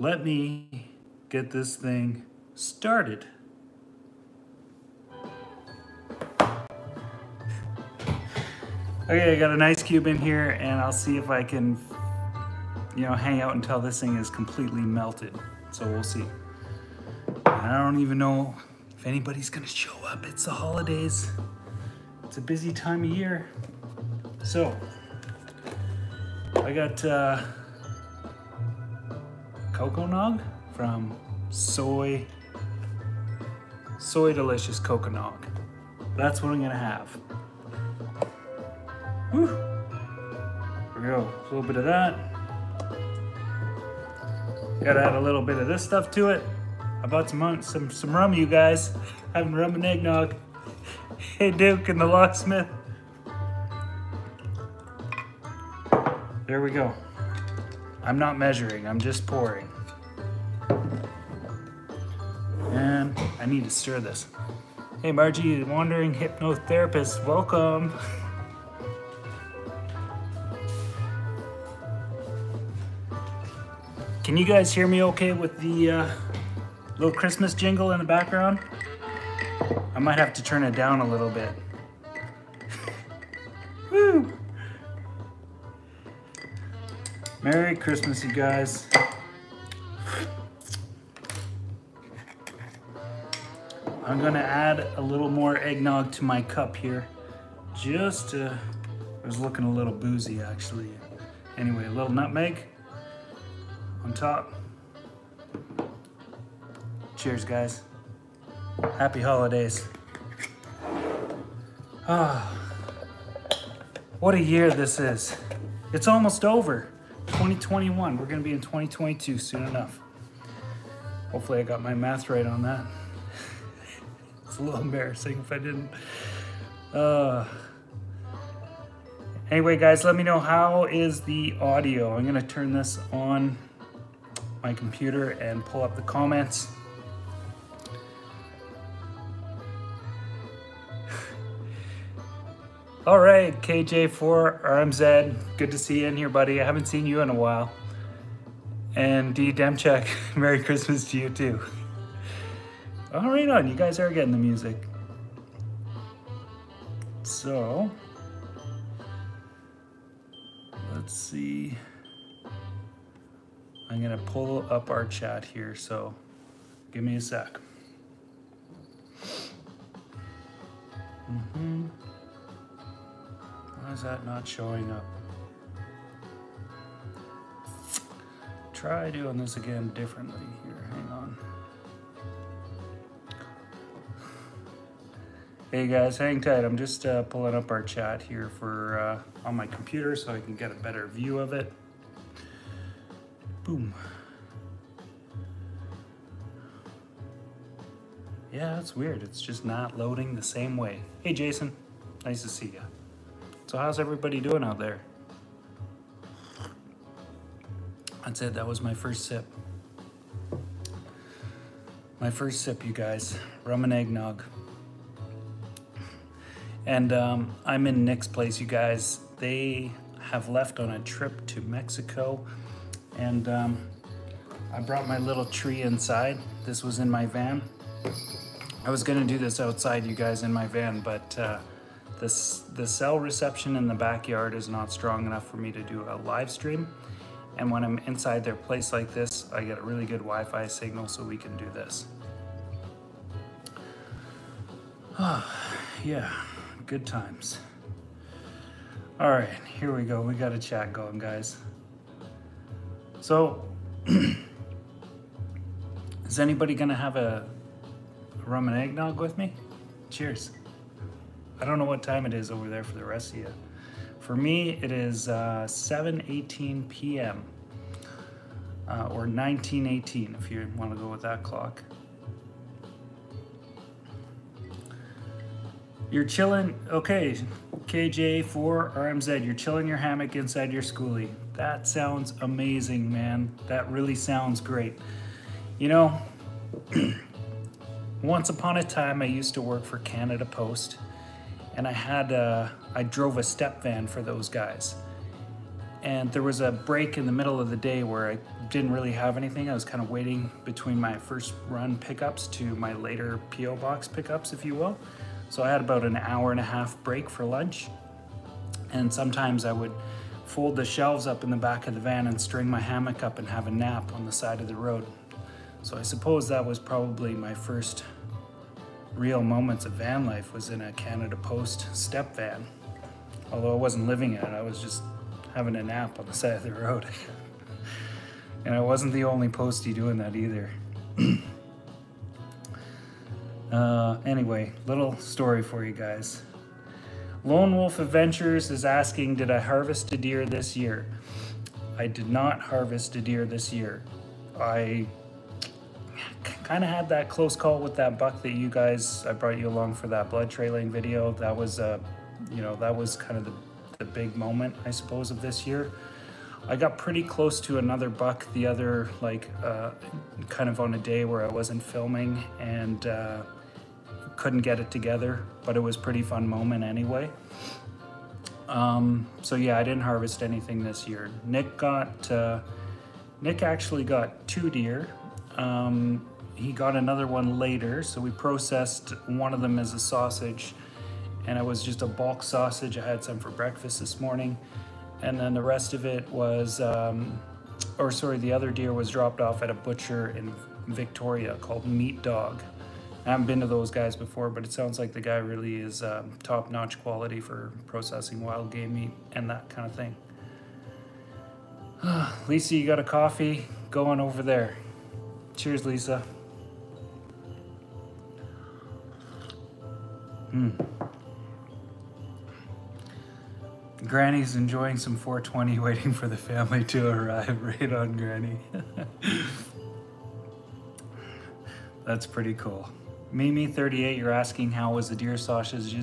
Let me get this thing started. Okay, I got an ice cube in here and I'll see if I can, you know, hang out until this thing is completely melted. So we'll see. I don't even know if anybody's gonna show up. It's the holidays. It's a busy time of year. So I got cocoa nog from soy delicious cocoa nog. That's what I'm gonna have. Whew. There we go, a little bit of that. Gotta add a little bit of this stuff to it. I bought some rum, you guys. Having rum and eggnog. Hey, Duke and the locksmith. There we go. I'm not measuring, I'm just pouring. And I need to stir this. Hey Margie, wandering hypnotherapist, welcome. Can you guys hear me okay with the little Christmas jingle in the background? I might have to turn it down a little bit. Woo! Merry Christmas, you guys. I'm gonna add a little more eggnog to my cup here. Just, I was looking a little boozy actually. Anyway, a little nutmeg on top. Cheers, guys. Happy holidays. Ah, what a year this is. It's almost over. 2021, we're gonna be in 2022 soon enough. Hopefully I got my math right on that. It's a little embarrassing if I didn't. Anyway guys, let me know how is the audio. I'm gonna turn this on my computer and pull up the comments. All right, KJ4RMZ, good to see you in here, buddy. I haven't seen you in a while. And D Demchek, Merry Christmas to you too. All right, on, you guys are getting the music. So, let's see. I'm gonna pull up our chat here, so give me a sec. Mm-hmm. Why is that not showing up? Try doing this again differently here, hang on. Hey guys, hang tight. I'm just pulling up our chat here for on my computer so I can get a better view of it. Boom. Yeah, that's weird. It's just not loading the same way. Hey Jason, nice to see you. So how's everybody doing out there? That's it, that was my first sip. My first sip, you guys, rum and eggnog. And I'm in Nick's place, you guys. They have left on a trip to Mexico. And I brought my little tree inside. This was in my van. I was gonna do this outside, you guys, in my van, but the cell reception in the backyard is not strong enough for me to do a live stream. And when I'm inside their place like this, I get a really good Wi-Fi signal so we can do this. Yeah, good times. All right, here we go. We got a chat going, guys. So, is anybody gonna have a rum and eggnog with me? Cheers. I don't know what time it is over there for the rest of you. For me, it is 7:18 p.m. Or 19:18 if you want to go with that clock. You're chilling, okay, KJ4RMZ, you're chilling your hammock inside your schoolie. That sounds amazing, man. That really sounds great. You know, once upon a time, I used to work for Canada Post. And I drove a step van for those guys. And there was a break in the middle of the day where I didn't really have anything. I was kind of waiting between my first run pickups to my later P.O. box pickups, if you will. So I had about an hour and a half break for lunch. And sometimes I would fold the shelves up in the back of the van and string my hammock up and have a nap on the side of the road. So I suppose that was probably my first real moments of van life, was in a Canada Post step van. Although I wasn't living in it, I was just having a nap on the side of the road. And I wasn't the only postie doing that either. Anyway, little story for you guys. Lone Wolf Adventures is asking, did I harvest a deer this year? I did not harvest a deer this year. I kind of had that close call with that buck that you guys, I brought you along for that blood trailing video. That was, you know, that was kind of the big moment, I suppose, of this year. I got pretty close to another buck the other, like, kind of on a day where I wasn't filming and couldn't get it together, but it was a pretty fun moment anyway. So yeah, I didn't harvest anything this year. Nick actually got two deer. He got another one later, so we processed one of them as a sausage, and it was just a bulk sausage. I had some for breakfast this morning. And then the rest of it was, the other deer was dropped off at a butcher in Victoria called Meat Dog. I haven't been to those guys before, but it sounds like the guy really is top-notch quality for processing wild game meat and that kind of thing. Lisa, you got a coffee going over there. Cheers, Lisa. Granny's enjoying some 420, waiting for the family to arrive. Right on, Granny. That's pretty cool. Mimi, 38, you're asking how was the deer sausage?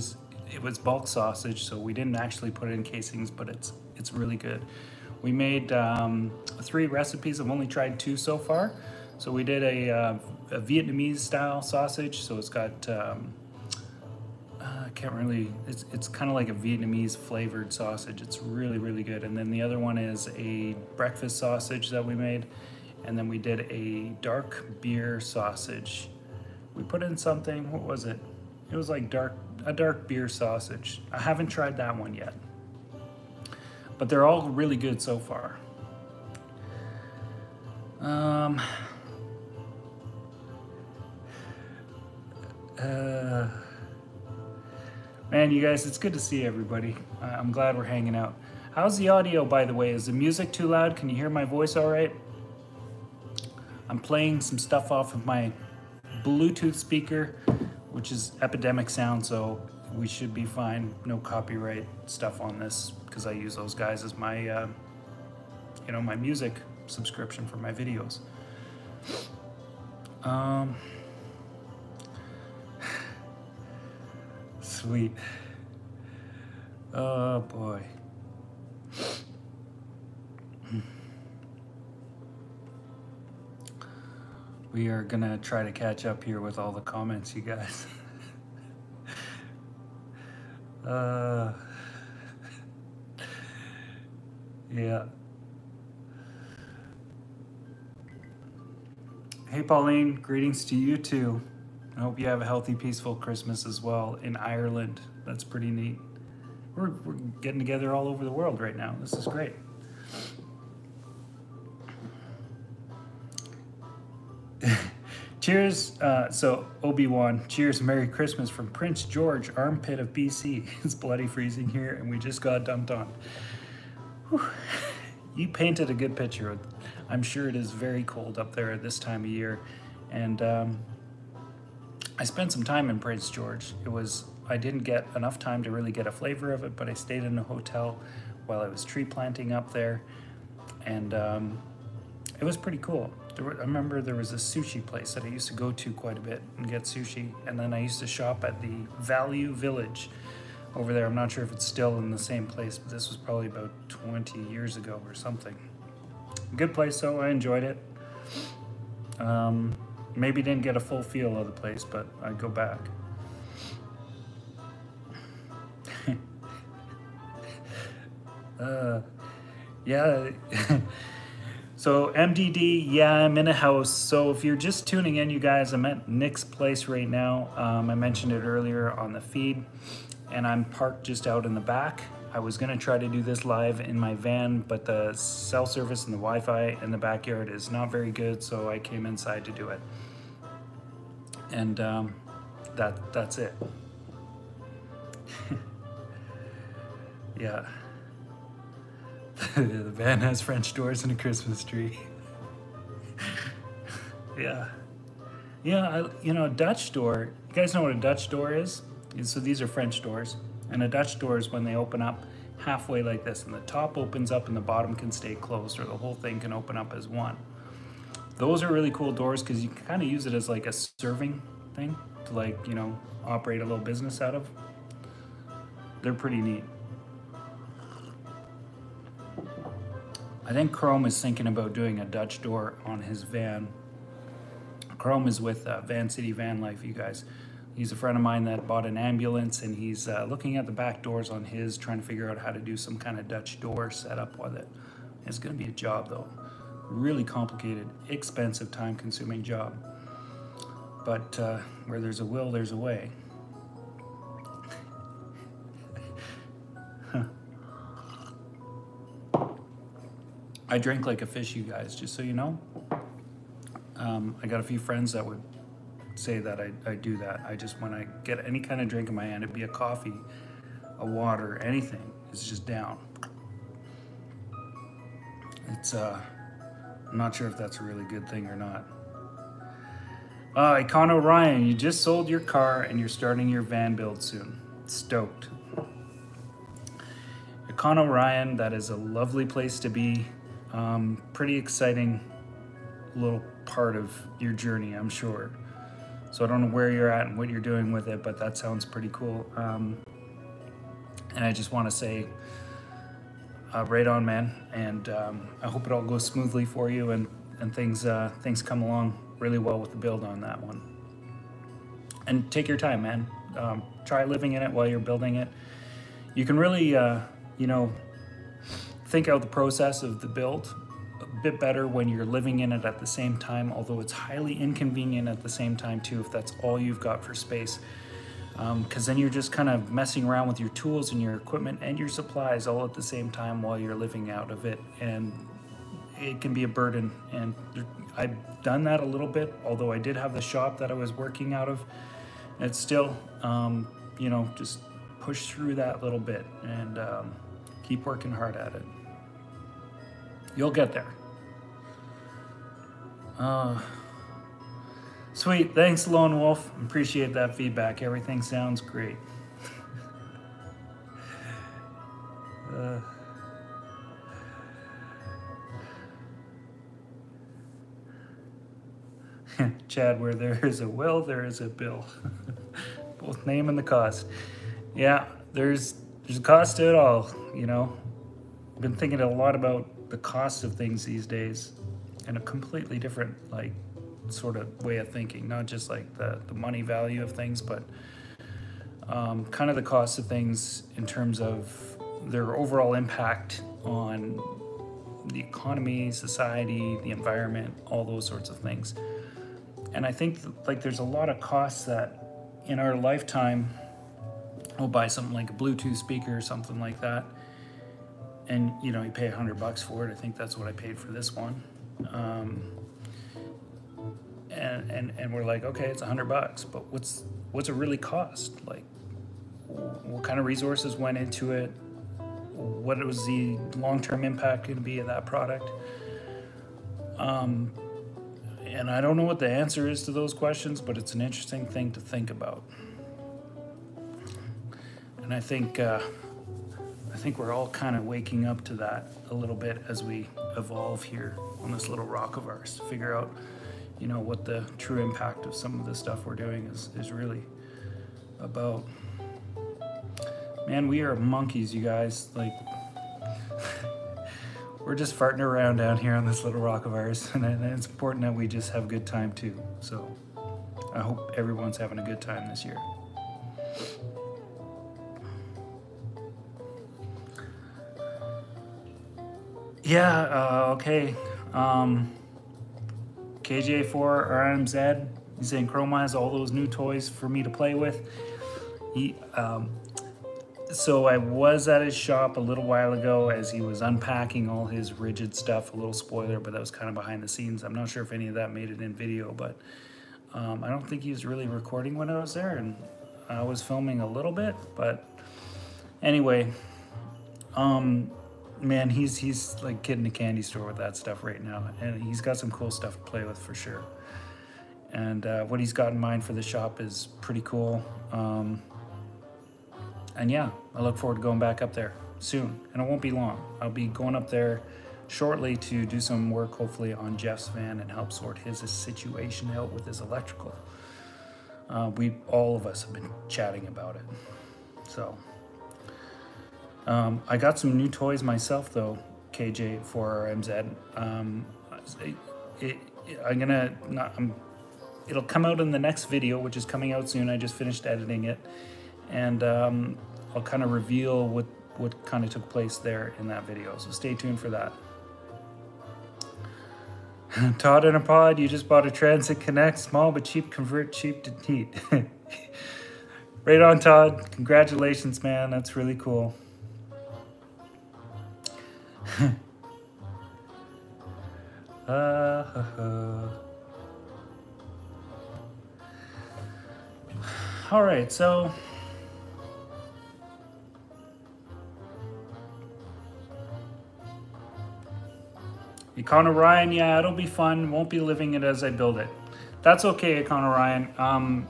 It was bulk sausage, so we didn't actually put it in casings, but it's really good. We made three recipes. I've only tried two so far. So we did a Vietnamese style sausage. So it's got, it's kind of like a Vietnamese flavored sausage. It's really, really good. And then the other one is a breakfast sausage that we made. And then we did a dark beer sausage. We put in something, what was it? It was like a dark beer sausage. I haven't tried that one yet, but they're all really good so far. Man, you guys, it's good to see everybody. I'm glad we're hanging out. How's the audio, by the way? Is the music too loud? Can you hear my voice all right? I'm playing some stuff off of my Bluetooth speaker, which is Epidemic Sound, so we should be fine. No copyright stuff on this, because I use those guys as my, my music subscription for my videos. Sweet. Oh boy. We are gonna try to catch up here with all the comments, you guys. Yeah. Hey Pauline, greetings to you too. I hope you have a healthy, peaceful Christmas as well in Ireland. That's pretty neat. We're getting together all over the world right now. This is great. Cheers, Obi-Wan, cheers, Merry Christmas from Prince George, armpit of BC. It's bloody freezing here and we just got dumped on. Whew. You painted a good picture. I'm sure it is very cold up there at this time of year. And I spent some time in Prince George. I didn't get enough time to really get a flavor of it, but I stayed in a hotel while I was tree planting up there. And it was pretty cool. I remember there was a sushi place that I used to go to quite a bit and get sushi. And then I used to shop at the Value Village over there. I'm not sure if it's still in the same place, but this was probably about 20 years ago or something. Good place though, I enjoyed it. Maybe didn't get a full feel of the place, but I'd go back. Yeah. So MDD, yeah, I'm in a house. So if you're just tuning in, you guys, I'm at Nick's place right now. I mentioned it earlier on the feed, and I'm parked just out in the back. I was gonna try to do this live in my van, but the cell service and the Wi-Fi in the backyard is not very good, so I came inside to do it. And that's it. Yeah. The van has French doors and a Christmas tree. Yeah. Yeah, you know, a Dutch door, you guys know what a Dutch door is? So these are French doors. And a Dutch door is when they open up halfway like this, and the top opens up and the bottom can stay closed, or the whole thing can open up as one. Those are really cool doors because you can kind of use it as like a serving thing to, like, you know, operate a little business out of. They're pretty neat. I think Chrome is thinking about doing a Dutch door on his van. Chrome is with Van City Van Life, you guys. He's a friend of mine that bought an ambulance, and he's looking at the back doors on his, trying to figure out how to do some kind of Dutch door setup with it. It's gonna be a job though. Really complicated, expensive, time-consuming job. But where there's a will, there's a way. I drink like a fish, you guys, just so you know. I got a few friends that would say that I do that. I just, when I get any kind of drink in my hand, it'd be a coffee, a water, anything, it's just down. It's, I'm not sure if that's a really good thing or not. Econo Ryan, you just sold your car and you're starting your van build soon. Stoked. Econo Ryan, that is a lovely place to be. Pretty exciting little part of your journey, I'm sure. So I don't know where you're at and what you're doing with it, but that sounds pretty cool. And I just want to say, right on, man. And I hope it all goes smoothly for you, and things come along really well with the build on that one. And take your time, man. Try living in it while you're building it. You can really, you know, think out the process of the build bit better when you're living in it at the same time, although it's highly inconvenient at the same time too if that's all you've got for space, because then you're just kind of messing around with your tools and your equipment and your supplies all at the same time while you're living out of it, and it can be a burden. And I've done that a little bit, although I did have the shop that I was working out of. It's still, you know, just push through that little bit and keep working hard at it. You'll get there. Sweet, thanks Lone Wolf. Appreciate that feedback. Everything sounds great. Chad, where there is a will, there is a bill. Both name and the cost. Yeah, there's a cost to it all, you know. I've been thinking a lot about the cost of things these days, and a completely different, like, sort of way of thinking, not just like the money value of things, but kind of the cost of things in terms of their overall impact on the economy, society, the environment, all those sorts of things. And I think like there's a lot of costs that in our lifetime, we'll buy something like a Bluetooth speaker or something like that, and you know, you pay $100 for it. I think that's what I paid for this one. And we're like, okay, it's $100, but what's it really cost? Like, what kind of resources went into it? What was the long-term impact going to be of that product? And I don't know what the answer is to those questions, but it's an interesting thing to think about. And I think we're all kind of waking up to that a little bit as we evolve here on this little rock of ours to figure out, you know, what the true impact of some of the stuff we're doing is really about. Man, we are monkeys, you guys. Like, we're just farting around down here on this little rock of ours, and it's important that we just have a good time too. So I hope everyone's having a good time this year. Yeah, okay. KJ4RMZ, he's saying Chrome has all those new toys for me to play with. He, so I was at his shop a little while ago as he was unpacking all his rigid stuff, a little spoiler, but that was kind of behind the scenes. I'm not sure if any of that made it in video, but I don't think he was really recording when I was there, and I was filming a little bit, but anyway, man, he's like kid in a candy store with that stuff right now, and he's got some cool stuff to play with for sure. And what he's got in mind for the shop is pretty cool. And yeah, I look forward to going back up there soon, and it won't be long. I'll be going up there shortly to do some work, hopefully, on Jeff's van and help sort his situation out with his electrical. All of us have been chatting about it. So, I got some new toys myself though, KJ4RMZ. It'll come out in the next video, which is coming out soon. I just finished editing it, and I'll kind of reveal what kind of took place there in that video. So stay tuned for that. Todd in a pod, you just bought a Transit Connect, small but cheap, convert cheap to neat. Right on, Todd. Congratulations, man. That's really cool. All right, so Econo Ryan, yeah, it'll be fun. Won't be living it as I build it. That's okay, Econo Ryan.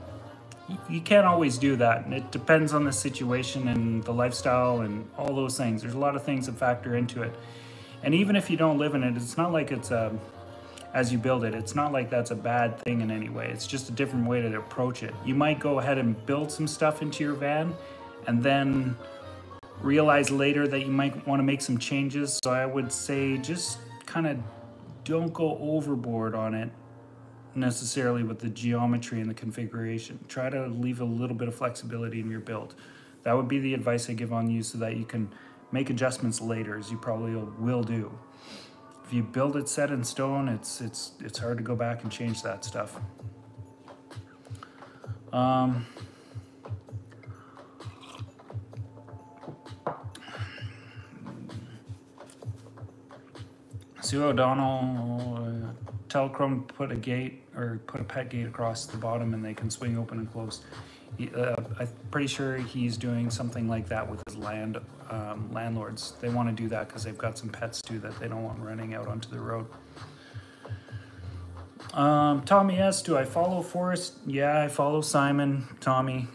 You can't always do that. And it depends on the situation and the lifestyle and all those things. There's a lot of things that factor into it. And even if you don't live in it, it's not like it's as you build it. It's not like that's a bad thing in any way. It's just a different way to approach it. You might go ahead and build some stuff into your van and then realize later that you might want to make some changes. So I would say just kind of don't go overboard on it necessarily with the geometry and the configuration. Try to leave a little bit of flexibility in your build. That would be the advice I give on you, so that you can make adjustments later, as you probably will do. If you build it set in stone, it's hard to go back and change that stuff. Sue O'Donnell, tell Chrome to put a gate, or put a pet gate across the bottom, and they can swing open and close. I'm pretty sure he's doing something like that with his landlords. They want to do that because they've got some pets too that they don't want running out onto the road. Tommy asks, do I follow Forrest? Yeah, I follow Simon, Tommy.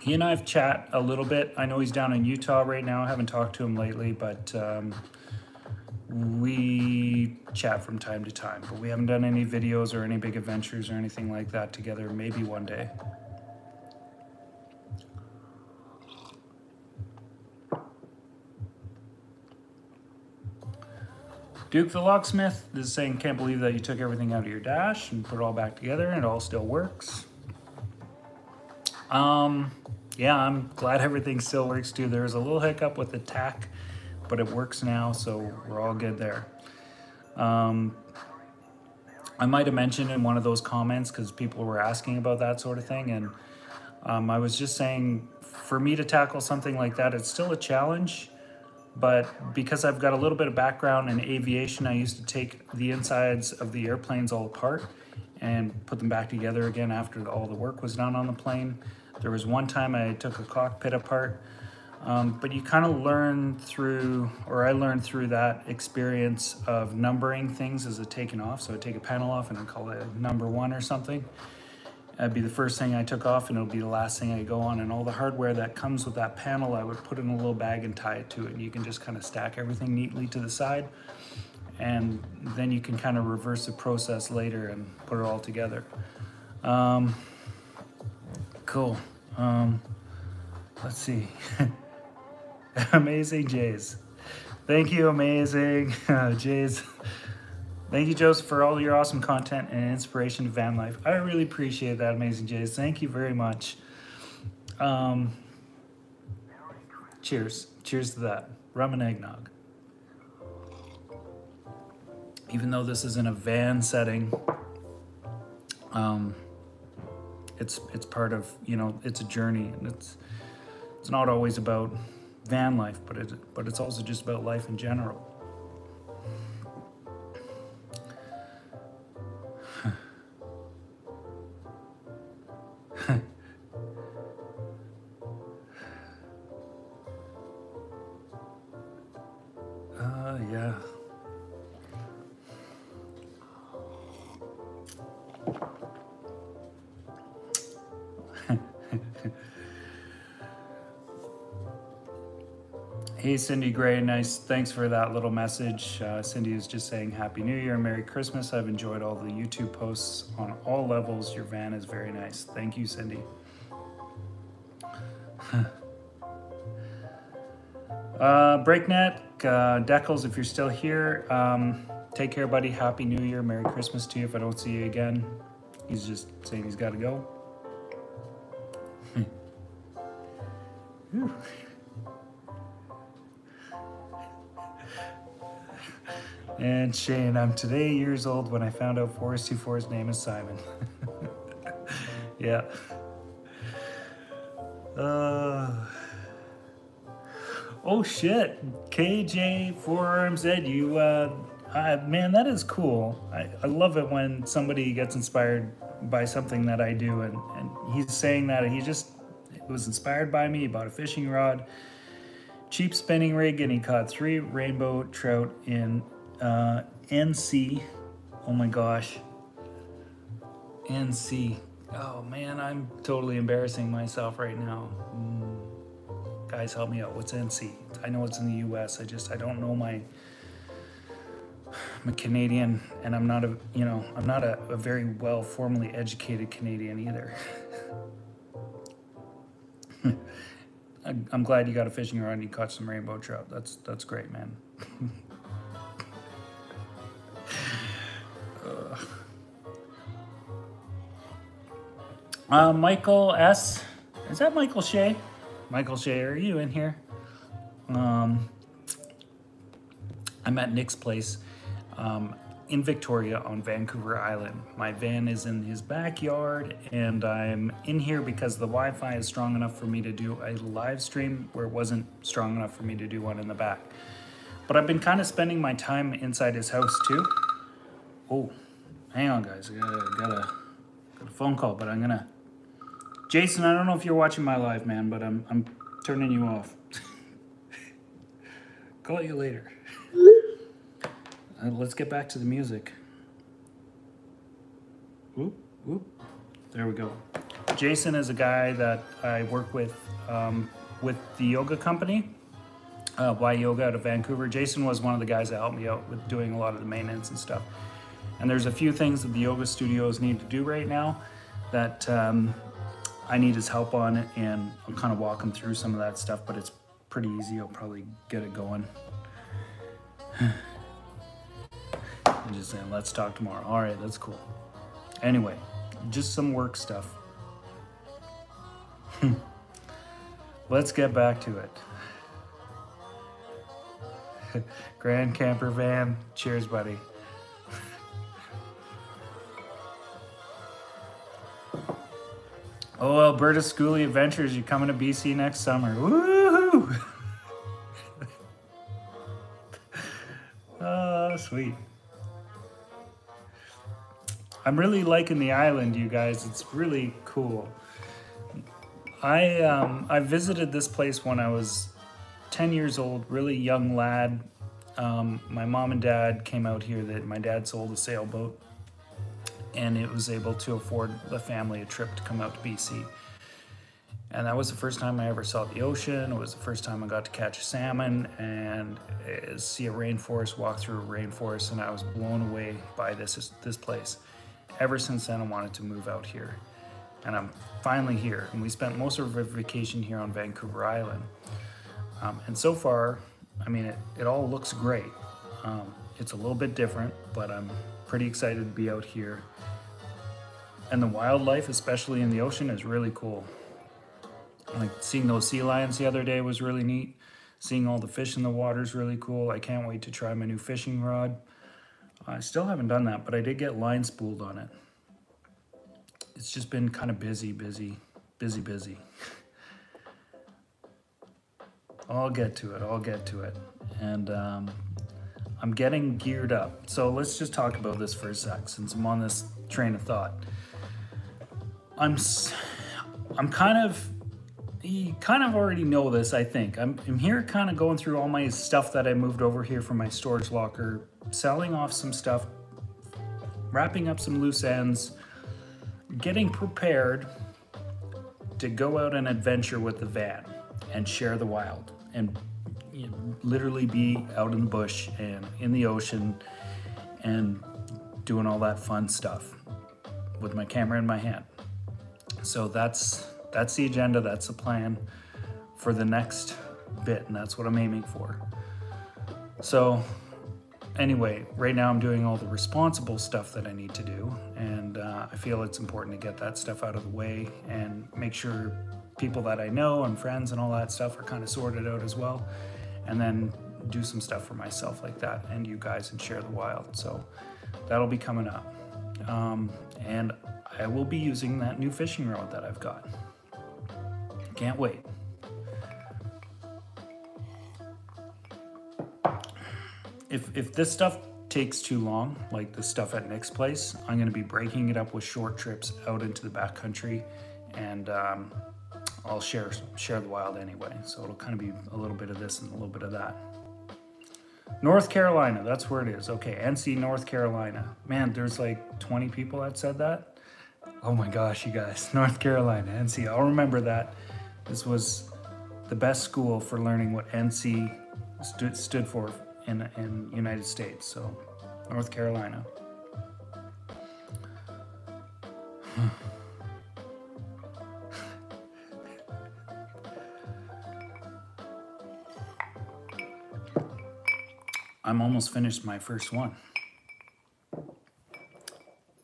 He and I have chat a little bit. I know he's down in Utah right now. I haven't talked to him lately, but we chat from time to time, but we haven't done any videos or any big adventures or anything like that together. Maybe one day. Duke the locksmith is saying, can't believe that you took everything out of your dash and put it all back together and it all still works. Yeah, I'm glad everything still works too. There's a little hiccup with the tack, but it works now, so we're all good there. I might have mentioned in one of those comments, because people were asking about that sort of thing, and I was just saying, for me to tackle something like that, it's still a challenge, but because I've got a little bit of background in aviation, I used to take the insides of the airplanes all apart and put them back together again after all the work was done on the plane. There was one time I took a cockpit apart. But you kind of learn through, or I learned through that experience of numbering things as it taken off. So I'd take a panel off and I'd call it number one or something. That'd be the first thing I took off, and it'll be the last thing I go on. And all the hardware that comes with that panel, I would put in a little bag and tie it to it. And you can just kind of stack everything neatly to the side. And then you can kind of reverse the process later and put it all together. Cool. Let's see. Amazing Jays. Thank you, Amazing Jays. Thank you, Joseph, for all your awesome content and inspiration to van life. I really appreciate that, Amazing Jays. Thank you very much. Cheers. Cheers to that. Rum and eggnog. even though this is in a van setting, it's part of, you know, it's a journey, and it's not always about van life, but it's also just about life in general. Yeah. Hey, Cindy Gray, nice. Thanks for that little message. Cindy is just saying Happy New Year, Merry Christmas. I've enjoyed all the YouTube posts on all levels. Your van is very nice. Thank you, Cindy. Breakneck, Deckles, if you're still here, take care, buddy. Happy New Year. Merry Christmas to you if I don't see you again. He's just saying he's got to go. And Shane, I'm today years old when I found out 424's name is Simon. Yeah. Oh shit, KJ4RMZ, you, man, that is cool. I love it when somebody gets inspired by something that I do, and he's saying that he just was inspired by me. He bought a fishing rod, cheap spinning rig, and he caught 3 rainbow trout in NC. Oh my gosh, NC. Oh man, I'm totally embarrassing myself right now. Guys, help me out. What's NC? I know it's in the U.S. I don't know my. I'm a Canadian, and I'm not a, you know, I'm not a very well formally educated Canadian either. I'm glad you got a fishing rod and you caught some rainbow trout. That's great, man. Michael S. Is that Michael Shea? Michael Shea, are you in here? I'm at Nick's place in Victoria on Vancouver Island. My van is in his backyard, and I'm in here because the Wi-Fi is strong enough for me to do a live stream where it wasn't strong enough for me to do one in the back. But I've been kind of spending my time inside his house too. Oh, hang on guys, I got a phone call, but I'm gonna... Jason, I don't know if you're watching my live, man, but I'm turning you off. Call you later. Let's get back to the music. Whoop, whoop. There we go. Jason is a guy that I work with the yoga company, Y Yoga out of Vancouver. Jason was one of the guys that helped me out with doing a lot of the maintenance and stuff. And there's a few things that the yoga studios need to do right now that... I need his help on it, and I'll kind of walk him through some of that stuff, but it's pretty easy. I'll probably get it going. I'm just saying, let's talk tomorrow. All right, that's cool. Anyway, just some work stuff. Let's get back to it. Grand camper van. Cheers, buddy. Oh, Alberta Schoolie Adventures, you're coming to BC next summer. Woo-hoo! Oh, sweet. I'm really liking the island, you guys. It's really cool. I visited this place when I was 10 years old, really young lad. My mom and dad came out here. That my dad sold a sailboat, and it was able to afford the family a trip to come out to BC. And that was the first time I ever saw the ocean. It was the first time I got to catch a salmon and see a rainforest, walk through a rainforest, and I was blown away by this place. Ever since then, I wanted to move out here. And I'm finally here. And we spent most of our vacation here on Vancouver Island. And so far, I mean, it all looks great. It's a little bit different, but I'm pretty excited to be out here. And the wildlife, especially in the ocean, is really cool. Like seeing those sea lions the other day was really neat. Seeing all the fish in the water is really cool. I can't wait to try my new fishing rod. I still haven't done that, but I did get line spooled on it. It's just been kind of busy. I'll get to it. And I'm getting geared up. So let's just talk about this for a sec since I'm on this train of thought. I'm kind of, you kind of already know this, I think. I'm here kind of going through all my stuff that I moved over here from my storage locker, selling off some stuff, wrapping up some loose ends, getting prepared to go out and adventure with the van and share the wild and, you know, literally be out in the bush and in the ocean and doing all that fun stuff with my camera in my hand. So that's the agenda, that's the plan for the next bit, and that's what I'm aiming for. So anyway, right now I'm doing all the responsible stuff that I need to do, and I feel it's important to get that stuff out of the way and make sure people that I know and friends and all that stuff are kind of sorted out as well, and then do some stuff for myself like that and you guys and share the wild. So that'll be coming up. And I will be using that new fishing rod that I've got. Can't wait. If this stuff takes too long, like the stuff at Nick's place, I'm gonna be breaking it up with short trips out into the backcountry, and I'll share the wild anyway. So it'll kind of be a little bit of this and a little bit of that. North Carolina, that's where it is. Okay, NC, North Carolina. Man, there's like 20 people that said that. Oh my gosh, you guys, North Carolina, NC. I'll remember that. This was the best school for learning what NC stood for in the United States, so North Carolina. I'm almost finished my first one.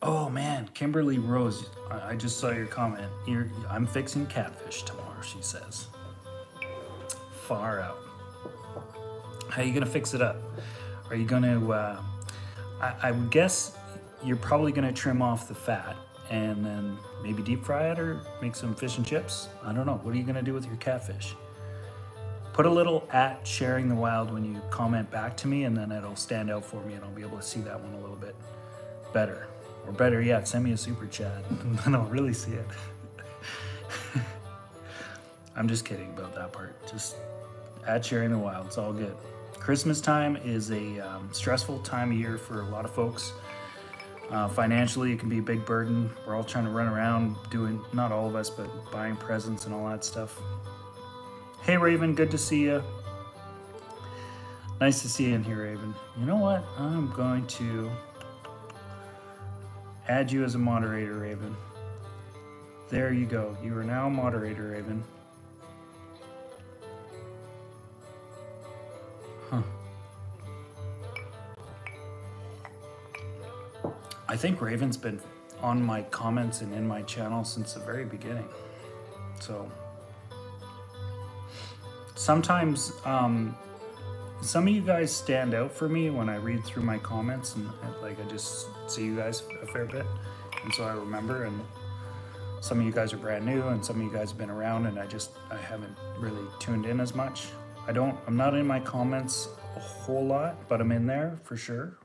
Oh man, Kimberly Rose, I just saw your comment. I'm fixing catfish tomorrow, she says. Far out. How are you gonna fix it up? Are you gonna, I would guess you're probably gonna trim off the fat and then maybe deep fry it or make some fish and chips. I don't know, what are you gonna do with your catfish? Put a little at sharing the wild when you comment back to me, and then it'll stand out for me and I'll be able to see that one a little bit better. Or better yet, send me a super chat and then I'll really see it. I'm just kidding about that part. Just at sharing the wild, it's all good. Christmas time is a stressful time of year for a lot of folks. Financially, it can be a big burden. We're all trying to run around doing, not all of us, but buying presents and all that stuff. Hey Raven, good to see you. Nice to see you in here, Raven. You know what? I'm going to add you as a moderator, Raven. There you go. You are now a moderator, Raven. Huh. I think Raven's been on my comments and in my channel since the very beginning. So sometimes some of you guys stand out for me when I read through my comments, and like I just see you guys a fair bit, and so I remember, and some of you guys are brand new and some of you guys have been around, and I haven't really tuned in as much. I'm not in my comments a whole lot, but I'm in there for sure,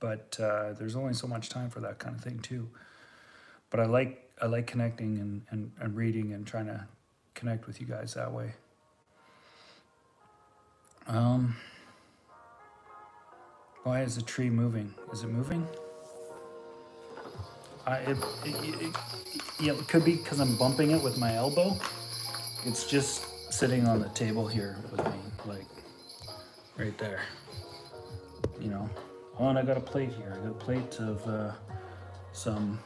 but there's only so much time for that kind of thing too. But I like connecting and reading and trying to connect with you guys that way. Why is the tree moving? Is it moving? Yeah, it could be because I'm bumping it with my elbow. It's just sitting on the table here with me, like right there. You know. Oh, and I got a plate here. I got a plate of some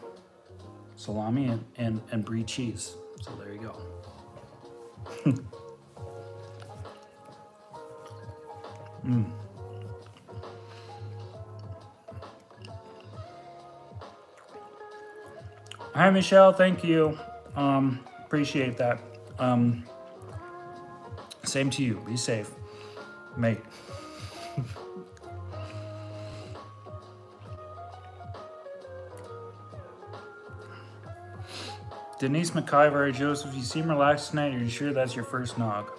salami and brie cheese. So there you go. Mm. Hi Michelle, thank you. Appreciate that. Same to you. Be safe, mate. Denise McIver, Joseph, you seem relaxed tonight. Are you sure that's your first nog?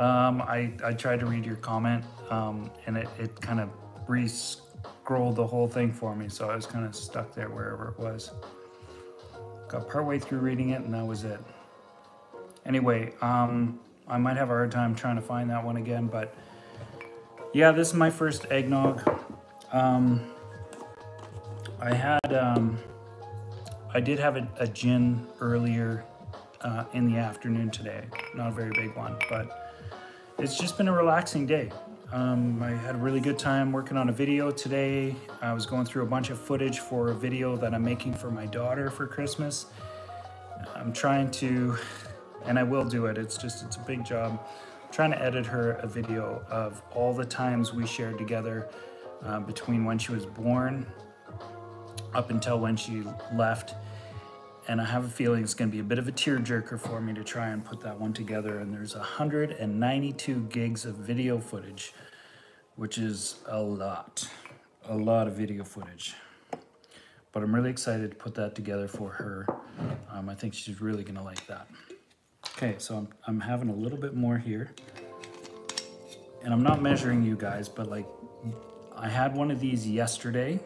I tried to read your comment, and it kind of re-scrolled the whole thing for me, so I was kind of stuck there wherever it was. Got partway through reading it, and that was it. Anyway, I might have a hard time trying to find that one again, but yeah, this is my first eggnog. I did have a gin earlier in the afternoon today. Not a very big one, but it's just been a relaxing day. I had a really good time working on a video today. I was going through a bunch of footage for a video that I'm making for my daughter for Christmas. I'm trying to, and I will do it, it's a big job. I'm trying to edit her a video of all the times we shared together between when she was born up until when she left. And I have a feeling it's gonna be a bit of a tearjerker for me to try and put that one together. And there's 192 gigs of video footage, which is a lot of video footage. But I'm really excited to put that together for her. I think she's really gonna like that. Okay, so I'm having a little bit more here. And I'm not measuring you guys, but like, I had one of these yesterday.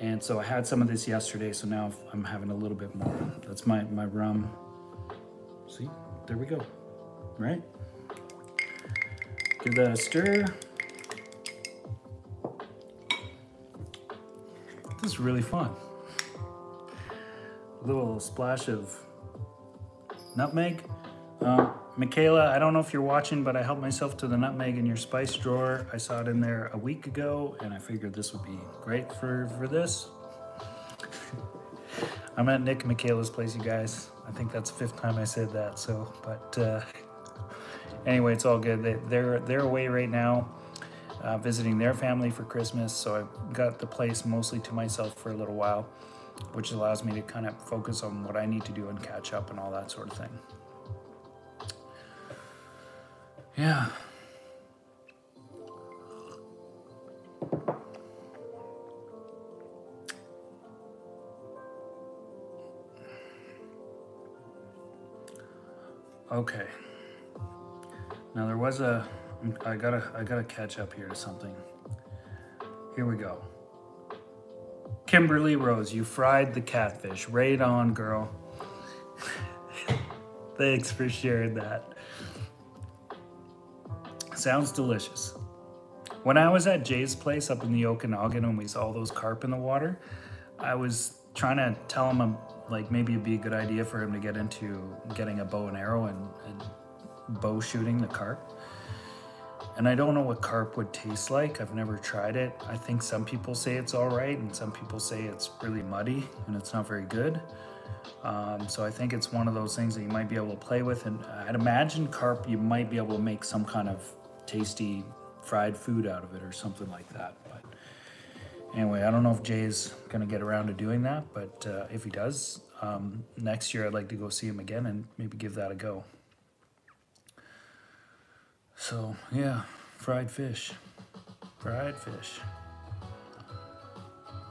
And so I had some of this yesterday, so now I'm having a little bit more. That's my rum. See, there we go, right? Give that a stir. This is really fun. A little splash of nutmeg. Michaela, I don't know if you're watching, but I helped myself to the nutmeg in your spice drawer. I saw it in there a week ago, and I figured this would be great for this. I'm at Nick and Michaela's place, you guys. I think that's the 5th time I said that, so, but anyway, it's all good. They're away right now, visiting their family for Christmas, so I've got the place mostly to myself for a little while, which allows me to kind of focus on what I need to do and catch up and all that sort of thing. Yeah. Okay. Now there was I gotta catch up here to something. Here we go. Kimberly Rose, you fried the catfish. Right on, girl. Thanks for sharing that. Sounds delicious. When I was at Jay's place up in the Okanagan and we saw all those carp in the water, I was trying to tell him like maybe it'd be a good idea for him to get into getting a bow and arrow and bow shooting the carp. And I don't know what carp would taste like. I've never tried it. I think some people say it's all right and some people say it's really muddy and it's not very good. So I think it's one of those things that you might be able to play with. And I'd imagine carp, you might be able to make some kind of tasty fried food out of it or something like that. But anyway, I don't know if Jay's gonna get around to doing that, but if he does, next year I'd like to go see him again and maybe give that a go. So yeah, fried fish. Man,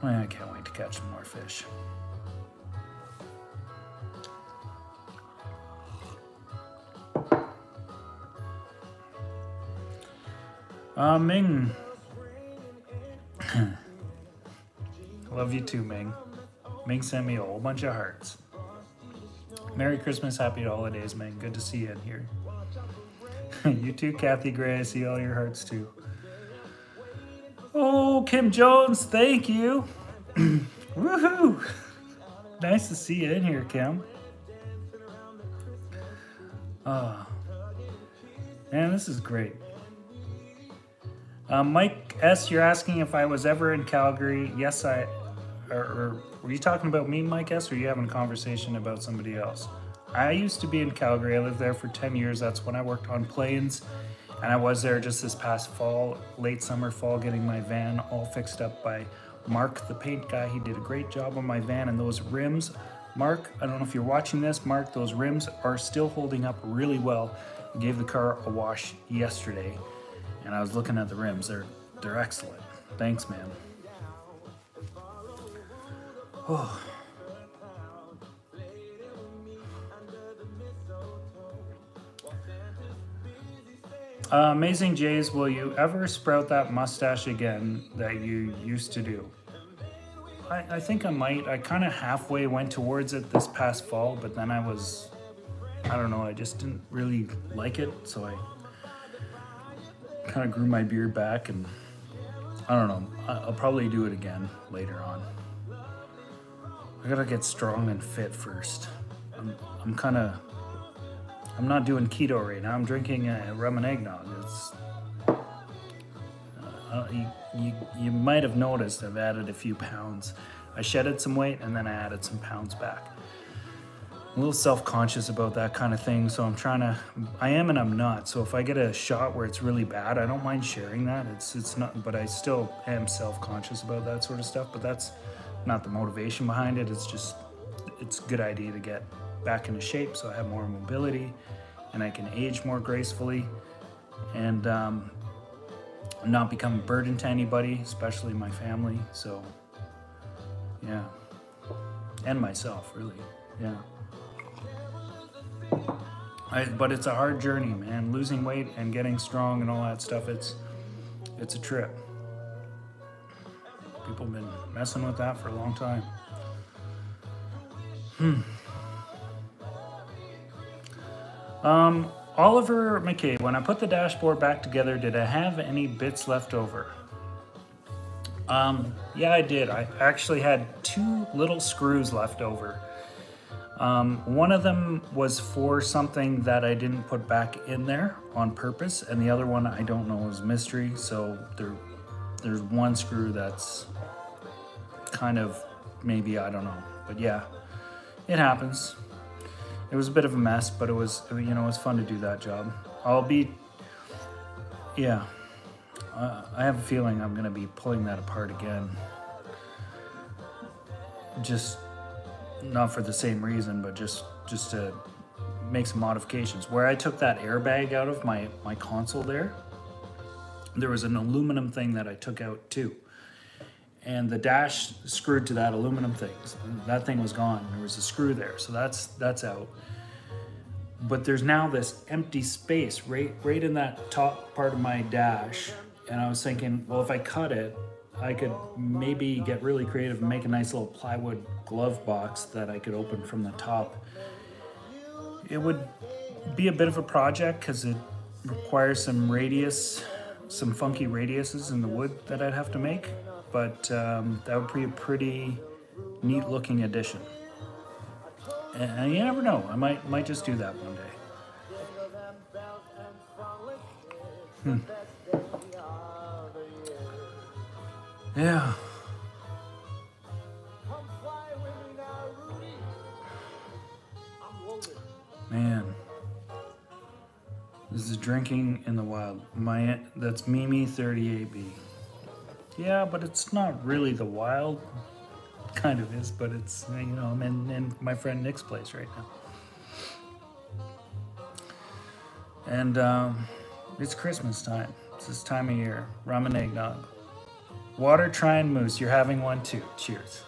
I can't wait to catch some more fish. Ming. Love you too, Ming. Ming sent me a whole bunch of hearts. Merry Christmas, happy holidays, Ming. Good to see you in here. You too, Kathy Gray. I see all your hearts too. Oh, Kim Jones, thank you. Woohoo! Nice to see you in here, Kim. Oh. Man, this is great. Mike S, you're asking if I was ever in Calgary. Yes, or were you talking about me, Mike S, or are you having a conversation about somebody else? I used to be in Calgary. I lived there for 10 years. That's when I worked on planes. And I was there just this past fall, late summer, fall, getting my van all fixed up by Mark, the paint guy. He did a great job on my van and those rims. Mark, I don't know if you're watching this, Mark, those rims are still holding up really well. I gave the car a wash yesterday. and I was looking at the rims. They're excellent. Thanks, man. Oh. Amazing Jays, will you ever sprout that mustache again that you used to do? I think I might. I kind of halfway went towards it this past fall, but then I was, I don't know, I just didn't really like it, so I kind of grew my beard back, and I don't know, I'll probably do it again later on. I gotta get strong and fit first. I'm not doing keto right now. I'm drinking rum and eggnog. It's, you might have noticed I've added a few pounds. I shedded some weight and then I added some pounds back. I'm a little self-conscious about that kind of thing, so I'm trying to, I am and I'm not. So if I get a shot where it's really bad, I don't mind sharing that. It's not, but I still am self-conscious about that sort of stuff, but that's not the motivation behind it. It's just, it's a good idea to get back into shape so I have more mobility and I can age more gracefully and not become a burden to anybody, especially my family. So yeah, and myself, really. Yeah, but it's a hard journey, man. Losing weight and getting strong and all that stuff, it's a trip. People have been messing with that for a long time. Oliver McKay, when I put the dashboard back together, did I have any bits left over? Yeah, I did. I actually had 2 little screws left over. One of them was for something that I didn't put back in there on purpose, and the other one I don't know, is mystery. So there's one screw that's kind of maybe, I don't know, but yeah, it happens. It was a bit of a mess, but it was, you know, it was fun to do that job. I'll be, yeah, I have a feeling I'm gonna be pulling that apart again. Just not for the same reason, but just to make some modifications. Where I took that airbag out of my console there, there was an aluminum thing that I took out too. And the dash screwed to that aluminum thing. So that thing was gone. There was a screw there, so that's out. But there's now this empty space right in that top part of my dash. And I was thinking, well, if I cut it, I could maybe get really creative and make a nice little plywood glove box that I could open from the top. It would be a bit of a project because it requires some radius, some funky radiuses in the wood that I'd have to make. But that would be a pretty neat looking addition. And you never know, I might just do that one day. Yeah. Man, this is drinking in the wild. That's Mimi 38B. Yeah, but it's not really the wild. Kind of is, but it's, you know, I'm in my friend Nick's place right now. And it's Christmas time. It's this time of year. Rum and eggnog. Water trying moose. You're having one too. Cheers.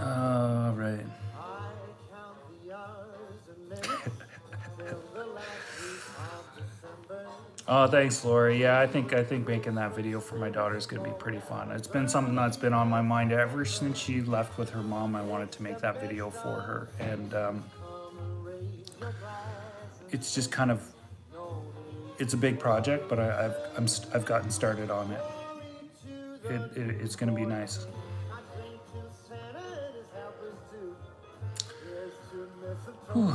All right. Oh, thanks, Lori. Yeah, I think making that video for my daughter is going to be pretty fun. It's been something that's been on my mind ever since she left with her mom. I wanted to make that video for her, and it's just kind of, it's a big project, but I've gotten started on it. It's going to be nice. Whew.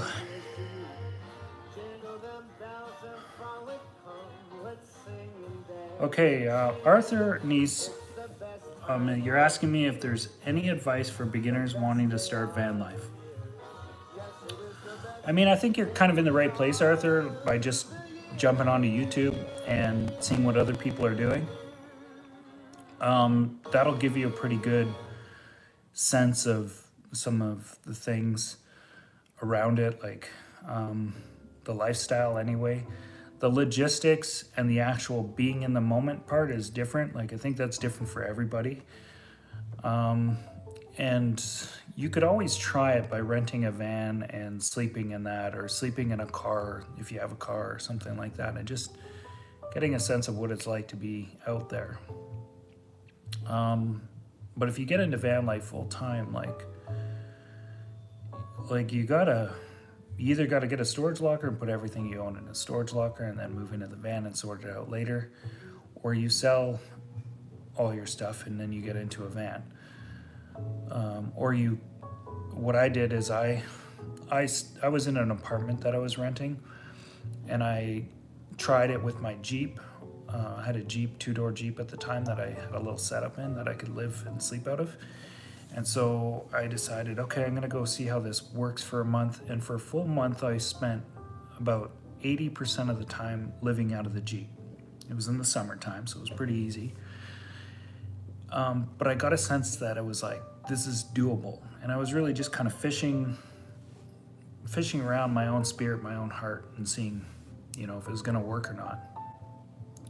Okay, Arthur Niece, you're asking me if there's any advice for beginners wanting to start van life. I mean, I think you're kind of in the right place, Arthur, by just jumping onto YouTube and seeing what other people are doing. That'll give you a pretty good sense of some of the things around it, like the lifestyle anyway. The logistics and the actual being in the moment part is different. Like, I think that's different for everybody. And you could always try it by renting a van and sleeping in that, or sleeping in a car if you have a car or something like that, and just getting a sense of what it's like to be out there. But if you get into van life full time, like you either gotta get a storage locker and put everything you own in a storage locker and then move into the van and sort it out later, or you sell all your stuff and then you get into a van. Or you, what I did is I was in an apartment that I was renting, and I tried it with my Jeep. I had a Jeep, two-door Jeep at the time, that I had a little setup in that I could live and sleep out of. And so I decided, okay, I'm gonna go see how this works for a month. And for a full month, I spent about 80% of the time living out of the Jeep. It was in the summertime, so it was pretty easy. But I got a sense that it was like, this is doable. And I was really just kind of fishing around my own spirit, my own heart, and seeing, you know, if it was gonna work or not.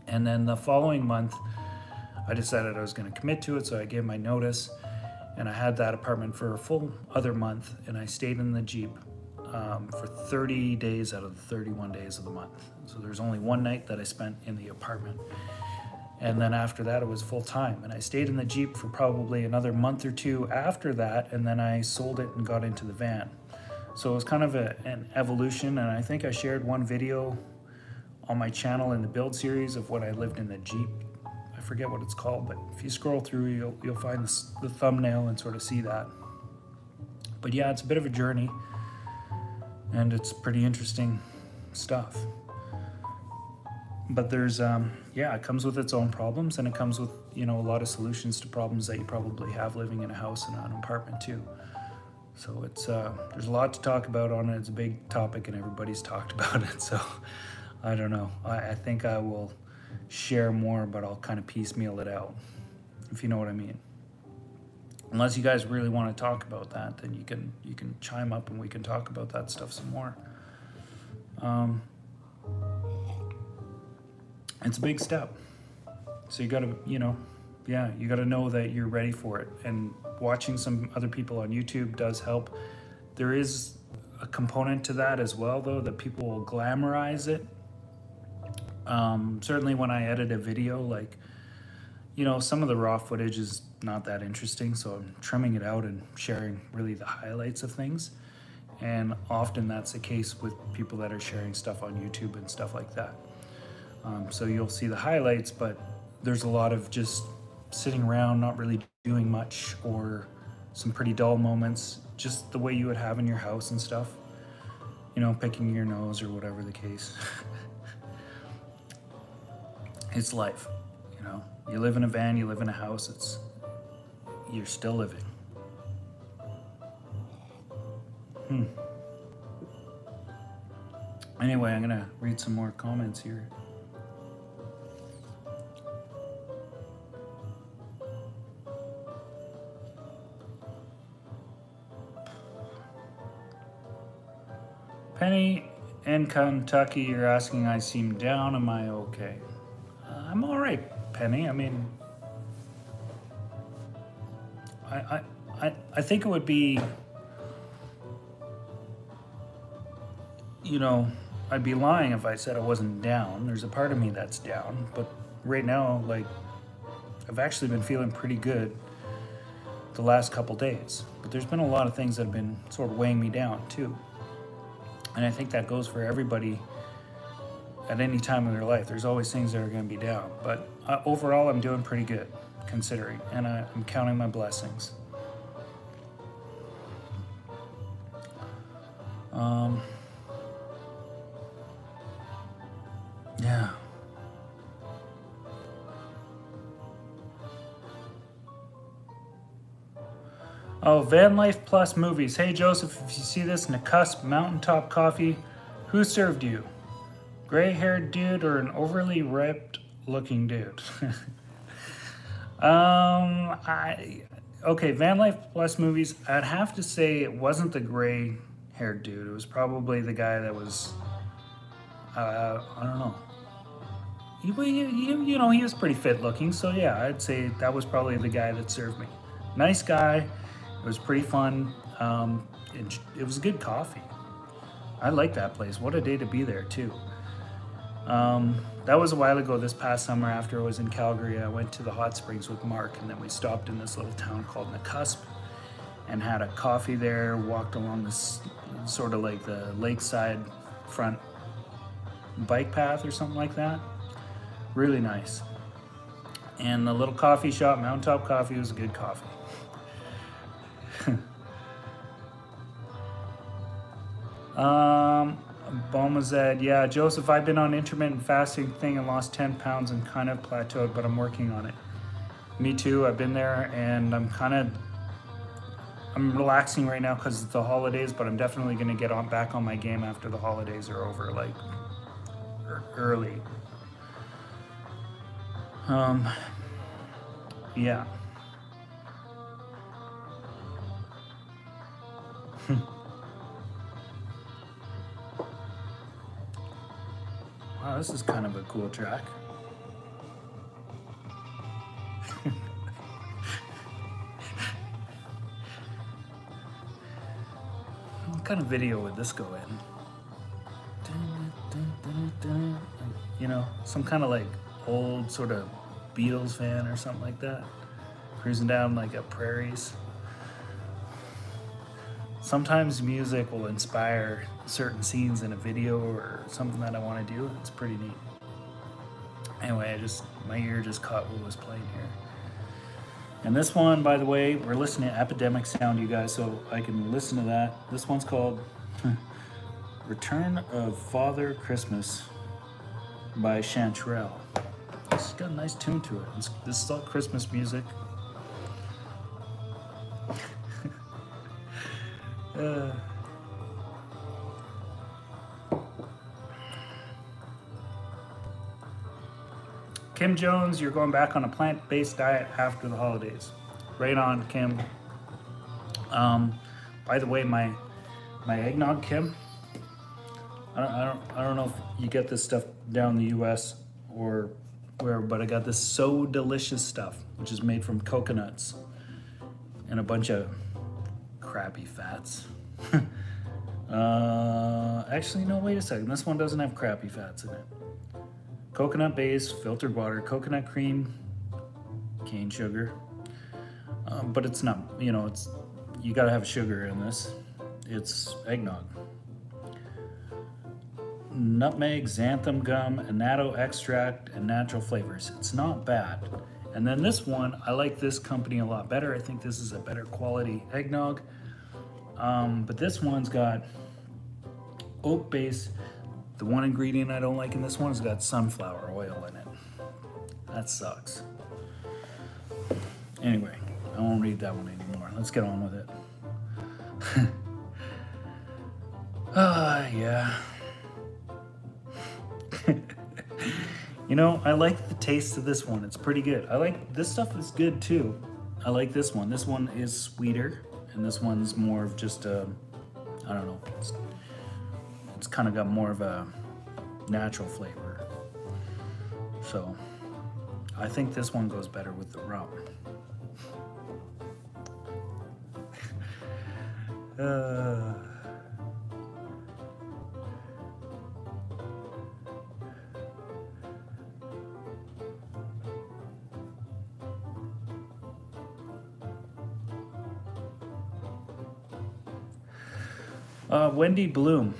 And then the following month, I decided I was gonna commit to it, so I gave my notice. And I had that apartment for a full other month, and I stayed in the Jeep for 30 days out of the 31 days of the month. So there's only one night that I spent in the apartment. And then after that, it was full time. And I stayed in the Jeep for probably another month or two after that, and then I sold it and got into the van. So it was kind of an evolution, and I think I shared one video on my channel in the build series of when I lived in the Jeep. I forget what it's called, but if you scroll through, you'll find the thumbnail and sort of see that. But yeah, it's a bit of a journey, and it's pretty interesting stuff. But there's yeah, it comes with its own problems, and it comes with, you know, a lot of solutions to problems that you probably have living in a house and an apartment too. So it's there's a lot to talk about on it. It's a big topic, and everybody's talked about it. So I don't know. I think I will share more, but I'll kind of piecemeal it out, if you know what I mean. Unless you guys really want to talk about that, then you can chime up and we can talk about that stuff some more. It's a big step, so you gotta, you know, yeah, you gotta know that you're ready for it. And watching some other people on YouTube does help. There is a component to that as well, though, that people will glamorize it. Certainly when I edit a video, like, you know, some of the raw footage is not that interesting, so I'm trimming it out and sharing really the highlights of things. And often that's the case with people that are sharing stuff on YouTube and stuff like that. So you'll see the highlights, but there's a lot of just sitting around, not really doing much, or some pretty dull moments, just the way you would have in your house and stuff, you know, picking your nose or whatever the case. It's life, you know. You live in a van, you live in a house, you're still living. Anyway, I'm gonna read some more comments here. Penny in Kentucky, you're asking, I seem down, am I okay? I'm all right, Penny. I mean, I think it would be, you know, I'd be lying if I said I wasn't down. There's a part of me that's down, but right now, like, I've actually been feeling pretty good the last couple days. But there's been a lot of things that have been sort of weighing me down too. And I think that goes for everybody. At any time in their life, there's always things that are going to be down. But overall, I'm doing pretty good, considering, and I'm counting my blessings. Yeah. Oh, Van Life Plus movies. Hey, Joseph, if you see this, Nakusp Mountaintop Coffee, who served you? Gray-haired dude or an overly ripped-looking dude? Okay, Van Life Plus movies, I'd have to say it wasn't the gray haired dude. It was probably the guy that was, I don't know. You know, he was pretty fit looking, so yeah, I'd say that was probably the guy that served me. Nice guy. It was pretty fun. It was good coffee. I like that place. What a day to be there too. That was a while ago. This past summer, after I was in Calgary, I went to the hot springs with Mark, and then we stopped in this little town called Nakusp and had a coffee there, walked along this sort of like the lakeside front bike path or something like that. Really nice. And the little coffee shop, Mountaintop Coffee, was a good coffee. Boma said, yeah, Joseph, I've been on intermittent fasting thing and lost 10 pounds and kind of plateaued, but I'm working on it. Me too. I've been there, and I'm relaxing right now because it's the holidays, but I'm definitely going to get on back on my game after the holidays are over, like early. Yeah. Wow, this is kind of a cool track. What kind of video would this go in? You know, some kind of like old sort of Beatles fan or something like that. Cruising down like a prairies. Sometimes music will inspire certain scenes in a video or something that I want to do. It's pretty neat. Anyway, my ear just caught what was playing here. And this one, by the way, we're listening to Epidemic Sound, you guys, so I can listen to that. This one's called Return of Father Christmas by Chanterelle. It's got a nice tune to it. This is all Christmas music. Kim Jones, you're going back on a plant-based diet after the holidays. Right on, Kim. By the way, my eggnog, Kim. I don't know if you get this stuff down in the U.S. or where, but I got this So Delicious stuff, which is made from coconuts and a bunch of crappy fats. Actually, no, wait a second. This one doesn't have crappy fats in it. Coconut base, filtered water, coconut cream, cane sugar. But it's not, you know, you gotta have sugar in this. It's eggnog. Nutmeg, xanthan gum, annatto extract, and natural flavors. It's not bad. And then this one, I like this company a lot better. I think this is a better quality eggnog. But this one's got oat base. The one ingredient I don't like in this one has got sunflower oil in it. That sucks. Anyway, I won't read that one anymore. Let's get on with it. Yeah. You know, I like the taste of this one. It's pretty good. I like, this stuff is good too. I like this one. This one is sweeter. And this one's more of just a, I don't know, it's kind of got more of a natural flavor. So I think this one goes better with the rum. Wendy Bloom,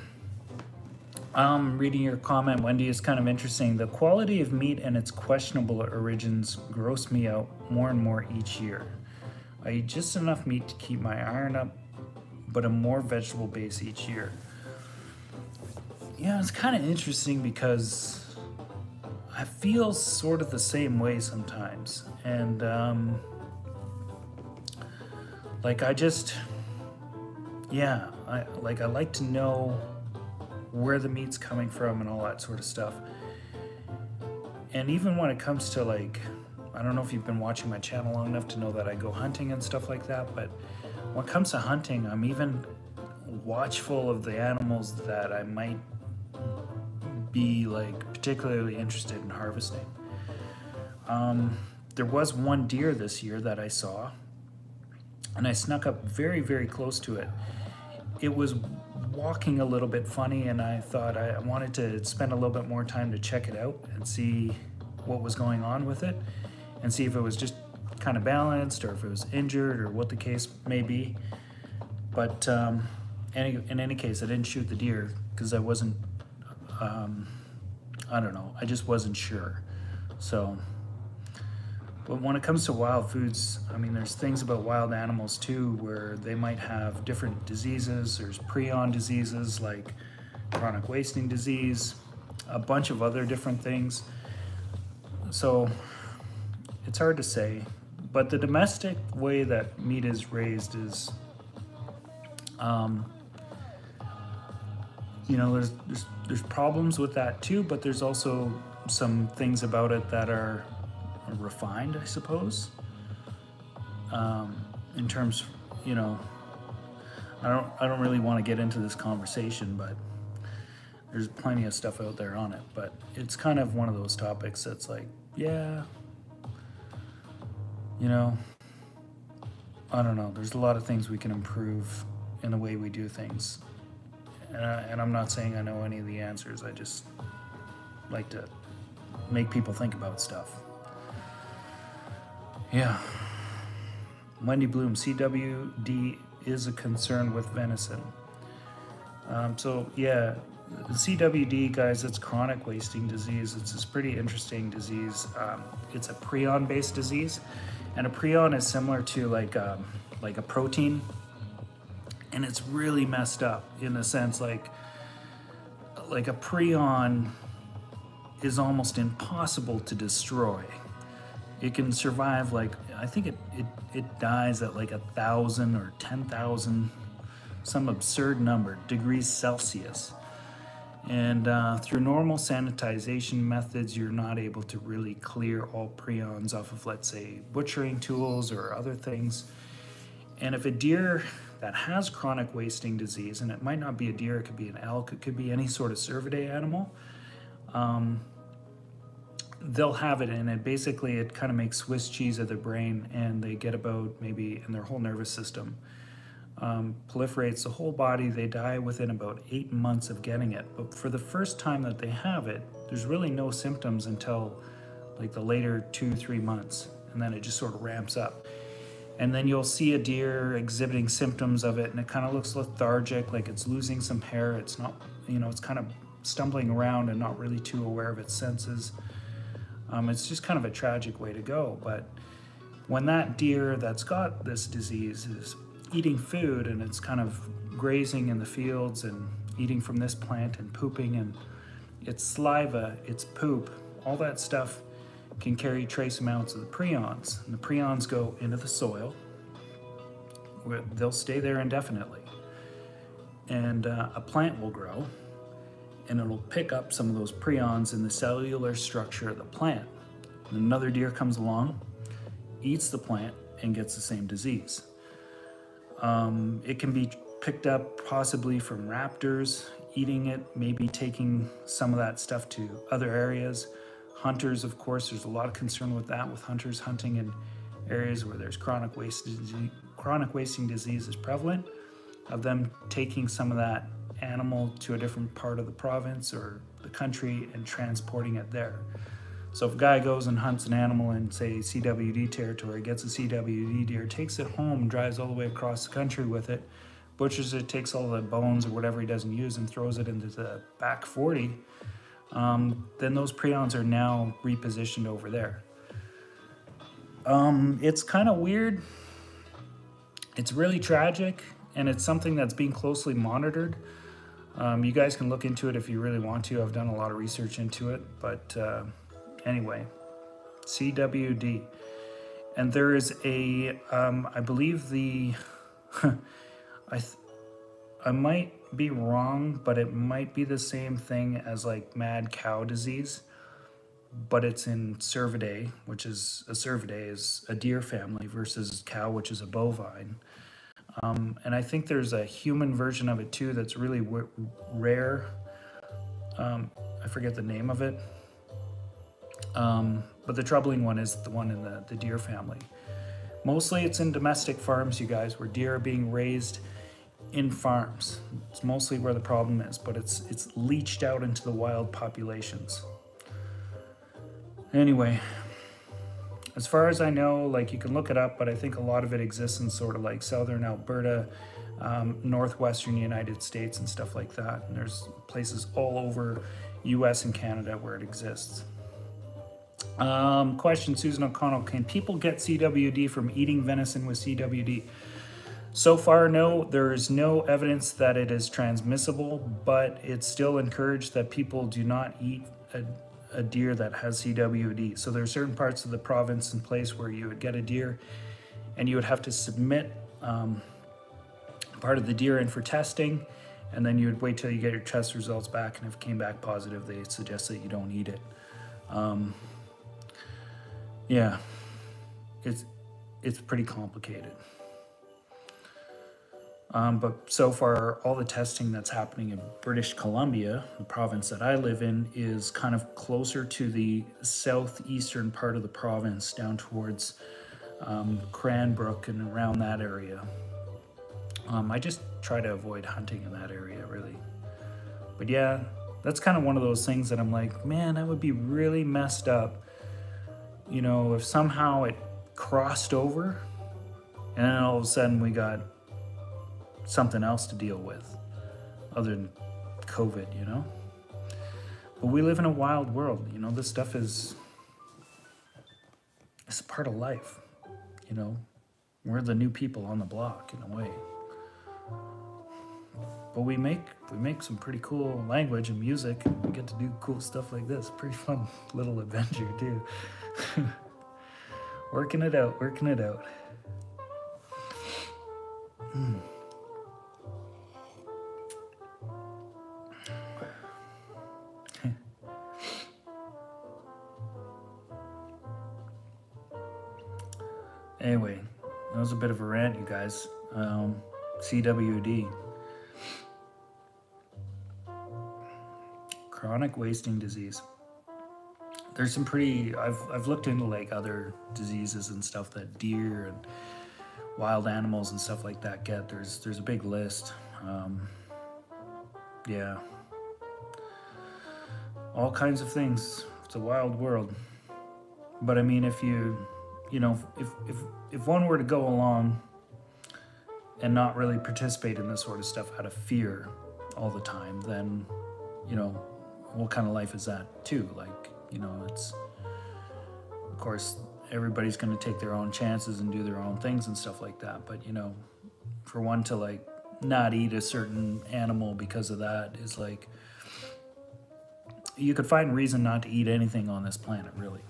reading your comment, Wendy, is kind of interesting. The quality of meat and its questionable origins gross me out more and more each year. I eat just enough meat to keep my iron up, but a more vegetable base each year. Yeah, it's kind of interesting because I feel sort of the same way sometimes. And like I just, yeah. I like to know where the meat's coming from and all that sort of stuff. And even when it comes to like, I don't know if you've been watching my channel long enough to know that I go hunting and stuff like that, but when it comes to hunting, I'm even watchful of the animals that I might be like particularly interested in harvesting. There was one deer this year that I saw, and I snuck up very, very close to it. It was walking a little bit funny, and I thought I wanted to spend a little bit more time to check it out and see what was going on with it and see if it was just kind of balanced or if it was injured or what the case may be. But in any case, I didn't shoot the deer because I wasn't, I don't know, I just wasn't sure. So, but when it comes to wild foods, I mean, there's things about wild animals too where they might have different diseases. There's prion diseases like chronic wasting disease, a bunch of other different things. So it's hard to say, but the domestic way that meat is raised is, you know, there's problems with that too, but there's also some things about it that are refined, I suppose. In terms, you know, I don't really want to get into this conversation, but there's plenty of stuff out there on it. But it's kind of one of those topics that's like, yeah, you know, I don't know. There's a lot of things we can improve in the way we do things. And I'm not saying I know any of the answers. I just like to make people think about stuff. Yeah. Wendy Bloom, CWD is a concern with venison. So yeah, CWD, guys, it's chronic wasting disease. It's this pretty interesting disease. It's a prion-based disease, and a prion is similar to like a protein, and it's really messed up in a sense. Like a prion is almost impossible to destroy. It can survive, like, I think it dies at like 1,000 or 10,000, some absurd number, degrees Celsius. And through normal sanitization methods, you're not able to really clear all prions off of, let's say, butchering tools or other things. And if a deer that has chronic wasting disease, and it might not be a deer, it could be an elk, it could be any sort of cervidae animal, they'll have it, and it basically, it kind of makes Swiss cheese of their brain, and they get about maybe, and their whole nervous system proliferates the whole body. They die within about 8 months of getting it. But for the first time that they have it, there's really no symptoms until like the later 2-3 months, and then it just sort of ramps up. And then you'll see a deer exhibiting symptoms of it, and it kind of looks lethargic, like it's losing some hair. It's not, you know, it's kind of stumbling around and not really too aware of its senses. It's just kind of a tragic way to go. But when that deer that's got this disease is eating food, and it's kind of grazing in the fields and eating from this plant and pooping, and its saliva, its poop, all that stuff can carry trace amounts of the prions. And the prions go into the soil, where they'll stay there indefinitely. And a plant will grow, and it'll pick up some of those prions in the cellular structure of the plant. And another deer comes along, eats the plant, and gets the same disease. It can be picked up possibly from raptors eating it, maybe taking some of that stuff to other areas. Hunters, of course, there's a lot of concern with that, with hunters hunting in areas where there's chronic wasting disease is prevalent, of them taking some of that animal to a different part of the province or the country and transporting it there. So if a guy goes and hunts an animal in, say, CWD territory, gets a CWD deer, takes it home, drives all the way across the country with it, butchers it, takes all the bones or whatever he doesn't use and throws it into the back 40, then those prions are now repositioned over there. It's kind of weird. It's really tragic, and it's something that's being closely monitored. You guys can look into it if you really want to. I've done a lot of research into it, but anyway, CWD. And there is a, I believe the, I might be wrong, but it might be the same thing as like mad cow disease, but it's in cervidae, which is, a cervidae is a deer family versus cow, which is a bovine. And I think there's a human version of it too that's really rare. I forget the name of it. But the troubling one is the one in the deer family. Mostly it's in domestic farms, you guys, where deer are being raised in farms. It's mostly where the problem is, but it's leached out into the wild populations. Anyway, as far as I know, like, you can look it up, but I think a lot of it exists in sort of like southern Alberta, northwestern United States and stuff like that. And there's places all over US and Canada where it exists. Question, Susan O'Connell, can people get CWD from eating venison with CWD? So far, no. There is no evidence that it is transmissible, but it's still encouraged that people do not eat a deer that has CWD. So there are certain parts of the province and place where you would get a deer and you would have to submit part of the deer in for testing, and then you would wait till you get your test results back, and if it came back positive, they suggest that you don't eat it. Yeah, it's pretty complicated. But so far, all the testing that's happening in British Columbia, the province that I live in, is kind of closer to the southeastern part of the province, down towards Cranbrook and around that area. I just try to avoid hunting in that area, really. But yeah, that's kind of one of those things that I'm like, man, that would be really messed up, you know, if somehow it crossed over and then all of a sudden we got something else to deal with other than COVID, you know? But we live in a wild world, you know? This stuff is, it's part of life, you know? We're the new people on the block in a way. But we make some pretty cool language and music. We get to do cool stuff like this. Pretty fun little adventure too. Working it out, working it out. Anyway, that was a bit of a rant, you guys. CWD. Chronic wasting disease. There's some pretty, I've looked into like other diseases and stuff that deer and wild animals and stuff like that get. There's a big list. Yeah. All kinds of things. It's a wild world. But I mean, if you know, if one were to go along and not really participate in this sort of stuff out of fear all the time, then, you know, what kind of life is that too? Like, you know, it's, of course, everybody's gonna take their own chances and do their own things and stuff like that. But, you know, for one to like not eat a certain animal because of that is like, you could find reason not to eat anything on this planet, really.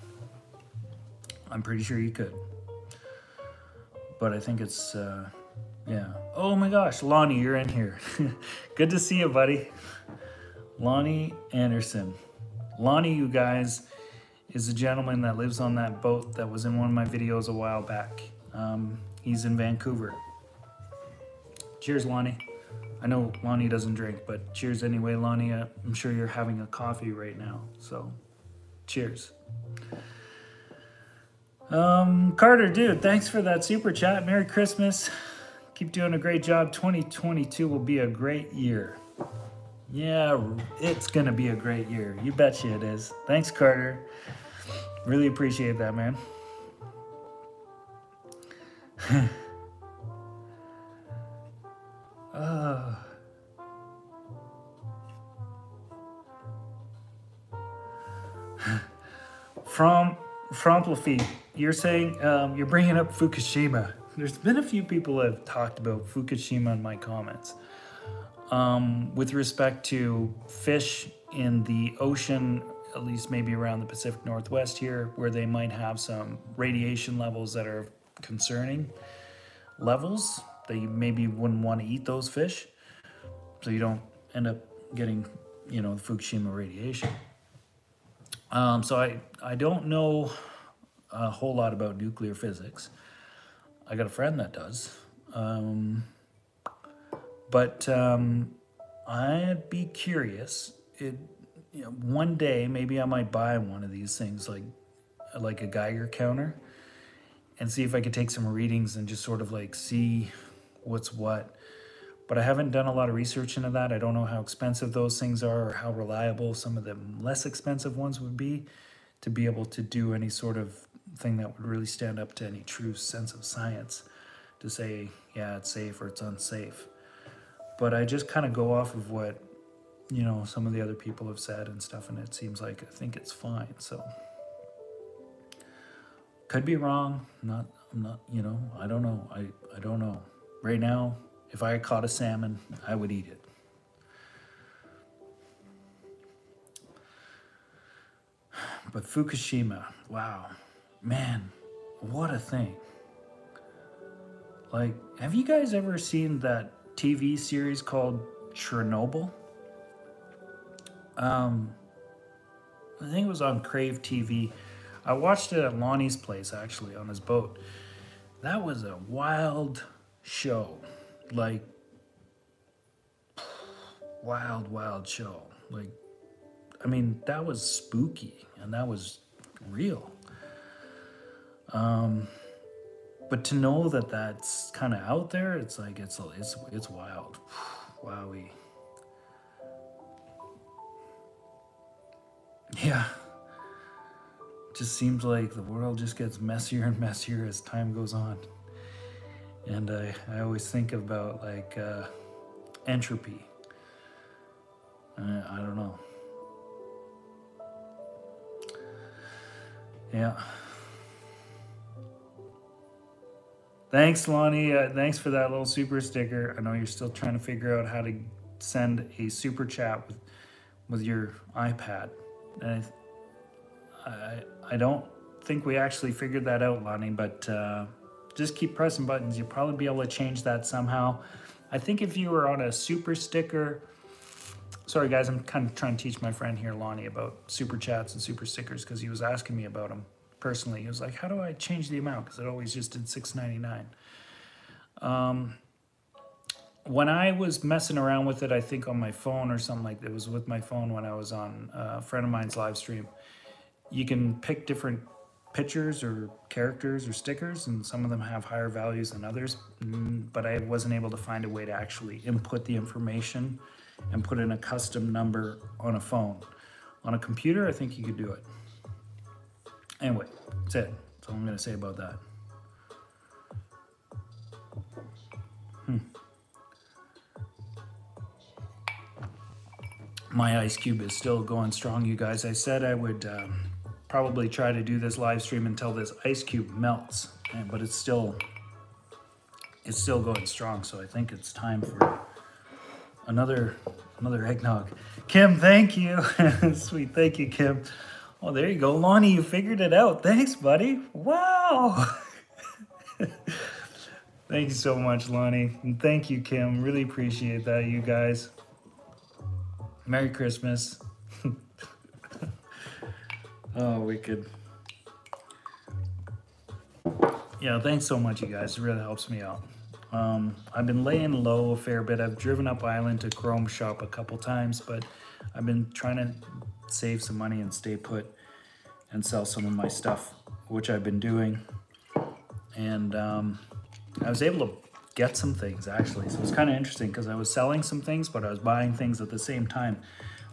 I'm pretty sure you could. But I think it's, yeah. Oh my gosh, Lonnie, you're in here. Good to see you, buddy. Lonnie Anderson. Lonnie, you guys, is a gentleman that lives on that boat that was in one of my videos a while back. He's in Vancouver. Cheers, Lonnie. I know Lonnie doesn't drink, but cheers anyway, Lonnie. I'm sure you're having a coffee right now, so cheers. Carter, dude, thanks for that super chat. Merry Christmas. Keep doing a great job. 2022 will be a great year. Yeah, it's gonna be a great year. You betcha it is. Thanks, Carter. Really appreciate that, man. From Fromplefeet, you're saying you're bringing up Fukushima. There's been a few people that have talked about Fukushima in my comments. With respect to fish in the ocean, at least maybe around the Pacific Northwest here, where they might have some radiation levels that are concerning levels that you maybe wouldn't want to eat those fish, so you don't end up getting, you know, Fukushima radiation. So I don't know a whole lot about nuclear physics. I got a friend that does. But I'd be curious. You know, one day, maybe I might buy one of these things, like a Geiger counter, and see if I could take some readings and just sort of like see what's what. But I haven't done a lot of research into that. I don't know how expensive those things are or how reliable some of the less expensive ones would be to be able to do any sort of thing that would really stand up to any true sense of science to say, yeah, it's safe or it's unsafe. But I just kind of go off of what, you know, some of the other people have said and stuff, and it seems like I think it's fine. So could be wrong. I'm not, you know, I don't know. I don't know. Right now, if I caught a salmon, I would eat it. But Fukushima, wow. Man, what a thing. Like, have you guys ever seen that TV series called Chernobyl? I think it was on Crave TV. I watched it at Lonnie's place, actually, on his boat. That was a wild show. Like, wild show. Like, I mean, that was spooky and that was real. But to know that that's kind of out there, it's like, it's wild. Wowie. Yeah. It just seems like the world just gets messier and messier as time goes on. And I always think about, like, entropy. I don't know. Yeah. Thanks, Lonnie. Thanks for that little super sticker. I know you're still trying to figure out how to send a super chat with your iPad. And I don't think we actually figured that out, Lonnie, but just keep pressing buttons. You'll probably be able to change that somehow. I think if you were on a super sticker... Sorry, guys, I'm kind of trying to teach my friend here, Lonnie, about super chats and super stickers because he was asking me about them personally. He was like, how do I change the amount? Because it always just did $6.99. When I was messing around with it, I think on my phone or something like that, it was with my phone when I was on a friend of mine's live stream, you can pick different pictures or characters or stickers, and some of them have higher values than others, but I wasn't able to find a way to actually input the information and put in a custom number on a phone. On a computer, I think you could do it. Anyway, that's it. That's all I'm gonna say about that. My ice cube is still going strong, you guys. I said I would probably try to do this live stream until this ice cube melts, but it's still going strong, so I think it's time for another eggnog. Kim, thank you. Sweet, thank you, Kim. Oh, there you go. Lonnie, you figured it out. Thanks, buddy. Wow. Thank you so much, Lonnie. And thank you, Kim. Really appreciate that, you guys. Merry Christmas. Oh, wicked. Yeah, thanks so much, you guys. It really helps me out. I've been laying low a fair bit. I've driven up island to Chrome shop a couple times, but I've been trying to save some money and stay put and sell some of my stuff, which I've been doing. And I was able to get some things, actually. So it's kind of interesting because I was selling some things, but I was buying things at the same time.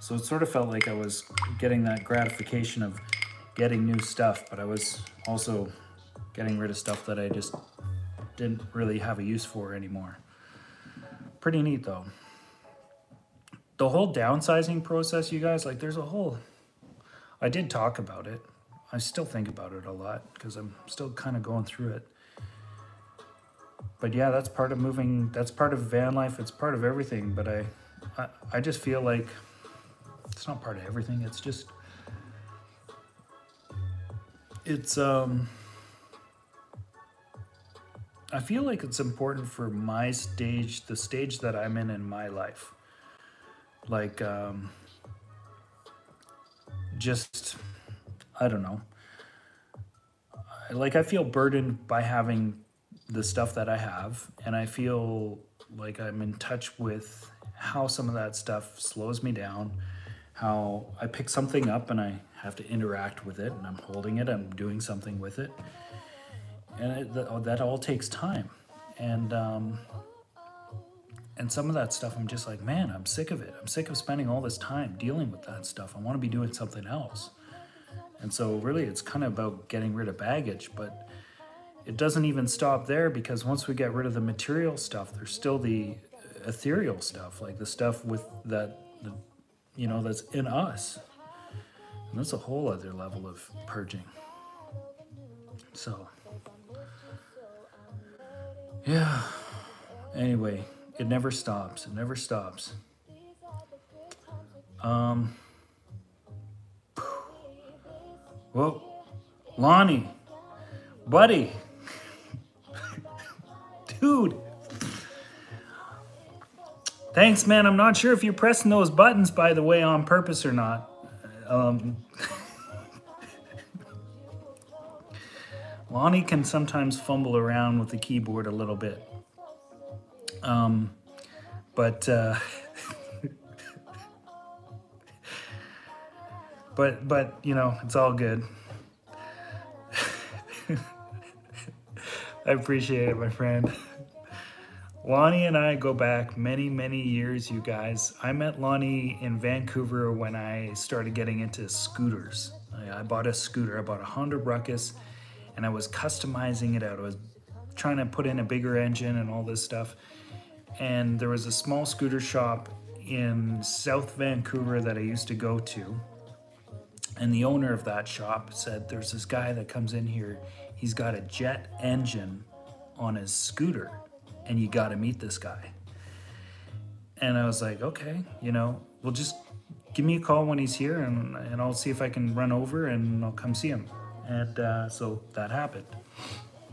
So it sort of felt like I was getting that gratification of getting new stuff, but I was also getting rid of stuff that I just didn't really have a use for anymore. Pretty neat, though. The whole downsizing process, you guys, like there's a whole... I did talk about it. I still think about it a lot because I'm still kind of going through it. But yeah, that's part of moving, that's part of van life, it's part of everything, but I just feel like it's not part of everything, it's just, it's, I feel like it's important for my stage, the stage that I'm in my life. Like, just, I don't know. Like, I feel burdened by having the stuff that I have, and I feel like I'm in touch with how some of that stuff slows me down, how I pick something up and I have to interact with it, and I'm holding it, I'm doing something with it. And that all takes time. And some of that stuff, I'm just like, man, I'm sick of it. I'm sick of spending all this time dealing with that stuff. I want to be doing something else. And so really it's kind of about getting rid of baggage, but it doesn't even stop there, because once we get rid of the material stuff, there's still the ethereal stuff, like the stuff with that, you know, that's in us. And that's a whole other level of purging. So, yeah, anyway, it never stops. It never stops. Whoa, Lonnie, buddy, dude. Thanks, man. I'm not sure if you're pressing those buttons, by the way, on purpose or not. Lonnie can sometimes fumble around with the keyboard a little bit. But you know, it's all good. I appreciate it, my friend. Lonnie and I go back many, many years, you guys. I met Lonnie in Vancouver when I started getting into scooters. I bought a scooter, I bought a Honda Ruckus, and I was customizing it out. I was trying to put in a bigger engine and all this stuff. And there was a small scooter shop in South Vancouver that I used to go to. And the owner of that shop said, there's this guy that comes in here, he's got a jet engine on his scooter, and you gotta meet this guy. And I was like, okay, you know, well, just give me a call when he's here, and I'll see if I can run over and I'll come see him. And so that happened.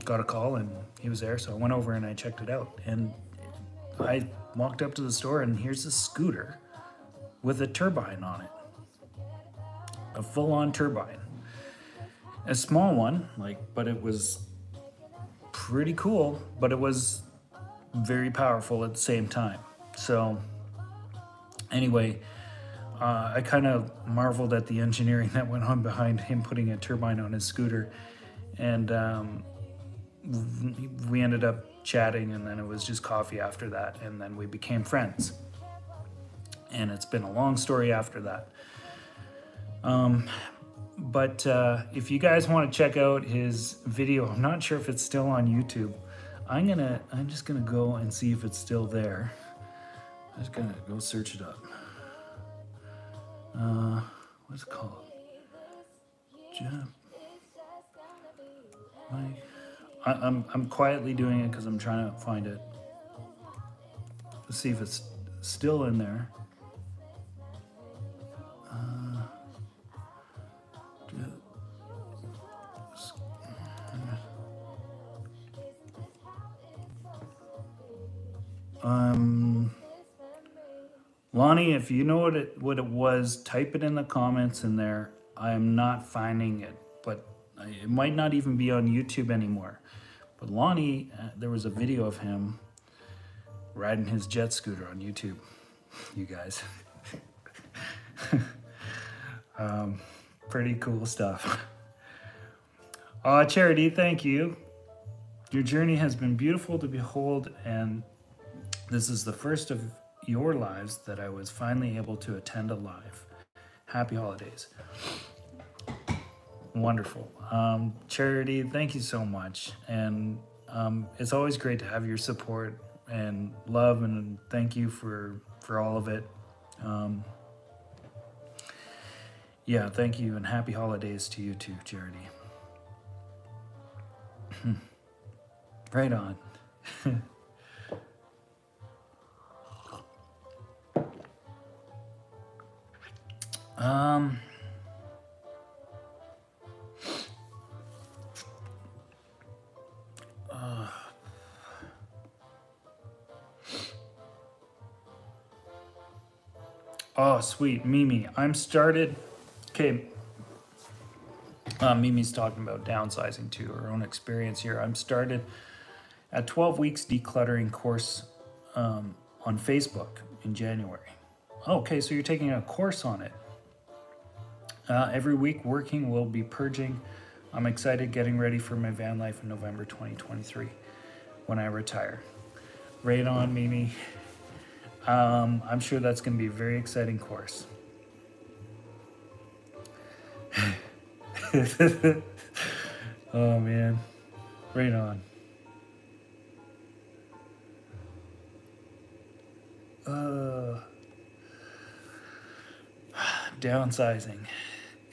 Got a call and he was there, so I went over and I checked it out. And I walked up to the store, and here's a scooter with a turbine on it. A full-on turbine. A small one, like, but it was pretty cool, but it was very powerful at the same time. So anyway, I kind of marveled at the engineering that went on behind him putting a turbine on his scooter. And we ended up chatting, and then it was just coffee after that, and then we became friends. And it's been a long story after that. If you guys want to check out his video, I'm not sure if it's still on YouTube. I'm just gonna go and see if it's still there. I'm just gonna go search it up. What's it called? I'm quietly doing it because I'm trying to find it. Let's see if it's still in there. Lonnie, if you know what it was, type it in the comments in there. I'm not finding it, but it might not even be on YouTube anymore. But Lonnie, there was a video of him riding his jet scooter on YouTube, you guys. Pretty cool stuff. Aw, Charity, thank you. Your journey has been beautiful to behold, and this is the first of your lives that I was finally able to attend a live. Happy holidays. Wonderful. Charity, thank you so much. And it's always great to have your support and love, and thank you for all of it. Yeah, thank you, and happy holidays to you too, Charity. Right on. Oh, sweet, Mimi. Okay. Mimi's talking about downsizing too, her own experience here. I'm started at 12 weeks decluttering course on Facebook in January. Okay, so you're taking a course on it. Every week working will be purging. I'm excited, getting ready for my van life in November 2023 when I retire. Right on, Mimi. I'm sure that's going to be a very exciting course. Oh, man. Right on. Downsizing.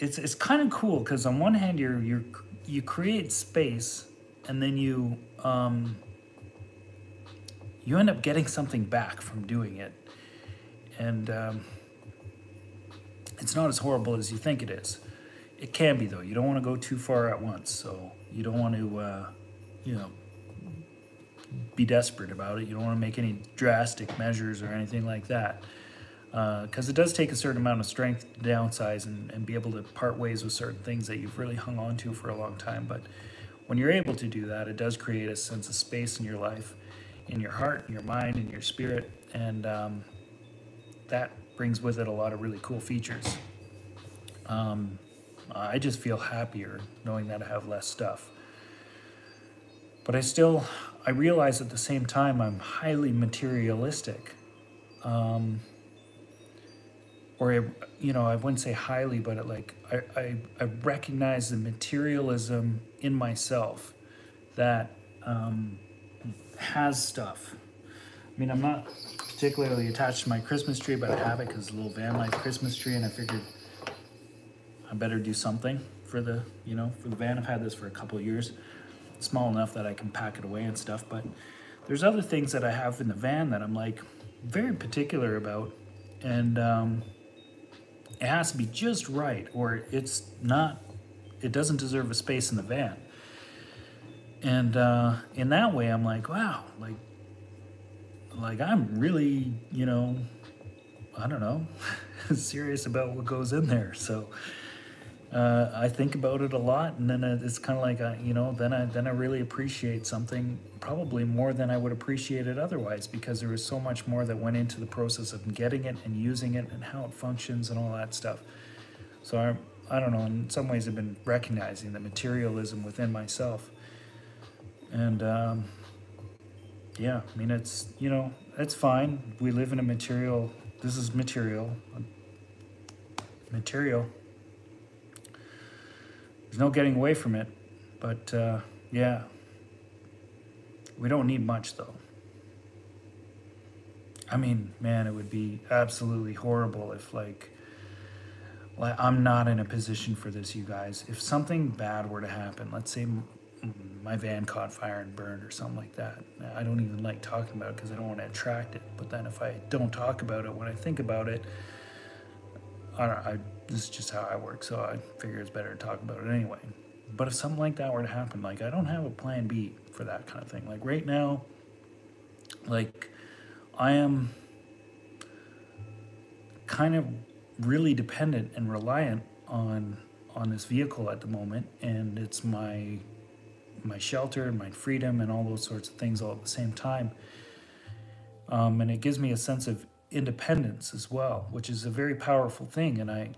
It's kind of cool because on one hand you create space and then you you end up getting something back from doing it, and it's not as horrible as you think it is. It can be though. You don't want to go too far at once, so you don't want to you know, be desperate about it. You don't want to make any drastic measures or anything like that. Because it does take a certain amount of strength to downsize and be able to part ways with certain things that you've really hung on to for a long time. But when you're able to do that, it does create a sense of space in your life, in your heart, in your mind, in your spirit. And that brings with it a lot of really cool features. I just feel happier knowing that I have less stuff. But I realize at the same time I'm highly materialistic. You know, I wouldn't say highly, but it, like I recognize the materialism in myself that has stuff. I mean, I'm not particularly attached to my Christmas tree, but I have it because it's a little van life Christmas tree, and I figured I better do something for the, you know, for the van. I've had this for a couple of years. It's small enough that I can pack it away and stuff, but there's other things that I have in the van that I'm like very particular about, and it has to be just right, or it's not, it doesn't deserve a space in the van. And in that way, I'm like, wow, like I'm really, you know, I don't know, serious about what goes in there. So I think about it a lot, and then it's kind of like, you know, then I really appreciate something probably more than I would appreciate it otherwise, because there was so much more that went into the process of getting it and using it and how it functions and all that stuff. So I don't know, in some ways I've been recognizing the materialism within myself. And yeah, I mean, it's, you know, it's fine. We live in a material, this is material. There's no getting away from it, but yeah. We don't need much though. I mean, man, it would be absolutely horrible if like I'm not in a position for this, you guys. If something bad were to happen, let's say my van caught fire and burned or something like that. I don't even like talking about it because I don't want to attract it. But then if I don't talk about it, when I think about it, this is just how I work, so I figure it's better to talk about it anyway. But if something like that were to happen, like, I don't have a plan B for that kind of thing. Like, right now, like, I am kind of really dependent and reliant on this vehicle at the moment, and it's my shelter and my freedom and all those sorts of things all at the same time. And it gives me a sense of independence as well, which is a very powerful thing, and I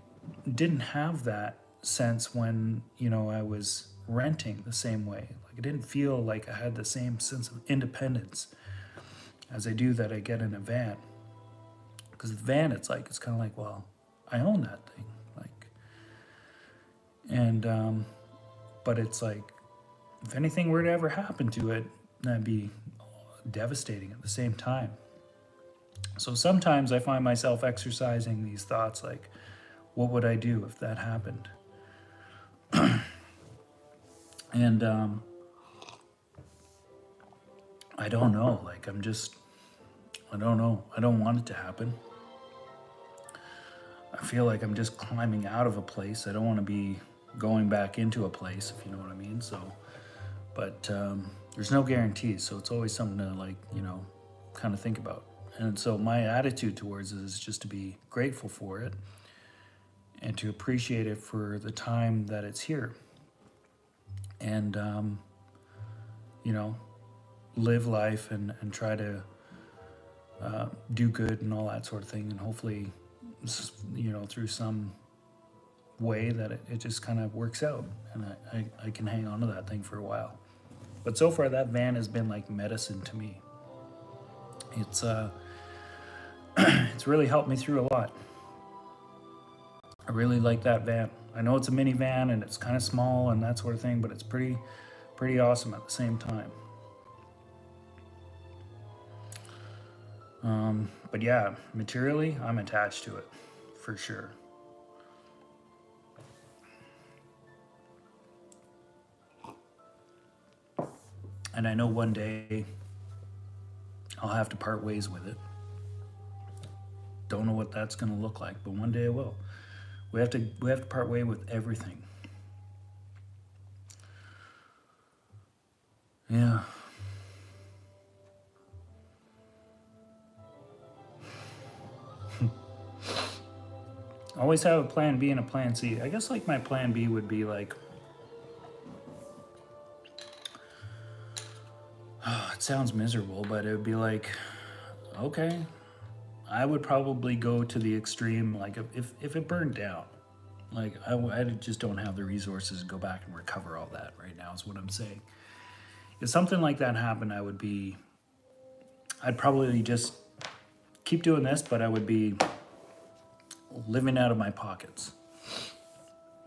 didn't have that sense when, you know, I was renting the same way. Like, I didn't feel like I had the same sense of independence as I do that I get in a van, because the van, it's kind of like, well, I own that thing, like, and but it's like, if anything were to ever happen to it, that'd be devastating at the same time. So sometimes I find myself exercising these thoughts, like, what would I do if that happened? And I don't know, like, I don't know. I don't want it to happen. I feel like I'm just climbing out of a place. I don't want to be going back into a place, if you know what I mean. So, but there's no guarantees, so it's always something to, like, you know, kind of think about. And so my attitude towards it is just to be grateful for it and to appreciate it for the time that it's here. And, you know, live life and try to do good and all that sort of thing. And hopefully, you know, through some way that it just kind of works out and I can hang on to that thing for a while. But so far that van has been like medicine to me. It's it's really helped me through a lot. I really like that van. I know it's a minivan and it's kind of small and that sort of thing, but it's pretty awesome at the same time. But yeah, materially, I'm attached to it for sure. And I know one day I'll have to part ways with it. Don't know what that's going to look like, but one day I will. We have to part ways with everything. Yeah. Always have a plan B and a plan C. I guess like my plan B would be like, sounds miserable, but it would be like, okay, I would probably go to the extreme, like if it burned down, like I just don't have the resources to go back and recover all that right now is what I'm saying. If something like that happened, I'd probably just keep doing this, but I would be living out of my pockets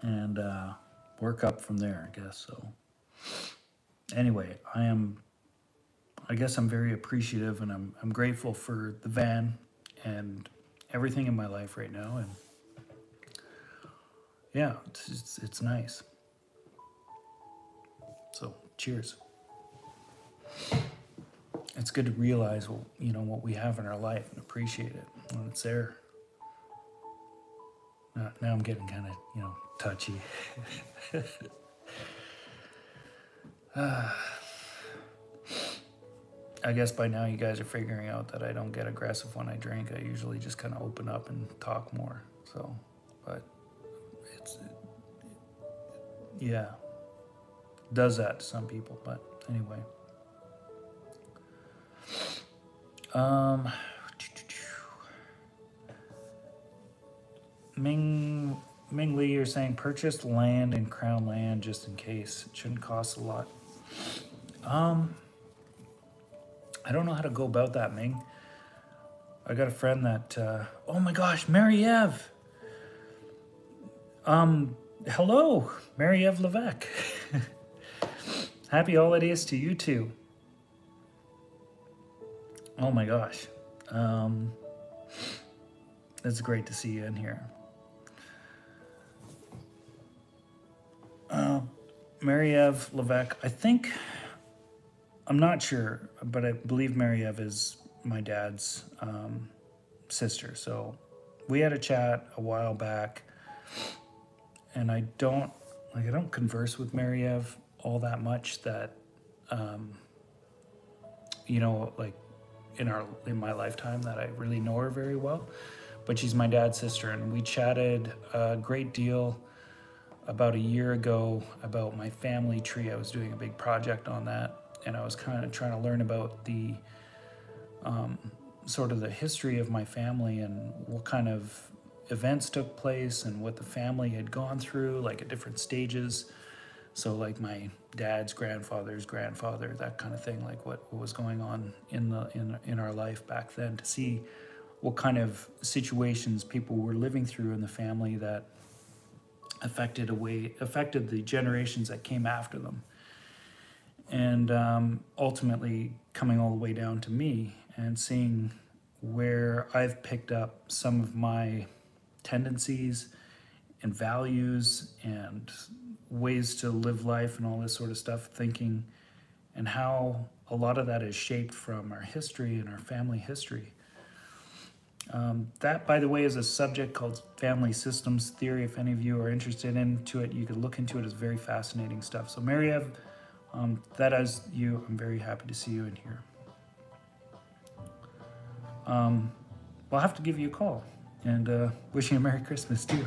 and work up from there, I guess. So anyway, I guess I'm very appreciative and I'm grateful for the van and everything in my life right now. And yeah, it's nice. So cheers. It's good to realize, you know, what we have in our life and appreciate it when it's there. Now I'm getting kind of, you know, touchy. I guess by now you guys are figuring out that I don't get aggressive when I drink. I usually just kind of open up and talk more. So, but yeah, does that to some people. But anyway, Ming Lee, you're saying purchase land and crown land just in case. It shouldn't cost a lot. I don't know how to go about that, Ming. I got a friend that, oh my gosh, Mary Ev. Hello, Mary Ev Levesque. Happy holidays to you two. Oh my gosh. It's great to see you in here. Mary Ev Levesque, I think, I'm not sure, but I believe Mary Ev is my dad's sister. So we had a chat a while back, and I don't converse with Mary Ev all that much. That you know, like in my lifetime, that I really know her very well. But she's my dad's sister, and we chatted a great deal about a year ago about my family tree. I was doing a big project on that. And I was kind of trying to learn about the sort of the history of my family and what kind of events took place and what the family had gone through, like at different stages. So like my dad's grandfather's grandfather, that kind of thing, like what was going on in our life back then, to see what kind of situations people were living through in the family that affected the generations that came after them. And ultimately coming all the way down to me and seeing where I've picked up some of my tendencies and values and ways to live life and all this sort of stuff, thinking, and how a lot of that is shaped from our history and our family history. That, by the way, is a subject called family systems theory. If any of you are interested into it, you could look into it. It's very fascinating stuff. So Mary Ev, that as you, I'm very happy to see you in here. Well, I'll have to give you a call and wish you a Merry Christmas too.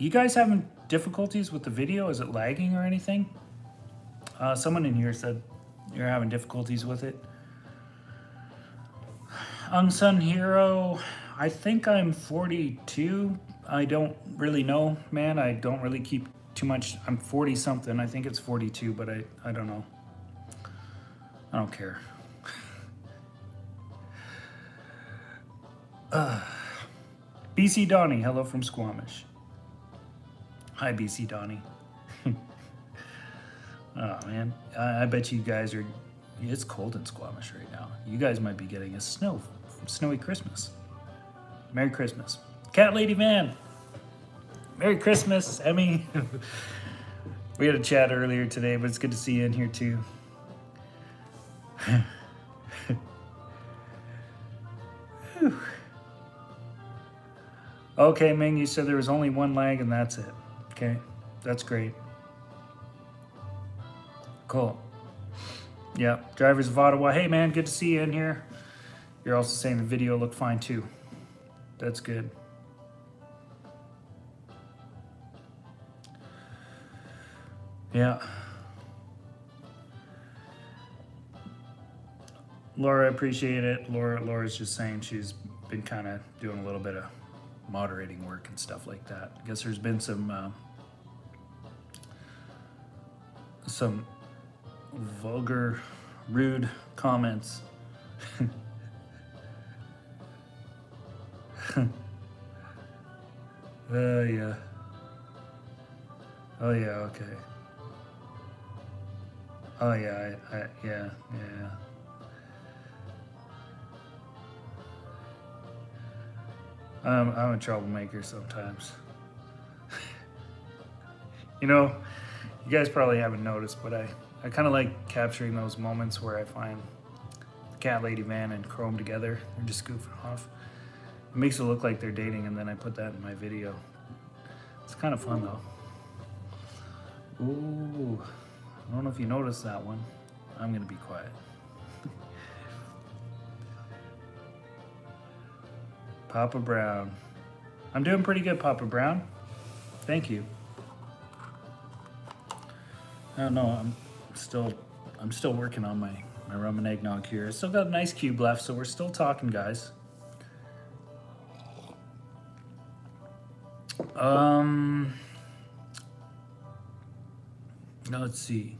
You guys having difficulties with the video? Is it lagging or anything? Someone in here said you're having difficulties with it. Unsung Hero, I think I'm 42. I don't really know, man. I don't really keep too much. I'm 40 something. I think it's 42, but I don't know. I don't care. BC Donnie, hello from Squamish. Hi, BC Donnie. Oh, man. I bet you guys are... It's cold in Squamish right now. You guys might be getting a snow from Snowy Christmas. Merry Christmas. Cat Lady Van. Merry Christmas, Emmy. We had a chat earlier today, but it's good to see you in here, too. Okay, Ming, you said there was only one lag and that's it. Okay, that's great. Cool. Yeah, Drivers of Ottawa. Hey, man, good to see you in here. You're also saying the video looked fine, too. That's good. Yeah. Laura, I appreciate it. Laura's just saying she's been kind of doing a little bit of moderating work and stuff like that. I guess there's been some vulgar, rude comments. Oh, yeah. Oh, yeah, okay. Oh, yeah, yeah. I'm a troublemaker sometimes. You know, you guys probably haven't noticed, but I kind of like capturing those moments where I find the Cat Lady Van and Chrome together. They're just goofing off. It makes it look like they're dating, and then I put that in my video. It's kind of fun, though. Ooh, I don't know if you noticed that one. I'm gonna be quiet. Papa Brown. I'm doing pretty good, Papa Brown. Thank you. I don't know, I'm still working on my rum and eggnog here. I still got an ice cube left, so we're still talking, guys. Let's see.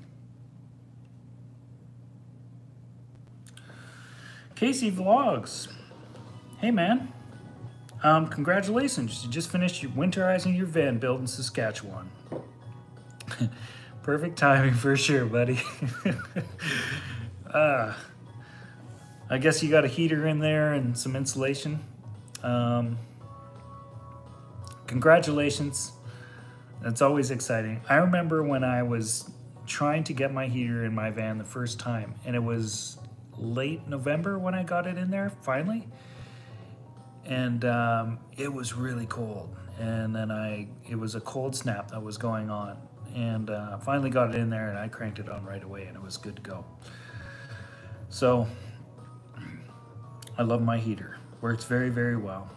Casey Vlogs. Hey, man. Congratulations, you just finished winterizing your van build in Saskatchewan. Perfect timing for sure, buddy. I guess you got a heater in there and some insulation. Congratulations, that's always exciting. I remember when I was trying to get my heater in my van the first time, and it was late November when I got it in there, finally. And it was really cold, and then it was a cold snap that was going on, and finally got it in there, and I cranked it on right away, and it was good to go. So I love my heater. Works very, very well.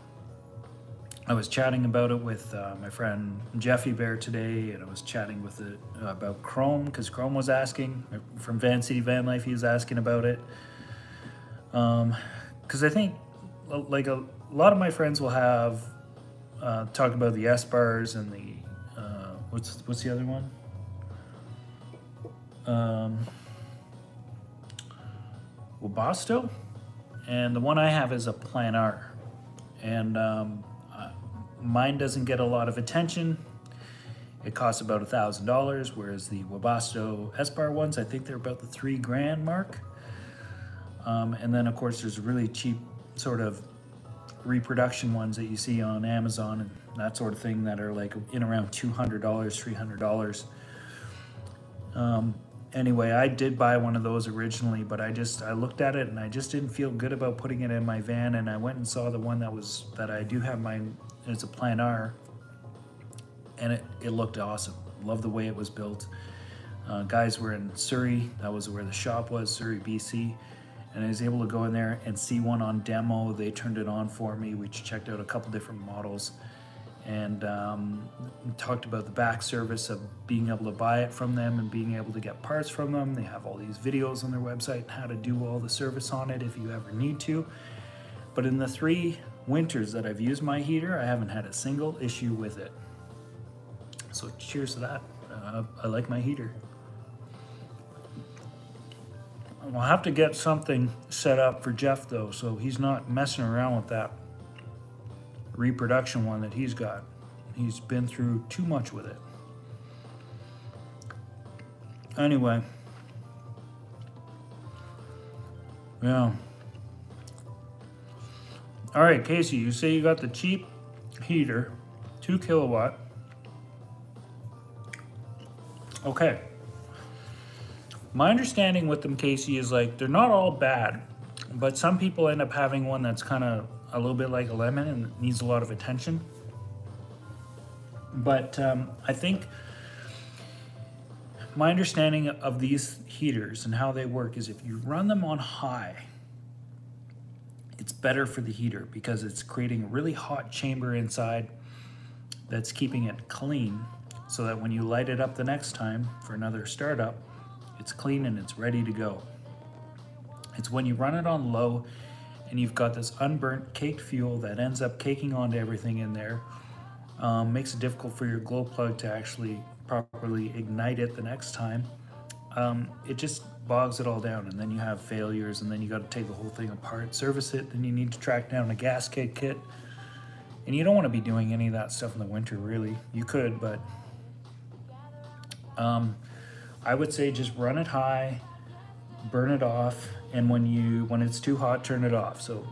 I was chatting about it with my friend Jeffy Bear today, and I was chatting with about Chrome, because Chrome was asking from Van City Van Life. He was asking about it, because I think like a lot of my friends will have talked about the S-bars and the what's the other one? Webasto, and the one I have is a planar, and mine doesn't get a lot of attention. It costs about $1,000, whereas the Webasto S-bar ones, I think they're about the $3,000 mark. And then of course there's really cheap sort of reproduction ones that you see on Amazon and that sort of thing that are like in around $200, $300. Anyway, I did buy one of those originally, but I looked at it and I just didn't feel good about putting it in my van, and I went and saw the one that I do have mine, and it's a planar, and it looked awesome. Love the way it was built. Guys were in Surrey, that was where the shop was, Surrey, BC. And I was able to go in there and see one on demo. They turned it on for me. We checked out a couple different models, and talked about the back service of being able to buy it from them and being able to get parts from them. They have all these videos on their website on how to do all the service on it if you ever need to. But in the 3 winters that I've used my heater, I haven't had a single issue with it. So cheers to that. I like my heater. I'll have to get something set up for Jeff though, so he's not messing around with that reproduction one that he's got. He's been through too much with it. Anyway, yeah. All right, Casey, you say you got the cheap heater, 2 kilowatt. Okay. My understanding with them, Casey, is like they're not all bad, but some people end up having one that's kind of a little bit like a lemon and needs a lot of attention. But I think my understanding of these heaters and how they work is if you run them on high, it's better for the heater because it's creating a really hot chamber inside that's keeping it clean so that when you light it up the next time for another startup, it's clean and it's ready to go. It's when you run it on low and you've got this unburnt caked fuel that ends up caking onto everything in there, makes it difficult for your glow plug to actually properly ignite it the next time. It just bogs it all down, and then you have failures, and then you got to take the whole thing apart, service it, then you need to track down a gasket kit. And you don't want to be doing any of that stuff in the winter, really. You could, but I would say just run it high, burn it off, and when it's too hot, turn it off. So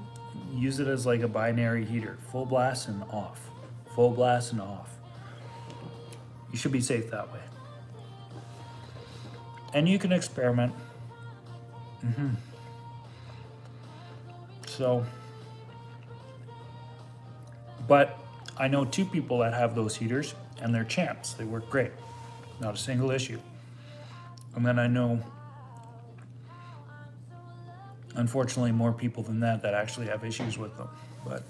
use it as like a binary heater, full blast and off, full blast and off. You should be safe that way. And you can experiment. So, but I know 2 people that have those heaters and they're champs. They work great, not a single issue. And then I know, unfortunately, more people than that actually have issues with them. But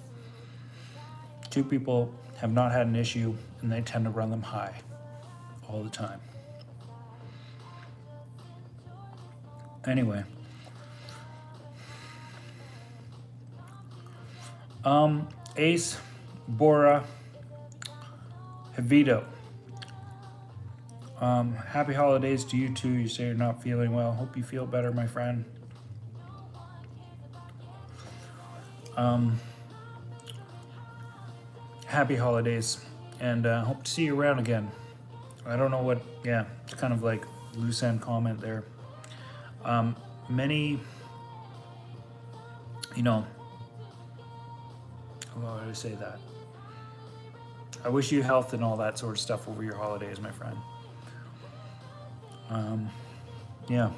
2 people have not had an issue, and they tend to run them high all the time. Anyway, Ace, Bora, Javito. Happy holidays to you too. You say you're not feeling well. Hope you feel better, my friend. Happy holidays, and hope to see you around again. I don't know what, yeah, it's kind of like loose end comment there. Many, you know, how would I say that? I wish you health and all that sort of stuff over your holidays, my friend. Yeah.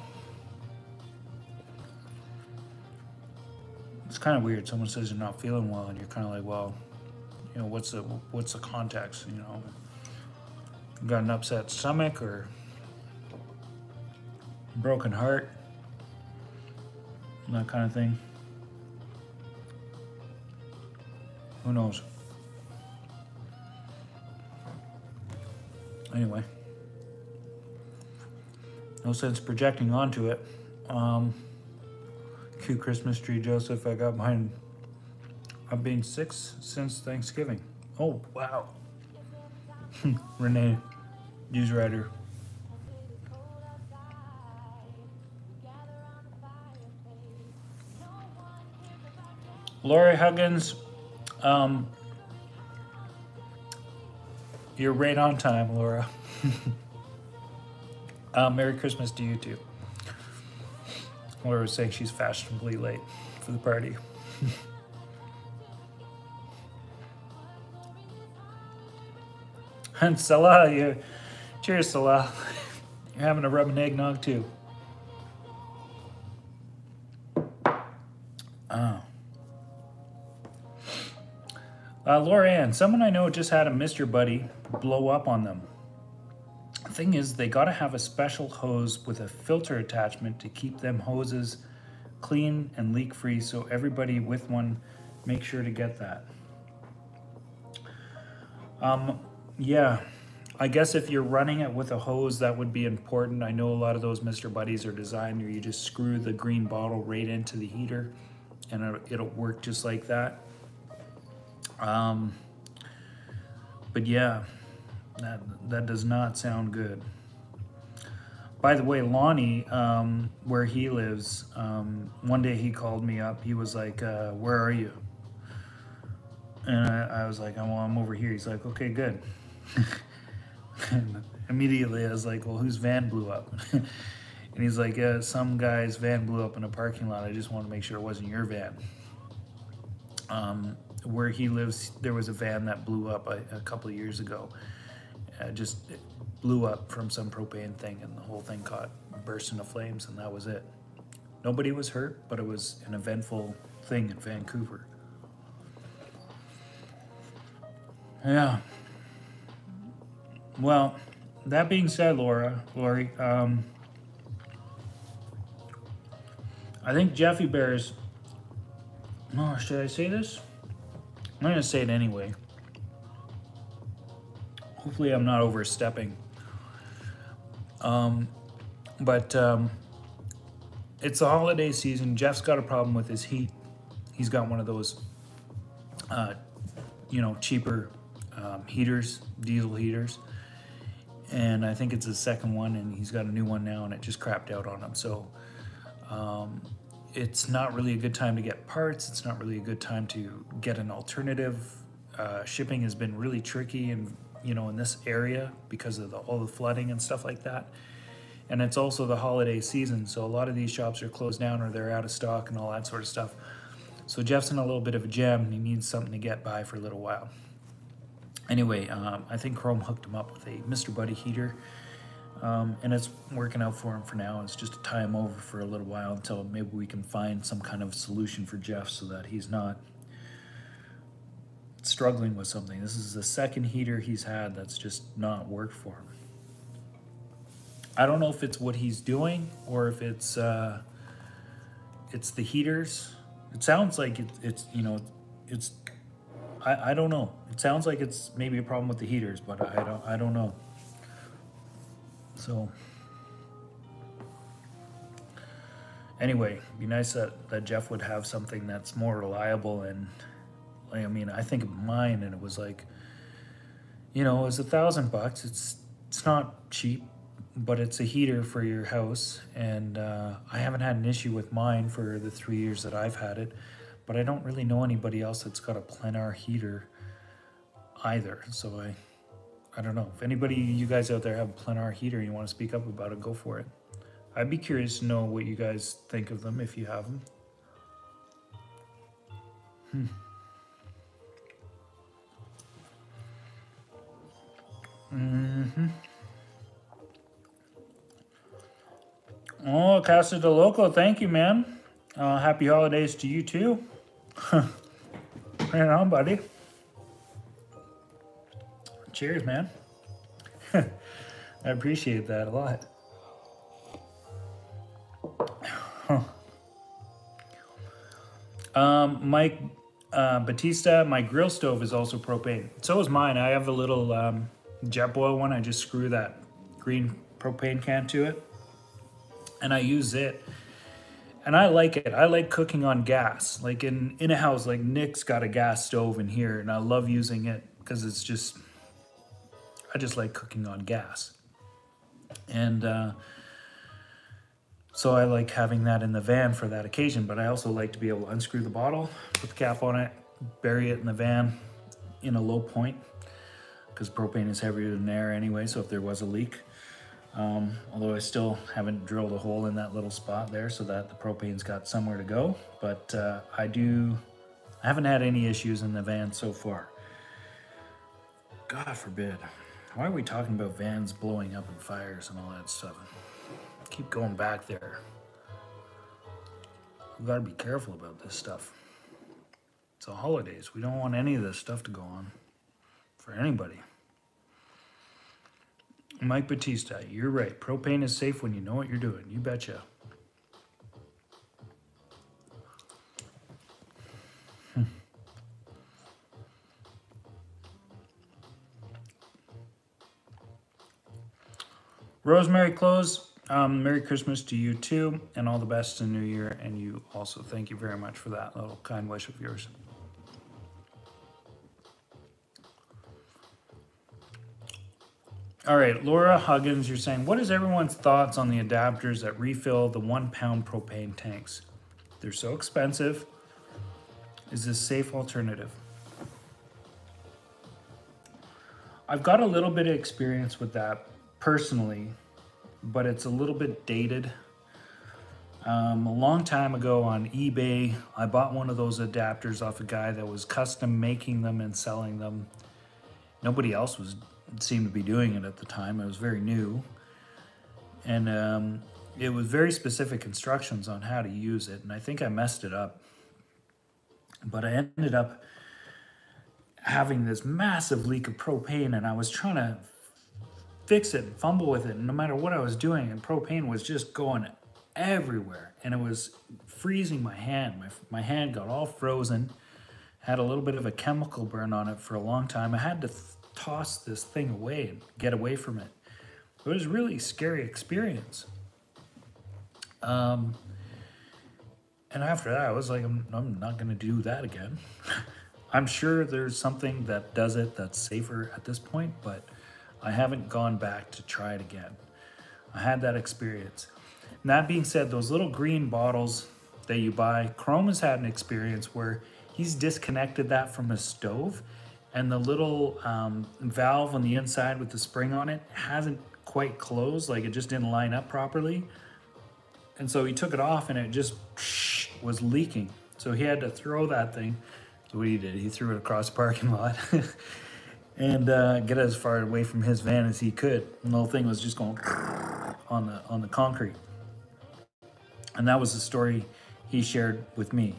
It's kind of weird. Someone says you're not feeling well and you're kind of like, well, you know, what's the context, you know? You got an upset stomach or broken heart, that kind of thing. Who knows? Anyway. No sense projecting onto it. Cute Christmas tree, Joseph. I got mine. I've been 6 since Thanksgiving. Oh, wow. Renee, news writer. Lori Huggins, you're right on time, Laura. Merry Christmas to you too. Laura was saying she's fashionably late for the party. And Salah, cheers Salah. You're having a rum and eggnog too. Oh. Laura Ann, someone I know just had a Mr. Buddy blow up on them. Thing is, they gotta have a special hose with a filter attachment to keep them hoses clean and leak free, so everybody with one make sure to get that. Yeah, I guess if you're running it with a hose, that would be important. I know a lot of those Mr. Buddies are designed where you just screw the green bottle right into the heater and it'll work just like that. But yeah, that does not sound good. By the way, Lonnie, where he lives, one day he called me up. He was like, where are you? And I was like, well, I'm over here. He's like, okay, good. And immediately I was like, well, whose van blew up? And he's like, yeah, some guy's van blew up in a parking lot. I just wanted to make sure it wasn't your van. Where he lives, there was a van that blew up a couple of years ago. Just blew up from some propane thing, and the whole thing burst into flames, and that was it. Nobody was hurt, but it was an eventful thing in Vancouver. Yeah. Well, that being said, Lori, I think Jeffy Bear's, oh, should I say this? I'm gonna say it anyway. Hopefully I'm not overstepping. It's the holiday season. Jeff's got a problem with his heat. He's got one of those, cheaper heaters, diesel heaters. And I think it's his second one, and he's got a new one now, and it just crapped out on him. So it's not really a good time to get parts. It's not really a good time to get an alternative. Shipping has been really tricky and, in this area because of all the flooding and stuff like that. And it's also the holiday season, so a lot of these shops are closed down or they're out of stock and all that sort of stuff. So Jeff's in a little bit of a jam, and he needs something to get by for a little while. Anyway, I think Chrome hooked him up with a Mr. Buddy heater, and it's working out for him for now. It's just to tie him over for a little while until maybe we can find some kind of solution for Jeff so that he's not struggling with something. This is the second heater he's had that's just not worked for him. I don't know if it's what he's doing or if it's it's the heaters. It sounds like I don't know. It sounds like it's maybe a problem with the heaters, but I don't know. So anyway, it'd be nice that Jeff would have something that's more reliable. And I mean, I think of mine, and it was like, it was $1,000. It's not cheap, but it's a heater for your house, and I haven't had an issue with mine for the 3 years that I've had it, but I don't really know anybody else that's got a plein air heater either. So I don't know. If anybody, you guys out there have a plein air heater and you want to speak up about it, go for it. I'd be curious to know what you guys think of them if you have them. Oh, Casa de Loco, thank you, man. Happy holidays to you, too. Right on, buddy. Cheers, man. I appreciate that a lot. Mike Batista, my grill stove is also propane. So is mine. I have a little... Jetboil one. I just screw that green propane can to it, and I use it, and I like it. I like cooking on gas, like in a house. Like Nick's got a gas stove in here, and I love using it because it's just, I just like cooking on gas, and so I like having that in the van for that occasion. But I also like to be able to unscrew the bottle, put the cap on it, bury it in the van in a low point, because propane is heavier than air anyway, so if there was a leak, although I still haven't drilled a hole in that little spot there so that the propane's got somewhere to go, but I haven't had any issues in the van so far. God forbid. Why are we talking about vans blowing up and fires and all that stuff? Keep going back there. We've got to be careful about this stuff. It's the holidays. We don't want any of this stuff to go on. For anybody. Mike Batista, you're right. Propane is safe when you know what you're doing. You betcha. Rosemary Close, Merry Christmas to you too, and all the best in New Year, and you also. Thank you very much for that little kind wish of yours. All right, Laura Huggins, you're saying, what is everyone's thoughts on the adapters that refill the 1 pound propane tanks? They're so expensive. Is this a safe alternative? I've got a little bit of experience with that personally, but it's a little bit dated. A long time ago on eBay, I bought one of those adapters off a guy that was custom making them and selling them. Nobody else seemed to be doing it at the time. It was very new, and it was very specific instructions on how to use it, and I think I messed it up, but I ended up having this massive leak of propane, and I was trying to fix it and fumble with it, and no matter what I was doing, and propane was just going everywhere, and it was freezing my hand. My hand got all frozen, had a little bit of a chemical burn on it for a long time. I had to toss this thing away and get away from it. It was a really scary experience. And after that, I was like, I'm not gonna do that again. I'm sure there's something that does it that's safer at this point, but I haven't gone back to try it again. I had that experience. And that being said, those little green bottles that you buy, Chrome has had an experience where he's disconnected that from his stove, and the little valve on the inside with the spring on it hasn't quite closed, like it just didn't line up properly. And so he took it off and it just was leaking. So he had to throw that thing. So what he did, he threw it across the parking lot and get as far away from his van as he could. And the whole thing was just going on the concrete. And that was the story he shared with me.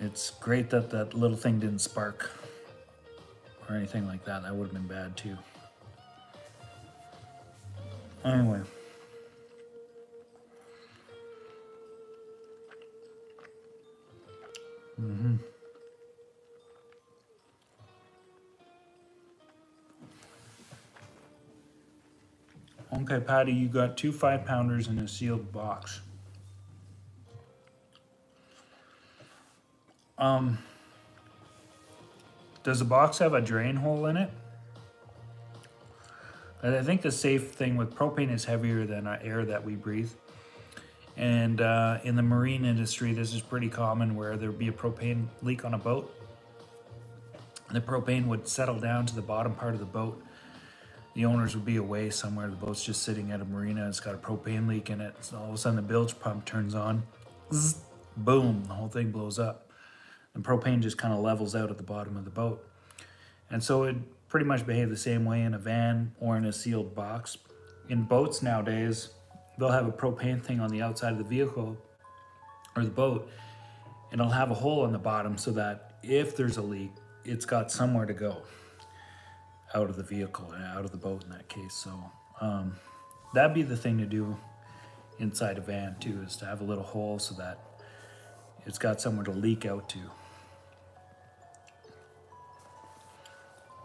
It's great that that little thing didn't spark or anything like that. That would have been bad too. Anyway. Mm-hmm. Okay, Patty, you got 2 5-pounders in a sealed box. Does the box have a drain hole in it? I think the safe thing with propane is heavier than our air that we breathe. And in the marine industry, this is pretty common where there'd be a propane leak on a boat. The propane would settle down to the bottom part of the boat. The owners would be away somewhere. The boat's just sitting at a marina. It's got a propane leak in it. So all of a sudden the bilge pump turns on. Zzz, boom, the whole thing blows up. And propane just kind of levels out at the bottom of the boat. And so it pretty much behaves the same way in a van or in a sealed box. In boats nowadays, they'll have a propane thing on the outside of the vehicle or the boat, and it'll have a hole in the bottom so that if there's a leak, it's got somewhere to go out of the vehicle and out of the boat in that case. So that'd be the thing to do inside a van too, is to have a little hole so that it's got somewhere to leak out to.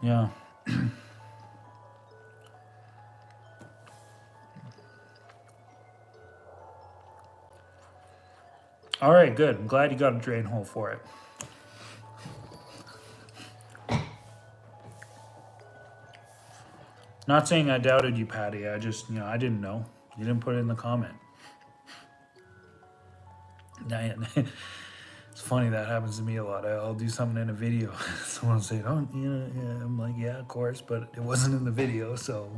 Yeah. All right, good. I'm glad you got a drain hole for it. Not saying I doubted you, Patty. I just, you know, I didn't know. You didn't put it in the comment. It's funny, that happens to me a lot. I'll do something in a video. Someone will say, "Oh, you know," I'm like, "Yeah, of course," but it wasn't in the video, so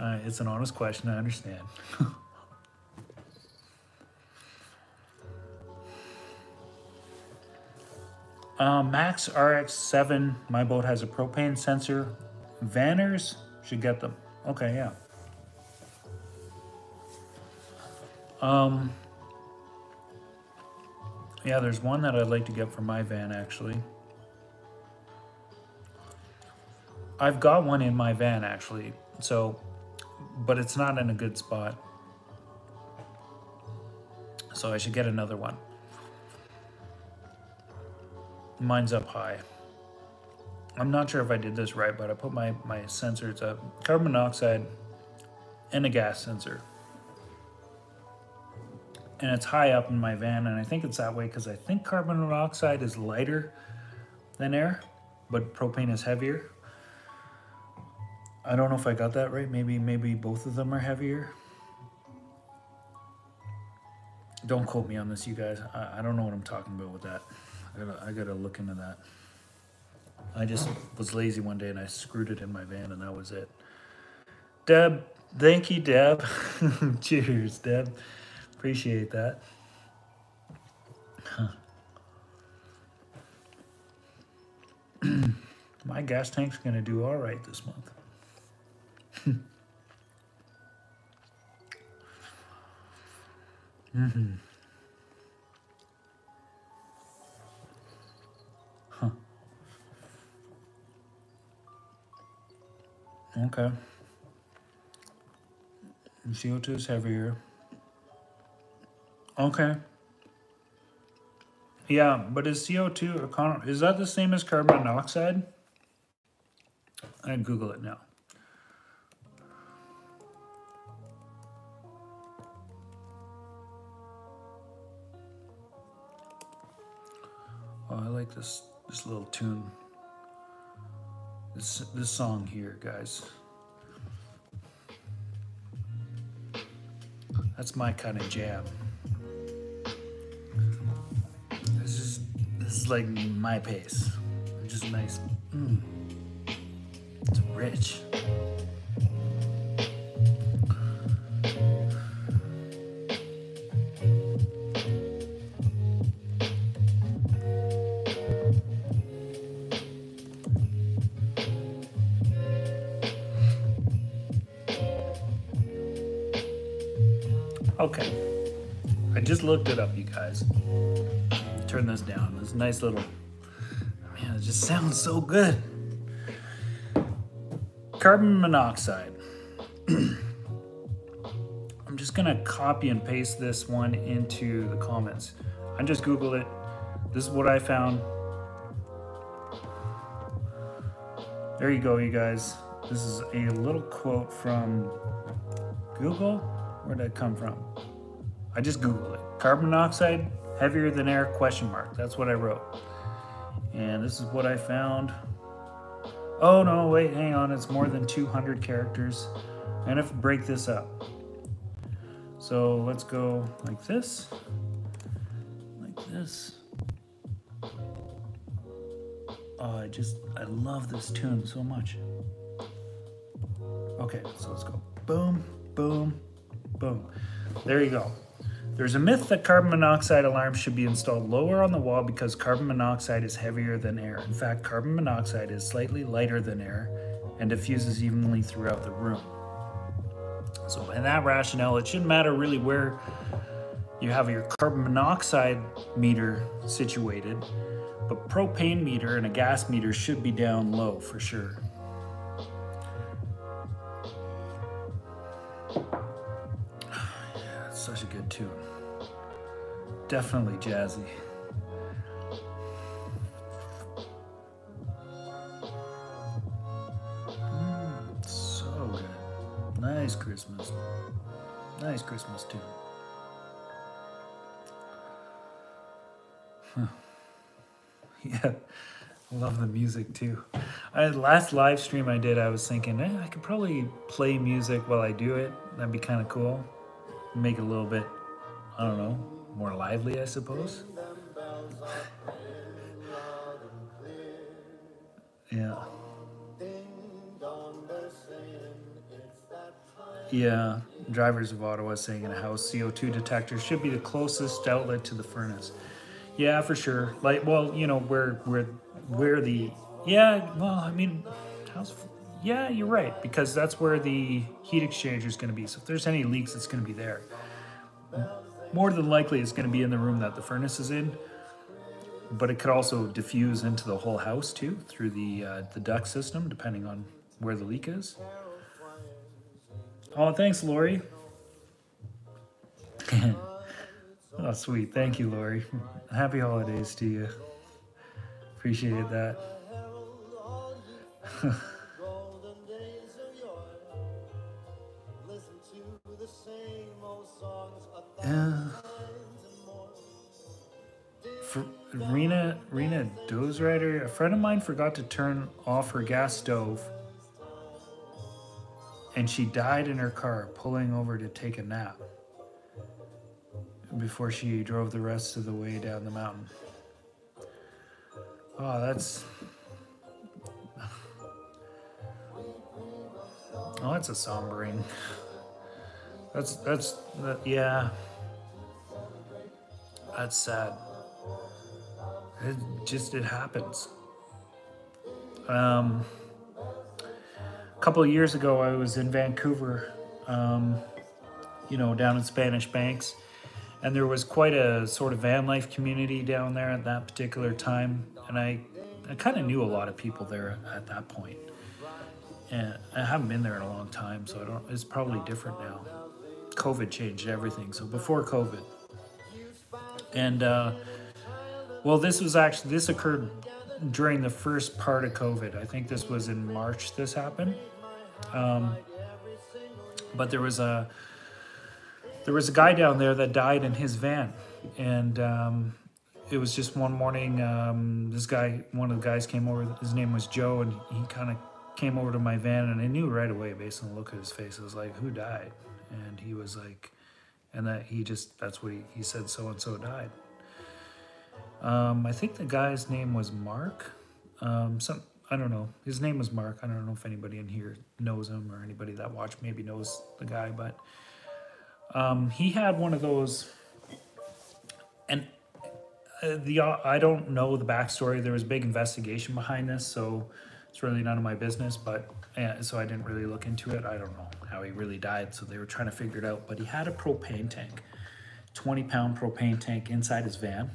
it's an honest question. I understand. Max RX7. My boat has a propane sensor. Vanners should get them. Okay, yeah. Yeah, there's one that I'd like to get for my van, actually. I've got one in my van, actually, so, but it's not in a good spot. So I should get another one. Mine's up high. I'm not sure if I did this right, but I put my sensors up. Carbon monoxide and a gas sensor. And it's high up in my van, and I think it's that way because I think carbon monoxide is lighter than air, but propane is heavier. I don't know if I got that right. Maybe both of them are heavier. Don't quote me on this, you guys. I don't know what I'm talking about with that. I gotta look into that. I just was lazy one day and I screwed it in my van and that was it. Deb, thank you, Deb. Cheers, Deb. Appreciate that. Huh. My gas tank's gonna do all right this month. Mm-hmm. Huh. Okay. CO2 is heavier. Okay. Yeah, but is CO2, is that the same as carbon monoxide? I Google it now. Oh, I like this little tune. This song here, guys. That's my kind of jam. This is like my pace. It's just nice. It's rich. Okay, I just looked it up, you guys. Turn this down. This nice little, man, it just sounds so good. Carbon monoxide. I'm just gonna copy and paste this one into the comments. I just Googled it. This is what I found. There you go, you guys. This is a little quote from Google. Where'd that come from? I just Googled it. Carbon monoxide, heavier than air, ? That's what I wrote. And this is what I found. Oh no, wait, hang on. It's more than 200 characters. I'm gonna have to break this up. So let's go like this. Like this. Oh, I love this tune so much. Okay, so let's go. Boom, boom. Boom. There you go. There's a myth that carbon monoxide alarms should be installed lower on the wall because carbon monoxide is heavier than air. In fact, carbon monoxide is slightly lighter than air and diffuses evenly throughout the room. So in that rationale, it shouldn't matter really where you have your carbon monoxide meter situated, but propane meter and a gas meter should be down low for sure. Such a good tune. Definitely jazzy. So good. Nice Christmas. Nice Christmas tune. Huh. Yeah, I love the music too. Last live stream I did, I was thinking, I could probably play music while I do it. That'd be kind of cool. Make it a little bit, I don't know, more lively, I suppose. Yeah. Yeah, drivers of Ottawa saying in a house, CO2 detector should be the closest outlet to the furnace. Yeah, for sure. Like, well, you know, where the, yeah, well, I mean, how's... Yeah, you're right, because that's where the heat exchanger is going to be. So if there's any leaks, it's going to be there. More than likely, it's going to be in the room that the furnace is in, but it could also diffuse into the whole house too through the duct system, depending on where the leak is. Oh, thanks, Lori. Oh, sweet. Thank you, Lori. Happy holidays to you. Appreciate that. Rena Dozerider. A friend of mine forgot to turn off her gas stove and she died in her car pulling over to take a nap before she drove the rest of the way down the mountain. Oh, that's... Oh, that's a sombering. Yeah. That's sad. It happens. A couple of years ago, I was in Vancouver, you know, down in Spanish Banks, and there was quite a sort of van life community down there at that particular time, and I kind of knew a lot of people there at that point. And I haven't been there in a long time, so I don't. It's probably different now. COVID changed everything. So before COVID, and well, this occurred during the first part of COVID. I think this was in March. This happened, but there was a guy down there that died in his van, and it was just one morning. One of the guys came over. His name was Joe, and he kind of came over to my van, and I knew right away based on the look of his face. I was like, who died? And he was like, and that he just, that's what he said, so-and-so died. I think the guy's name was Mark. I don't know. His name was Mark. I don't know if anybody in here knows him, or anybody that watched maybe knows the guy, but he had one of those, and I don't know the backstory. There was a big investigation behind this, so it's really none of my business, but so I didn't really look into it. I don't know how he really died, so they were trying to figure it out. But he had a propane tank, 20-pound propane tank inside his van,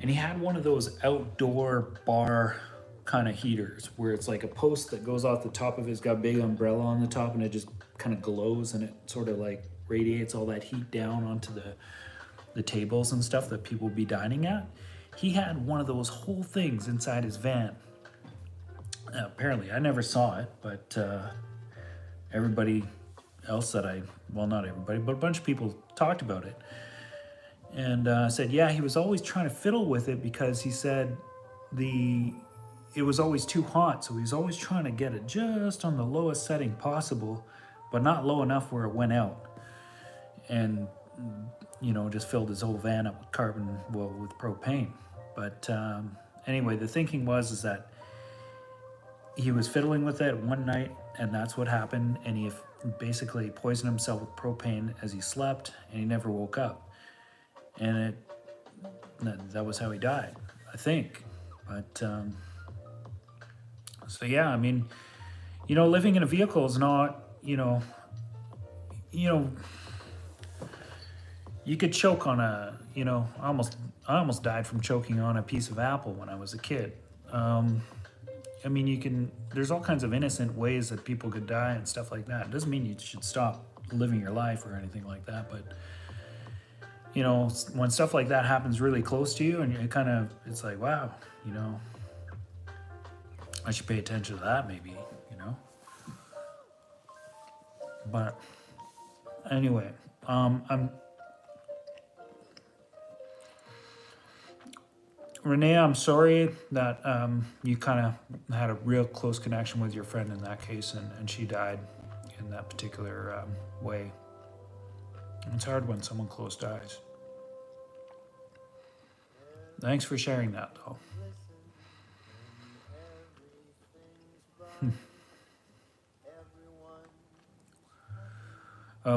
and he had one of those outdoor bar kind of heaters where it's like a post that goes off the top of it. It's got a big umbrella on the top, and it just kind of glows, and it sort of like radiates all that heat down onto the tables and stuff that people would be dining at. He had one of those whole things inside his van. Apparently, I never saw it, but everybody else that well, not everybody, but a bunch of people talked about it. And said, yeah, he was always trying to fiddle with it because he said it was always too hot. So he was always trying to get it just on the lowest setting possible, but not low enough where it went out. And, you know, just filled his whole van up with with propane. But anyway, the thinking was that he was fiddling with it one night, and that's what happened, and he basically poisoned himself with propane as he slept, and he never woke up. And that was how he died, I think. But, so yeah, I mean, you know, living in a vehicle is not, you could choke on I almost died from choking on a piece of apple when I was a kid. I mean, there's all kinds of innocent ways that people could die and stuff like that. It doesn't mean you should stop living your life or anything like that, but, you know, when stuff like that happens really close to you, and it's like, wow, you know, I should pay attention to that maybe, you know. But anyway, Renee, I'm sorry that you kind of had a real close connection with your friend in that case, and she died in that particular way. It's hard when someone close dies. Thanks for sharing that, though.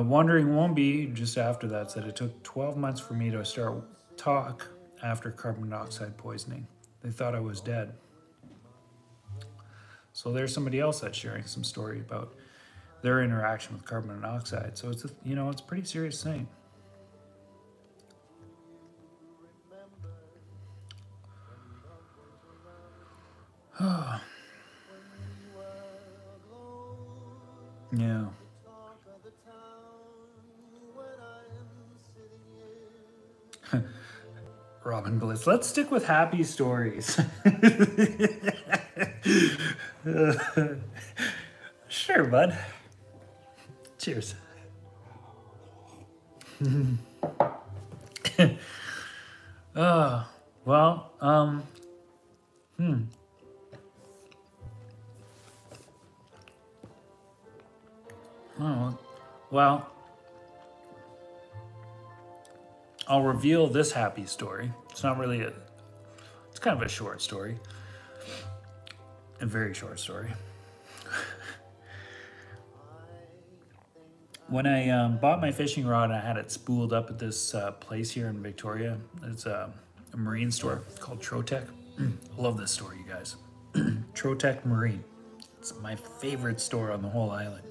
Wandering Wombi just after that said, it took 12 months for me to start talk after carbon dioxide poisoning. They thought I was dead. So there's somebody else that's sharing some story about their interaction with carbon monoxide. So it's it's a pretty serious thing. Yeah. Robin Bliss. Let's stick with happy stories. Sure, bud. Cheers. Well, Oh, well, I'll reveal this happy story. It's not really a, it's kind of a short story. A very short story. When I bought my fishing rod and I had it spooled up at this place here in Victoria, it's a marine store called Trotec. I love this store, you guys. Trotec Marine. It's my favorite store on the whole island.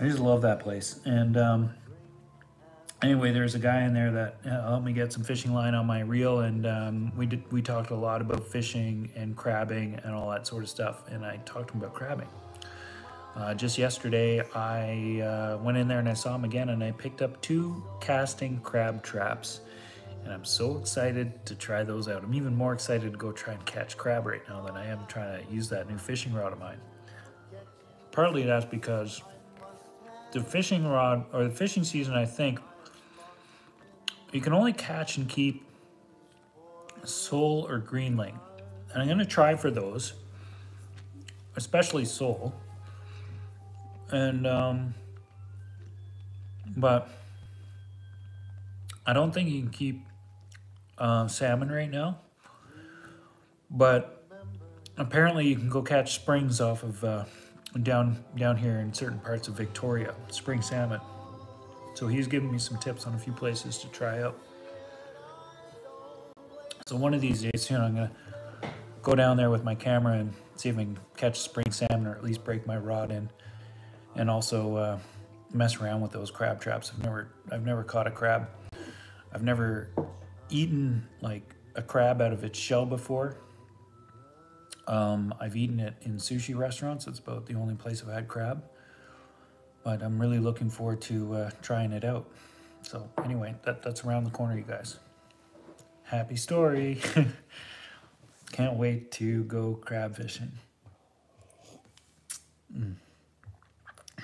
I just love that place. And anyway, there's a guy in there that helped me get some fishing line on my reel, and we talked a lot about fishing and crabbing and all that sort of stuff, and I talked to him about crabbing. Just yesterday, I went in there and I saw him again, and I picked up 2 casting crab traps, and I'm so excited to try those out. I'm even more excited to go try and catch crab right now than I am trying to use that new fishing rod of mine. Partly that's because the fishing rod, or the fishing season, I think, you can only catch and keep sole or greenling. And I'm gonna try for those, especially sole. And, but I don't think you can keep salmon right now, but apparently you can go catch springs off of, down here in certain parts of Victoria, spring salmon. So he's giving me some tips on a few places to try out. So one of these days, you know, I'm gonna go down there with my camera and see if I can catch spring salmon, or at least break my rod in, and also mess around with those crab traps. I've never caught a crab. I've never eaten like a crab out of its shell before. I've eaten it in sushi restaurants. It's about the only place I've had crab, but I'm really looking forward to trying it out. So anyway, that's around the corner, you guys. Happy story. Can't wait to go crab fishing.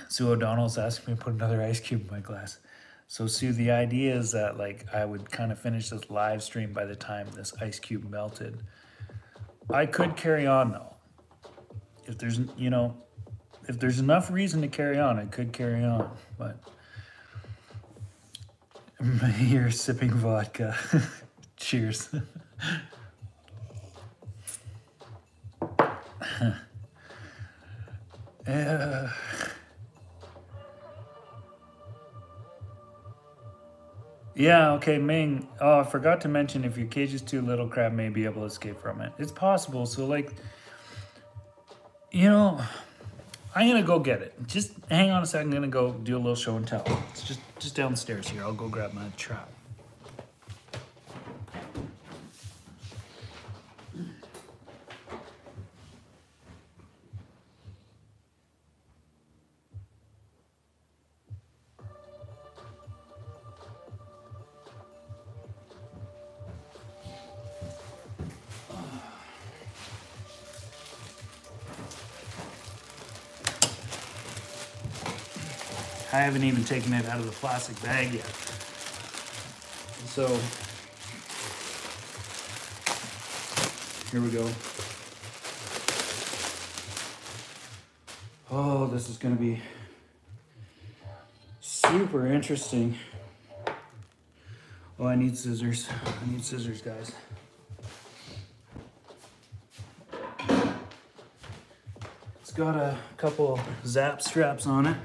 Sue O'Donnell's asking me to put another ice cube in my glass. So Sue, the idea is that like I would kind of finish this live stream by the time this ice cube melted. I could carry on though. If there's, you know, if there's enough reason to carry on, I could carry on, but you're sipping vodka. Cheers. Yeah, okay, Ming. Oh, I forgot to mention, if your cage is too little, crab may be able to escape from it. It's possible. So, like, you know, I'm going to go get it. Just hang on a second. I'm going to go do a little show and tell. It's just downstairs here. I'll go grab my trap. I haven't even taken it out of the plastic bag yet. So, here we go. Oh, this is gonna be super interesting. Oh, I need scissors. I need scissors, guys. It's got a couple zap straps on it.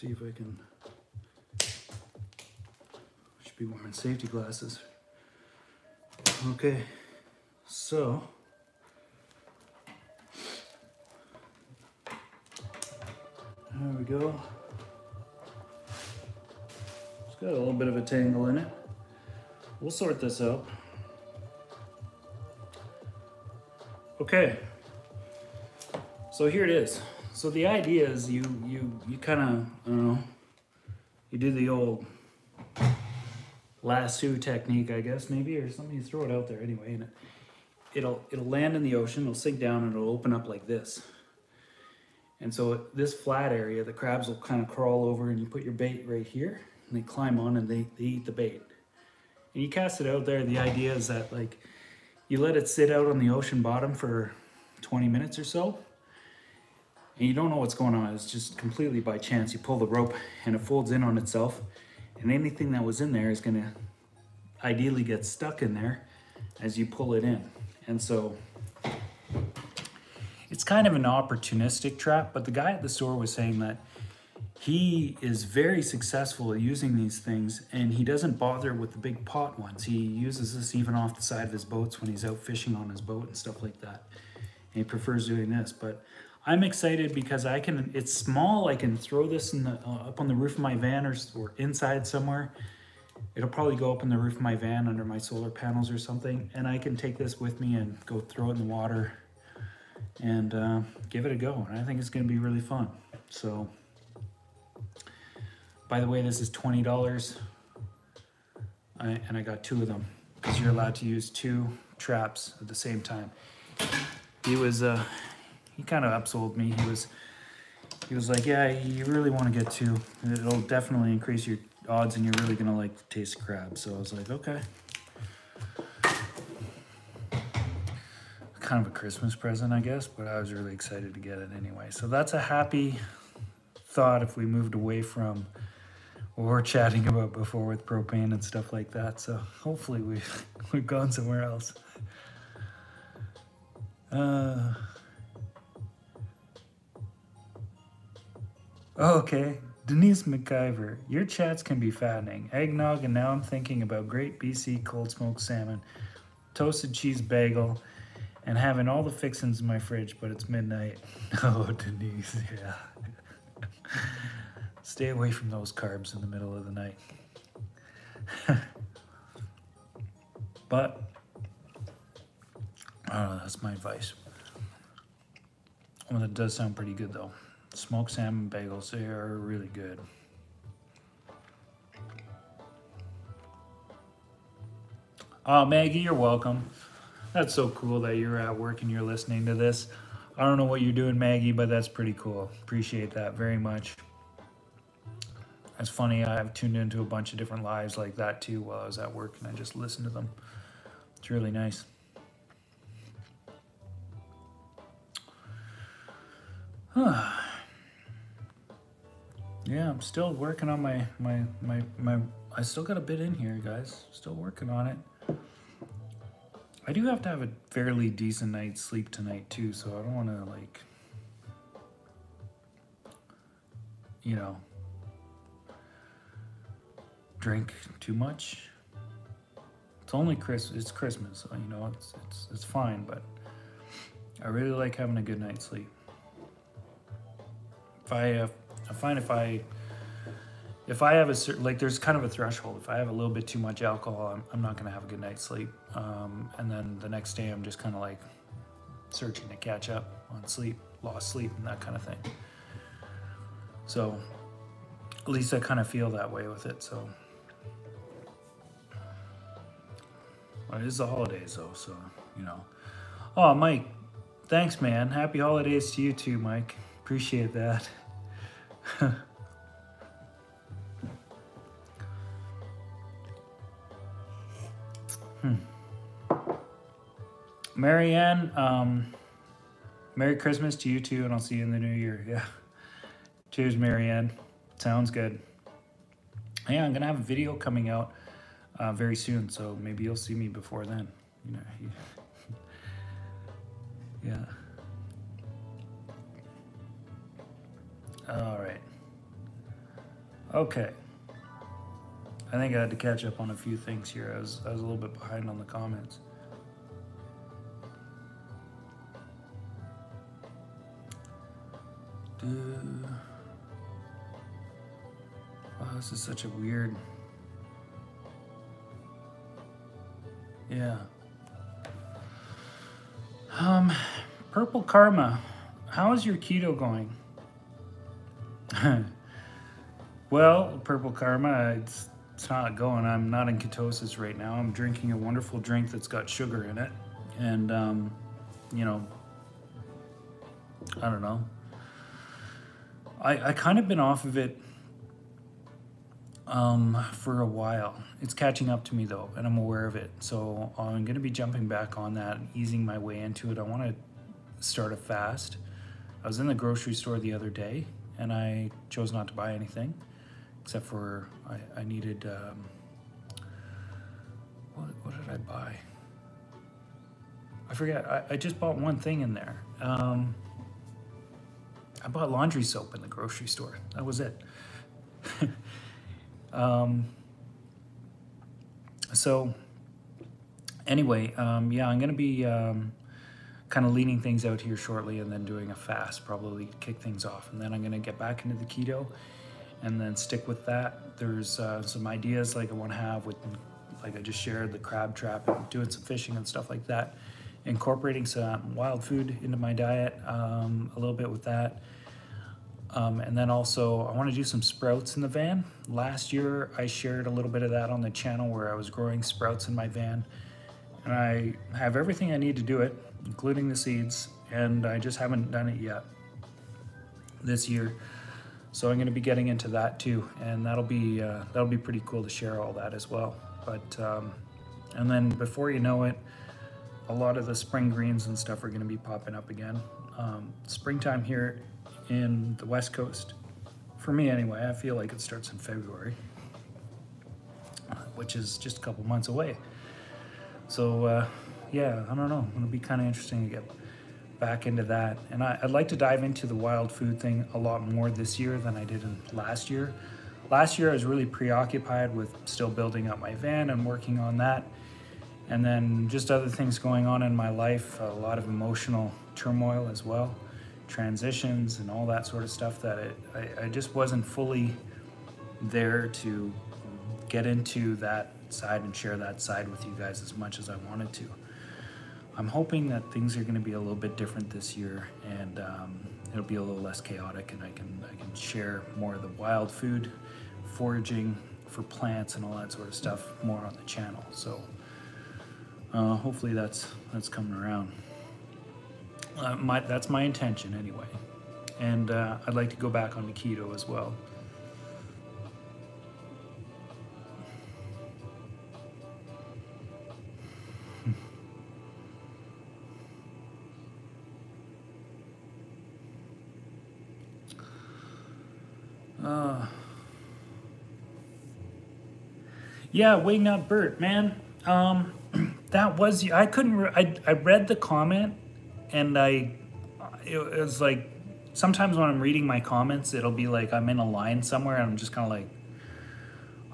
See if I can, should be wearing safety glasses. Okay, so, there we go. It's got a little bit of a tangle in it. We'll sort this out. Okay, so here it is. So the idea is you kind of, I don't know, you do the old lasso technique, I guess, maybe, or something. You throw it out there anyway, and it'll land in the ocean, it'll sink down, and it'll open up like this. And so this flat area, the crabs will kind of crawl over, and you put your bait right here, and they climb on and they eat the bait. And you cast it out there, the idea is that like you let it sit out on the ocean bottom for 20 minutes or so, and you don't know what's going on. It's just completely by chance. You pull the rope and it folds in on itself, and anything that was in there is gonna ideally get stuck in there as you pull it in. And so it's kind of an opportunistic trap, but the guy at the store was saying that he is very successful at using these things, and he doesn't bother with the big pot ones. He uses this even off the side of his boats when he's out fishing on his boat and stuff like that. And he prefers doing this, but I'm excited because I can, it's small, I can throw this in the, up on the roof of my van or inside somewhere. It'll probably go up on the roof of my van under my solar panels or something, and I can take this with me and go throw it in the water and give it a go. And I think it's gonna be really fun. So, by the way, this is $20, and I got 2 of them because you're allowed to use 2 traps at the same time. He was, he kind of upsold me. He was like, yeah, you really want to get 2. It'll definitely increase your odds and you're really going to like the taste of crab. So I was like, okay. Kind of a Christmas present, I guess, but I was really excited to get it anyway. So that's a happy thought if we moved away from what we were chatting about before with propane and stuff like that. So hopefully we've gone somewhere else. Okay, Denise McIver, your chats can be fattening. Eggnog, and now I'm thinking about great BC cold smoked salmon, toasted cheese bagel, and having all the fixings in my fridge, but it's midnight. Oh, Denise, yeah. Stay away from those carbs in the middle of the night. But, I don't know, that's my advice. Well, it does sound pretty good though. Smoked salmon bagels, they are really good. Oh, Maggie, you're welcome. That's so cool that you're at work and you're listening to this. I don't know what you're doing, Maggie, but that's pretty cool. Appreciate that very much. That's funny, I've tuned into a bunch of different lives like that too while I was at work, and I just listened to them. It's really nice. Huh. Yeah, I'm still working on my I still got a bit in here, guys. Still working on it. I do have to have a fairly decent night's sleep tonight too, so I don't want to, like, you know, drink too much. It's only Christmas, you know, it's fine, but I really like having a good night's sleep. I find if I have a certain, like, there's kind of a threshold. If I have a little bit too much alcohol, I'm not gonna have a good night's sleep. And then the next day I'm just kind of like searching to catch up on sleep, lost sleep and that kind of thing. So at least I kind of feel that way with it. So, well, it is the holidays though, so, you know. Oh, Mike, thanks, man. Happy holidays to you too, Mike. Appreciate that. Marianne, Merry Christmas to you too, and I'll see you in the new year. Yeah. Cheers, Marianne. Sounds good. Yeah, I'm gonna have a video coming out very soon, so maybe you'll see me before then. You know. Yeah. All right. Okay. I think I had to catch up on a few things here. I was a little bit behind on the comments. Wow, this is such a weird. Yeah. Purple Karma, how is your keto going? Well, Purple Karma, it's not going. I'm not in ketosis right now. I'm drinking a wonderful drink that's got sugar in it. And, you know, I don't know. I kind of been off of it for a while. It's catching up to me though, and I'm aware of it. So I'm gonna be jumping back on that and easing my way into it. I wanna start a fast. I was in the grocery store the other day and I chose not to buy anything except for I needed, what did I buy? I forget, I just bought one thing in there. I bought laundry soap in the grocery store. That was it. So anyway, yeah, I'm gonna be kind of leaning things out here shortly and then doing a fast, probably kick things off. And then I'm gonna get back into the keto and then stick with that. There's some ideas like I wanna have with, like I just shared, the crab trap and doing some fishing and stuff like that. Incorporating some wild food into my diet, a little bit with that. And then also I want to do some sprouts in the van. Last year I shared a little bit of that on the channel where I was growing sprouts in my van. And I have everything I need to do it, including the seeds, and I just haven't done it yet this year. So I'm going to be getting into that too, and that'll be pretty cool to share all that as well. But and then before you know it, a lot of the spring greens and stuff are going to be popping up again. Springtime here in the West Coast, for me anyway, I feel like it starts in February, which is just a couple months away. So yeah, I don't know, it'll be kind of interesting to get back into that. And I'd like to dive into the wild food thing a lot more this year than I did in last year. Last year I was really preoccupied with still building up my van and working on that. And then just other things going on in my life, a lot of emotional turmoil as well, transitions and all that sort of stuff that I just wasn't fully there to get into that side and share that side with you guys as much as I wanted to. I'm hoping that things are gonna be a little bit different this year, and it'll be a little less chaotic, and I can share more of the wild food, foraging for plants and all that sort of stuff more on the channel. So. Hopefully that's coming around. That's my intention anyway. And I'd like to go back on the keto as well. Yeah, waiting up Bert, man. That was, I couldn't, I read the comment, and it was like, sometimes when I'm reading my comments, it'll be like I'm in a line somewhere and I'm just kind of like,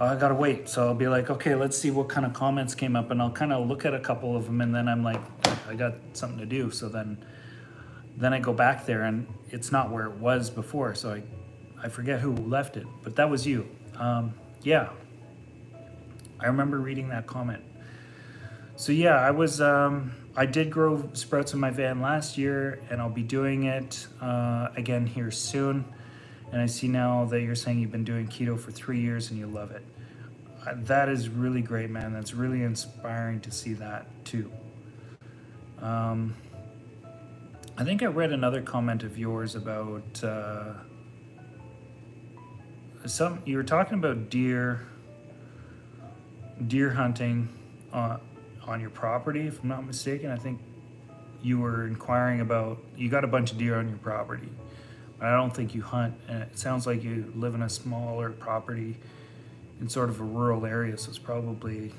oh, I gotta wait. So I'll be like, okay, let's see what kind of comments came up, and I'll kind of look at a couple of them, and then I'm like, I got something to do. So then I go back there and it's not where it was before. So I forget who left it, but that was you. Yeah, I remember reading that comment. So yeah, I was, I did grow sprouts in my van last year, and I'll be doing it again here soon. And I see now that you're saying you've been doing keto for 3 years and you love it. That is really great, man. That's really inspiring to see that too. I think I read another comment of yours about, you were talking about deer hunting on your property, if I'm not mistaken. I think you were inquiring about, you got a bunch of deer on your property, but I don't think you hunt. And it sounds like you live in a smaller property in sort of a rural area. So it's probably,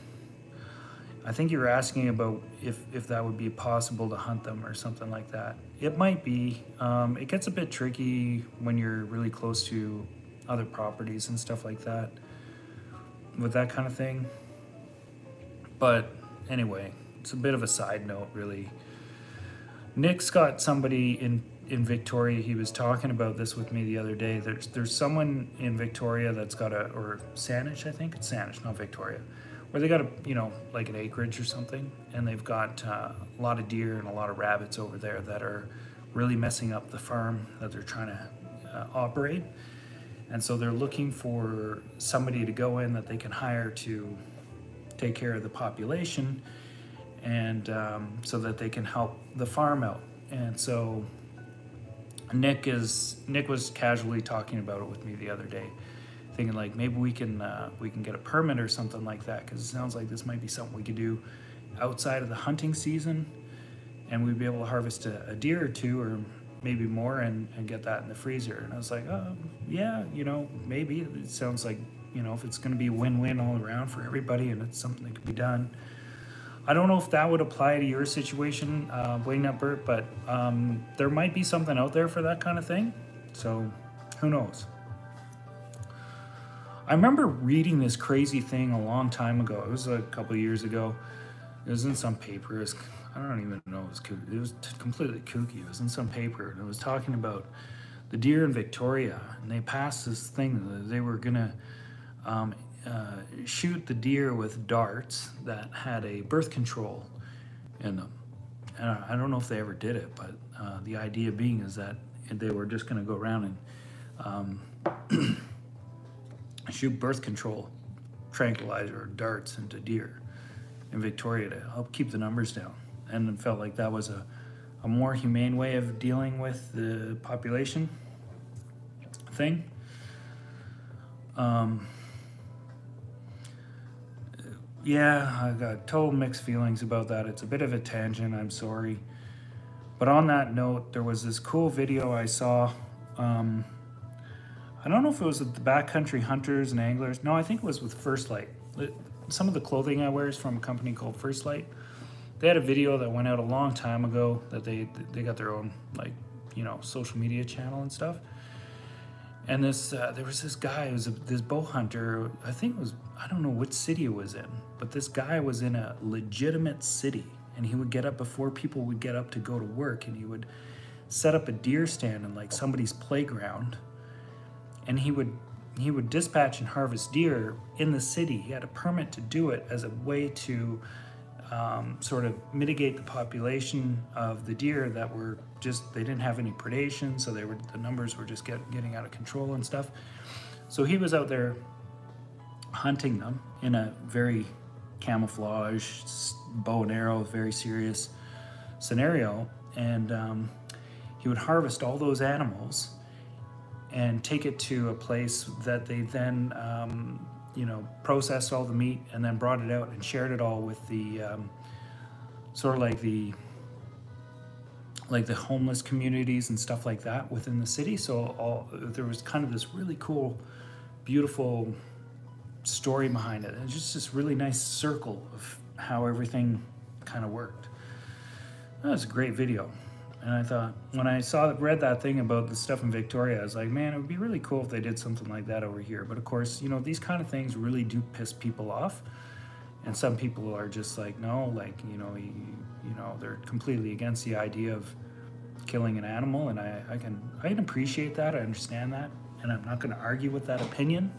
I think you were asking about if that would be possible to hunt them or something like that. It might be. It gets a bit tricky when you're really close to other properties and stuff like that with that kind of thing. But anyway, it's a bit of a side note, really. Nick's got somebody in Victoria. He was talking about this with me the other day. There's someone in Victoria that's got a, or Saanich, I think it's Saanich, not Victoria, where they got a, you know, like an acreage or something, and they've got a lot of deer and a lot of rabbits over there that are really messing up the farm that they're trying to operate. And so they're looking for somebody to go in that they can hire to take care of the population, and so that they can help the farm out. And so Nick was casually talking about it with me the other day. I thinking like maybe we can get a permit or something like that, because it sounds like this might be something we could do outside of the hunting season, and we'd be able to harvest a deer or two or maybe more and get that in the freezer. And I was like, oh yeah, you know, maybe it sounds like, you know, if it's going to be win-win all around for everybody and it's something that could be done. I don't know if that would apply to your situation, Blaine up Bert, but there might be something out there for that kind of thing, so who knows. I remember reading this crazy thing a long time ago. It was a couple of years ago. It was in some paper. It was, I don't even know. It was completely kooky. It was in some paper, and it was talking about the deer in Victoria, and they passed this thing that they were gonna shoot the deer with darts that had a birth control in them. And I don't know if they ever did it, but the idea being is that they were just gonna go around and shoot birth control tranquilizer or darts into deer in Victoria to help keep the numbers down. And it felt like that was a more humane way of dealing with the population thing. Yeah, I got total mixed feelings about that. It's a bit of a tangent, I'm sorry. But on that note, there was this cool video I saw. I don't know if it was with the Backcountry Hunters and Anglers. No, I think it was with First Light. Some of the clothing I wear is from a company called First Light. They had a video that went out a long time ago that they got their own, like, you know, social media channel and stuff. And this there was this guy who was this bow hunter. I think it was, I don't know what city it was in, but this guy was in a legitimate city, and he would get up before people would get up to go to work, and he would set up a deer stand in like somebody's playground, and he would dispatch and harvest deer in the city. He had a permit to do it as a way to sort of mitigate the population of the deer that were just, they didn't have any predation, so they were, the numbers were just getting out of control and stuff. So he was out there hunting them in a very camouflage, bow and arrow, very serious scenario, and he would harvest all those animals and take it to a place that they then you know, processed all the meat and then brought it out and shared it all with the sort of like the homeless communities and stuff like that within the city. So there was kind of this really cool, beautiful story behind it. It's just this really nice circle of how everything kind of worked. That was a great video. And I thought, when I read that thing about the stuff in Victoria, I was like, man, it would be really cool if they did something like that over here. But of course, you know, these kind of things really do piss people off. And some people are just like, no, like, you know, they're completely against the idea of killing an animal. And I can appreciate that. I understand that. And I'm not going to argue with that opinion.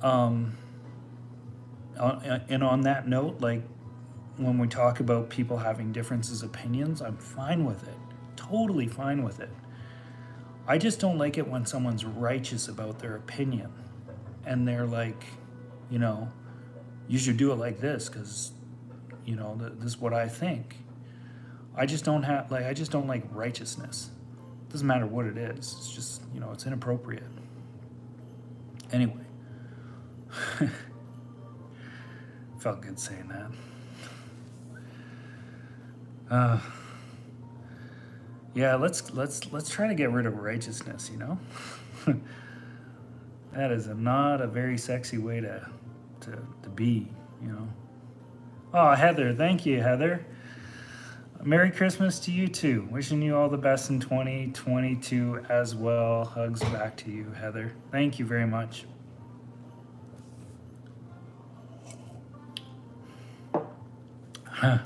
And on that note, like, when we talk about people having differences of opinions, I'm fine with it, totally fine with it. I just don't like it when someone's righteous about their opinion and they're like, you know, you should do it like this because, you know, this is what I think. I just don't like righteousness. It doesn't matter what it is. It's just, you know, it's inappropriate. Anyway, felt good saying that. Yeah, let's try to get rid of righteousness, you know? That is not a very sexy way to be, you know? Oh, Heather, thank you, Heather. Merry Christmas to you too. Wishing you all the best in 2022 as well. Hugs back to you, Heather. Thank you very much. Huh.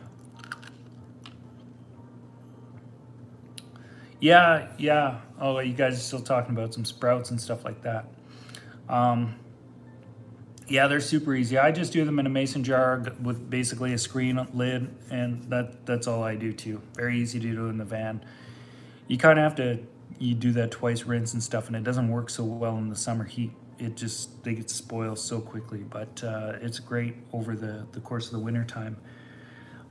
Yeah. Oh, you guys are still talking about some sprouts and stuff like that. Yeah, they're super easy. I just do them in a mason jar with basically a screen lid, and that's all I do too. Very easy to do in the van. You kind of have to, you do that twice, rinse and stuff, and it doesn't work so well in the summer heat. It just, they get spoiled so quickly, but it's great over the course of the winter time.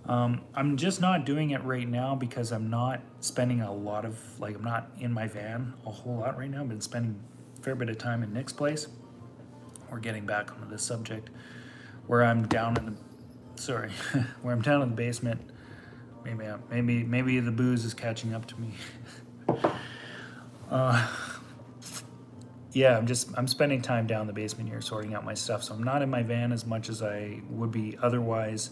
I'm just not doing it right now because I'm not spending a lot of, like, I'm not in my van a whole lot right now. I've been spending a fair bit of time in Nick's place. We're getting back onto this subject where I'm down in the, sorry, where I'm down in the basement. Maybe the booze is catching up to me. Yeah, I'm spending time down in the basement here sorting out my stuff. So I'm not in my van as much as I would be otherwise.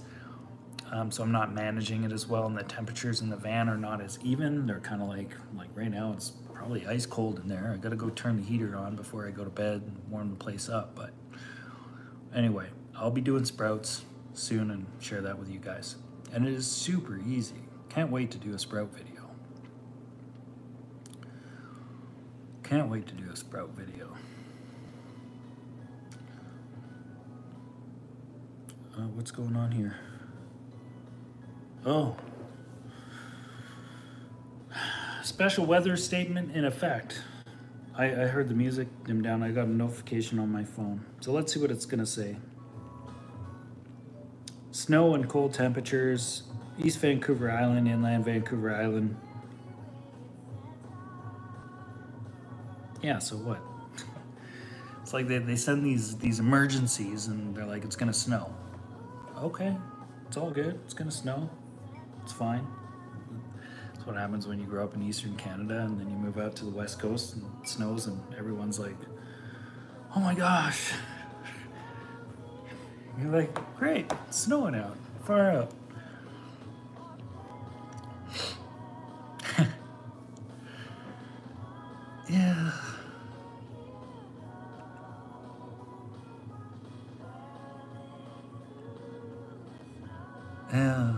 So I'm not managing it as well, and the temperatures in the van are not as even. They're kind of like right now it's probably ice cold in there. I gotta go turn the heater on before I go to bed and warm the place up. But anyway, I'll be doing sprouts soon and share that with you guys. And it is super easy. Can't wait to do a sprout video. Can't wait to do a sprout video. What's going on here? Oh. Special weather statement in effect. I heard the music dim down. I got a notification on my phone. So let's see what it's gonna say. Snow and cold temperatures. East Vancouver Island, inland Vancouver Island. Yeah, so what? It's like they send these emergencies and they're like, it's gonna snow. Okay. It's all good. It's gonna snow. It's fine. That's what happens when you grow up in Eastern Canada and then you move out to the West Coast and it snows and everyone's like, oh my gosh. And you're like, great, it's snowing out, far out. Yeah. Yeah.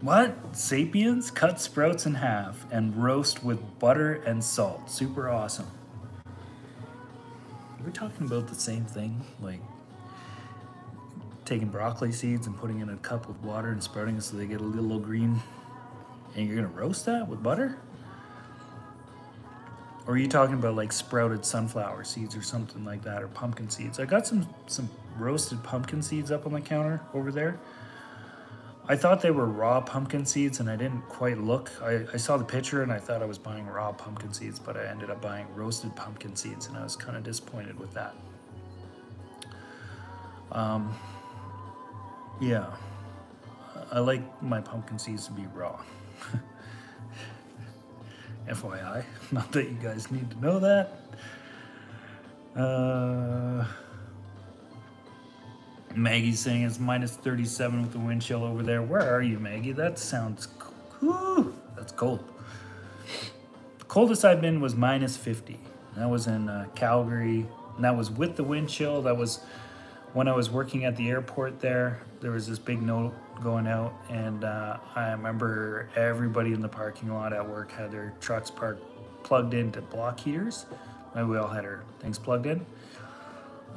What? Sapiens? Cut sprouts in half and roast with butter and salt. Super awesome. We're talking about the same thing, like taking broccoli seeds and putting in a cup with water and sprouting it so they get a little green. And you're gonna roast that with butter? Or are you talking about like sprouted sunflower seeds or something like that, or pumpkin seeds? I got some roasted pumpkin seeds up on the counter over there. I thought they were raw pumpkin seeds and I didn't quite look. I saw the picture and I thought I was buying raw pumpkin seeds, but I ended up buying roasted pumpkin seeds and I was kind of disappointed with that. Yeah, I like my pumpkin seeds to be raw. FYI, not that you guys need to know that. Maggie's saying it's minus 37 with the wind chill over there. Where are you, Maggie? That sounds cool. That's cold. The coldest I've been was minus 50. That was in Calgary, and that was with the wind chill. That was when I was working at the airport there. There was this big note going out, and I remember everybody in the parking lot at work had their trucks plugged into block heaters. We all had our things plugged in.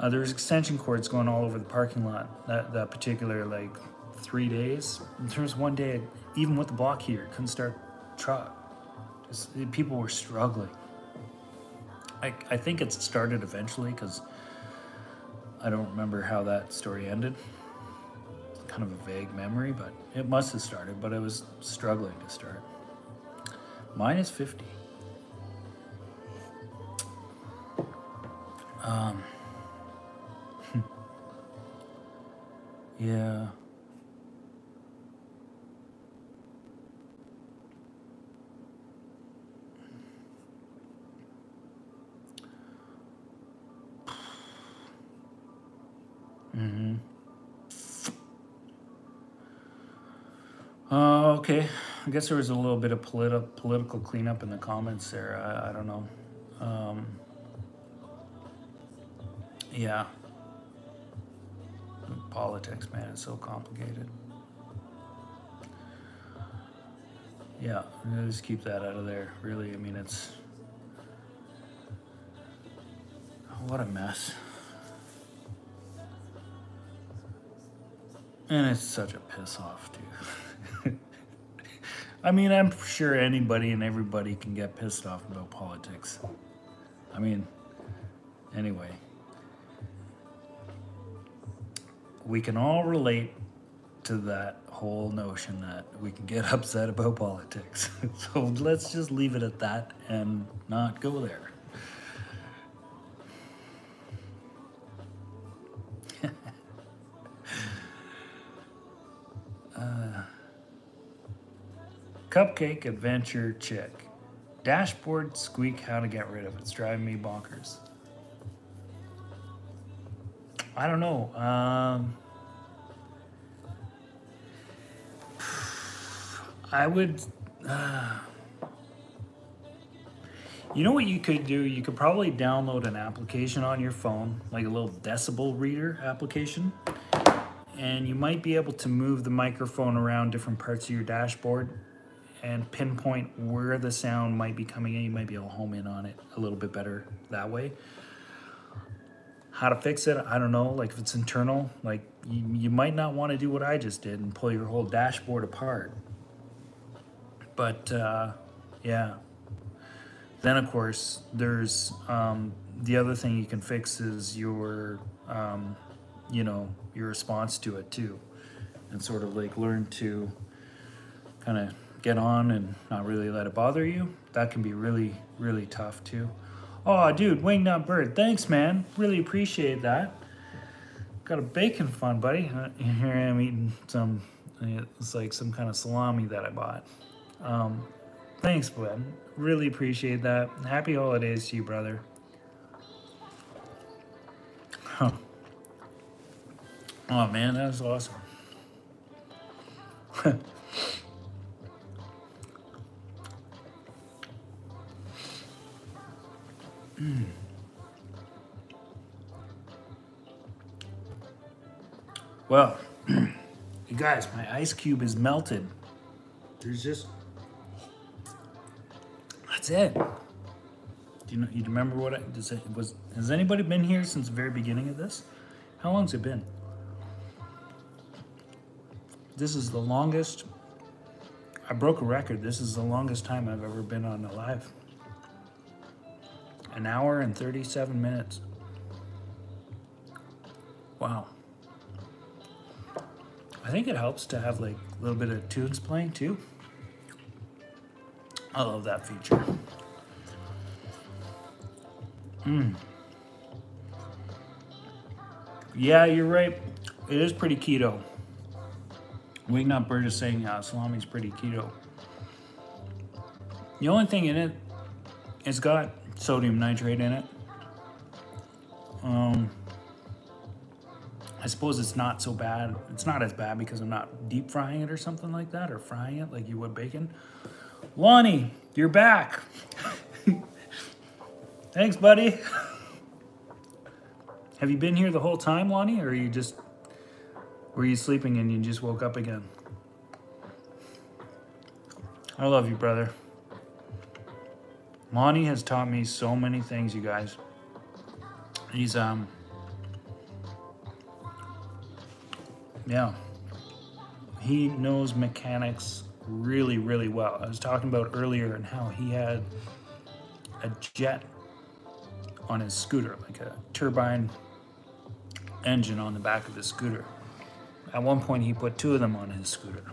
There was extension cords going all over the parking lot that particular like 3 days. And there was one day, even with the block heater, couldn't start the truck. Just, people were struggling. I think it started eventually because I don't remember how that story ended. Kind of a vague memory, but it must have started, but I was struggling to start. Minus 50. Yeah. Mm-hmm. Okay, I guess there was a little bit of political cleanup in the comments there. I don't know. Yeah. Politics, man, it's so complicated. Yeah, just keep that out of there. Really, I mean, it's... what a mess. And it's such a piss off, dude. I mean, I'm sure anybody and everybody can get pissed off about politics. I mean, anyway. we can all relate to that whole notion that we can get upset about politics. So let's just leave it at that and not go there. Cupcake adventure check. Dashboard squeak, how to get rid of it. It's driving me bonkers. I don't know. I would... you know what you could do? You could probably download an application on your phone, like a little decibel reader application, and you might be able to move the microphone around different parts of your dashboard and pinpoint where the sound might be coming in. You might be able to home in on it a little bit better that way. How to fix it, I don't know. Like if it's internal, like you might not want to do what I just did and pull your whole dashboard apart. But yeah. Then of course, there's the other thing you can fix is your, you know, your response to it too. And sort of like learn to kind of get on and not really let it bother you. That can be really, really tough too. Oh, dude, Wingnut Bird. Thanks, man. Really appreciate that. Got a bacon fun, buddy. Here I am eating some, it's like some kind of salami that I bought. Thanks, Glenn. Really appreciate that. Happy holidays to you, brother. Huh. Oh, man, that was awesome. Well, you guys, my ice cube is melted. There's just, that's it. Do you know, you remember what I, does it was, has anybody been here since the very beginning of this? How long's it been? This is the longest, I broke a record. This is the longest time I've ever been on a live. An hour and 37 minutes. Wow. I think it helps to have like a little bit of tunes playing too. I love that feature. Yeah, you're right. It is pretty keto. Wingnut Bird is saying salami's pretty keto. The only thing in it, it's got sodium nitrate in it. I suppose it's not so bad. It's not as bad because I'm not deep frying it or something like that, or frying it like you would bacon. Lonnie, you're back. Thanks, buddy. Have you been here the whole time, Lonnie, or are you just, were you sleeping and you just woke up again? I love you, brother. Lonnie has taught me so many things, you guys. He's, yeah, he knows mechanics really, really well. I was talking about earlier and how he had a jet on his scooter, like a turbine engine on the back of his scooter. At one point, he put two of them on his scooter.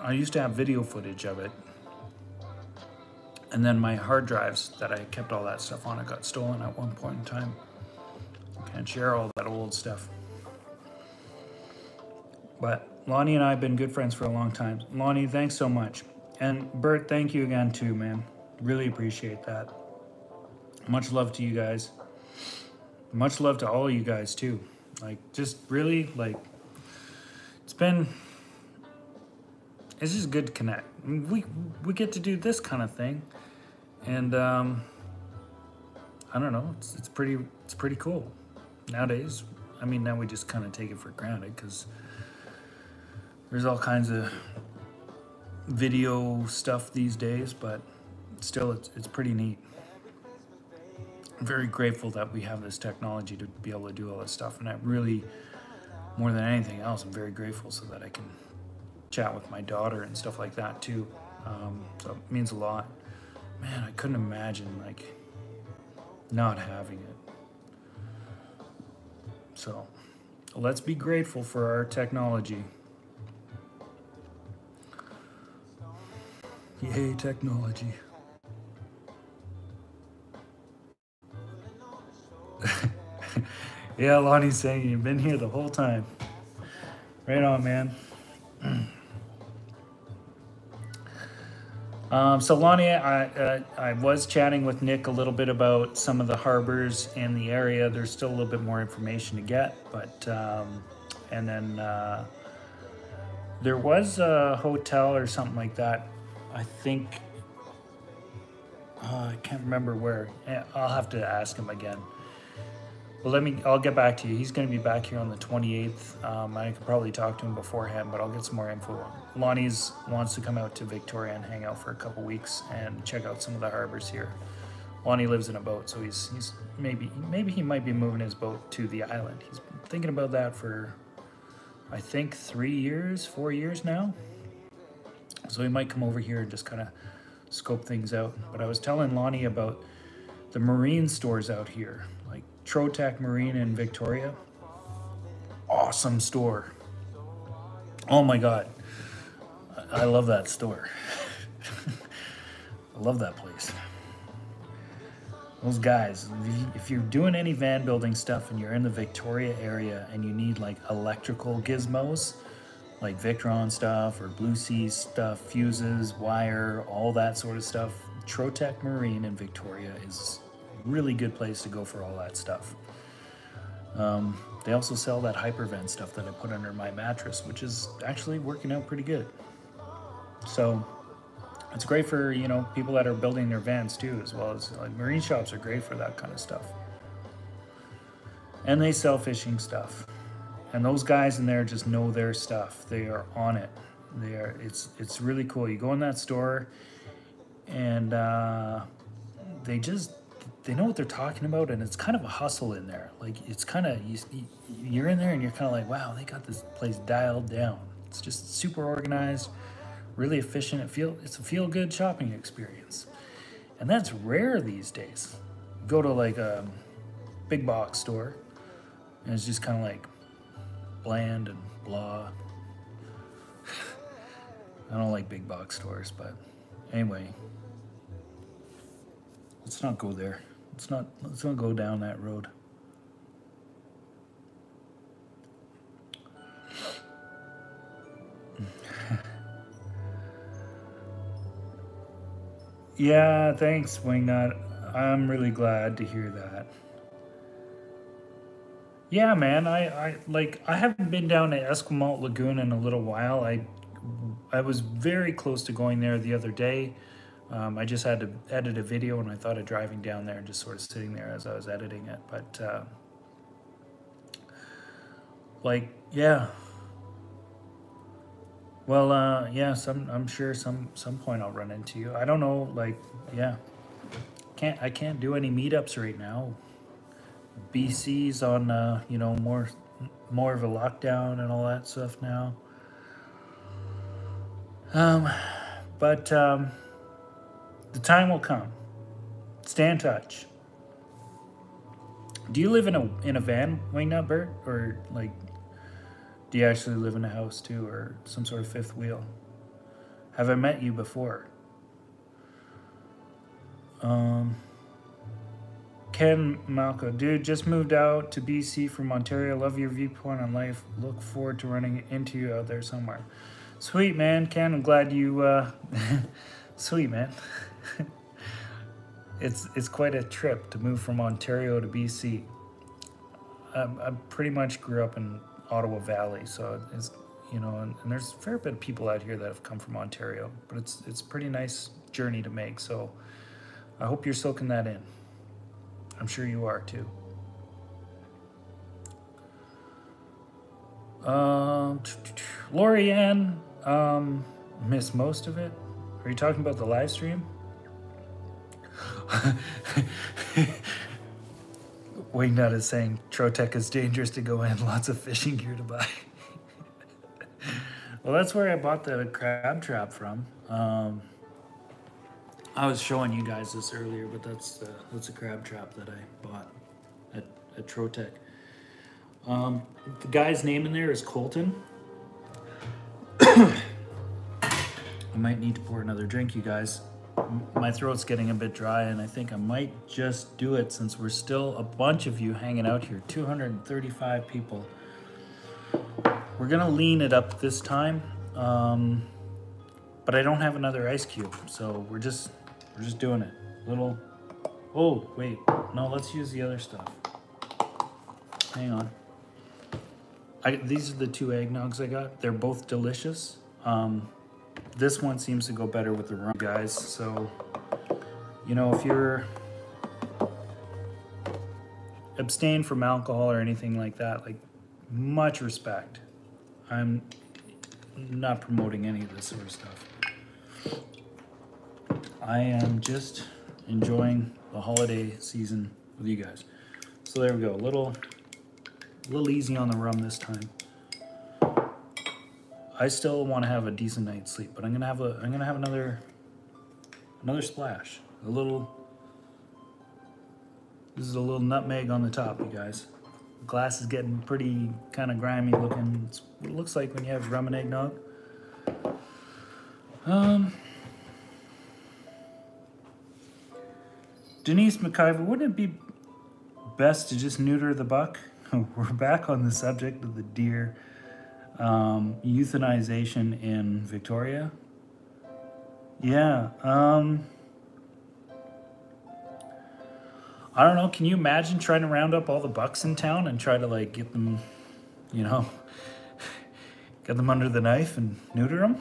I used to have video footage of it, and then my hard drives that I kept all that stuff on, it got stolen at one point in time. Can't share all that old stuff. But Lonnie and I have been good friends for a long time. Lonnie, thanks so much. And Bert, thank you again too, man. Really appreciate that. Much love to you guys. Much love to all of you guys too. Like, just really, like, it's been... It's just good to connect. We get to do this kind of thing, and I don't know. It's pretty cool nowadays. I mean, now we just kind of take it for granted because there's all kinds of video stuff these days. But still, it's pretty neat. I'm very grateful that we have this technology to be able to do all this stuff, and I really, more than anything else, I'm very grateful so that I can chat with my daughter and stuff like that too. So it means a lot, man. I couldn't imagine like not having it. So let's be grateful for our technology. Yay, technology. Yeah, Lonnie's saying you've been here the whole time. Right on, man. So Lonnie, I was chatting with Nick a little bit about some of the harbors in the area. There's still a little bit more information to get, but and then there was a hotel or something like that. I think I can't remember where. I'll have to ask him again. Well, I'll get back to you. He's going to be back here on the 28th. I could probably talk to him beforehand, but I'll get some more info. Lonnie's wants to come out to Victoria and hang out for a couple weeks and check out some of the harbors here. Lonnie lives in a boat, so he's maybe he might be moving his boat to the island. He's been thinking about that for, I think, 4 years now. So he might come over here and just kind of scope things out. But I was telling Lonnie about the marine stores out here, like Trotac Marine in Victoria. Awesome store. Oh my God. I love that store. I love that place. Those guys, if you're doing any van building stuff and you're in the Victoria area and you need like electrical gizmos, like Victron stuff or Blue Sea stuff, fuses, wire, all that sort of stuff, Trotac Marine in Victoria is really good place to go for all that stuff. They also sell that Hypervent stuff that I put under my mattress, which is actually working out pretty good. So it's great for, you know, people that are building their vans too, as well as like marine shops are great for that kind of stuff. And they sell fishing stuff. And those guys in there just know their stuff. They are on it. They are. It's really cool. You go in that store and they know what they're talking about, and it's kind of a hustle in there. Like, it's kind of, you're in there and you're kind of like, wow, they got this place dialed down. It's just super organized, really efficient. It's a feel-good shopping experience. And that's rare these days. You go to like a big box store and it's just kind of like bland and blah. I don't like big box stores, but anyway, let's not go there. Let's not go down that road. Yeah, thanks, Wingnut. I'm really glad to hear that. Yeah, man, I haven't been down to Esquimalt Lagoon in a little while. I was very close to going there the other day. I just had to edit a video, and I thought of driving down there and just sort of sitting there as I was editing it. But, like, yeah. Well, yeah, I'm sure some point I'll run into you. I don't know, like, yeah. I can't do any meetups right now. BC's on, you know, more of a lockdown and all that stuff now. The time will come. Stay in touch. Do you live in a van, Wingnut Bert? Or, like, do you actually live in a house, too? Or some sort of fifth wheel? Have I met you before? Ken Malco. Dude, just moved out to BC from Ontario. Love your viewpoint on life. Look forward to running into you out there somewhere. Sweet, man. Ken, I'm glad you... Sweet, man. It's quite a trip to move from Ontario to BC. I pretty much grew up in Ottawa Valley, so it's, you know, and there's a fair bit of people out here that have come from Ontario, but it's a pretty nice journey to make. So I hope you're soaking that in. I'm sure you are too. Lori Ann, missed most of it. Are you talking about the live stream? Wingnut is saying Trotac is dangerous to go in. Lots of fishing gear to buy. Well, that's where I bought the crab trap from. I was showing you guys this earlier, but that's a crab trap that I bought at Trotac. The guy's name in there is Colton. I might need to pour another drink, you guys. My throat's getting a bit dry, and I think I might just do it since we're still a bunch of you hanging out here. 235 people. We're gonna lean it up this time, but I don't have another ice cube, so we're just doing it. Little. Oh wait, no, let's use the other stuff. Hang on. These are the two eggnogs I got. They're both delicious. This one seems to go better with the rum, guys. So, you know, if you're abstain from alcohol or anything like that, like, much respect. I'm not promoting any of this sort of stuff. I am just enjoying the holiday season with you guys. So there we go. A little easy on the rum this time. I still want to have a decent night's sleep, but I'm gonna have another splash. This is a little nutmeg on the top, you guys. The glass is getting pretty kind of grimy looking. It's what it looks like when you have rum and eggnog. Denise McIver, wouldn't it be best to just neuter the buck? We're back on the subject of the deer. Euthanization in Victoria. Yeah. I don't know. Can you imagine trying to round up all the bucks in town and try to, like, get them, you know, get them under the knife and neuter them?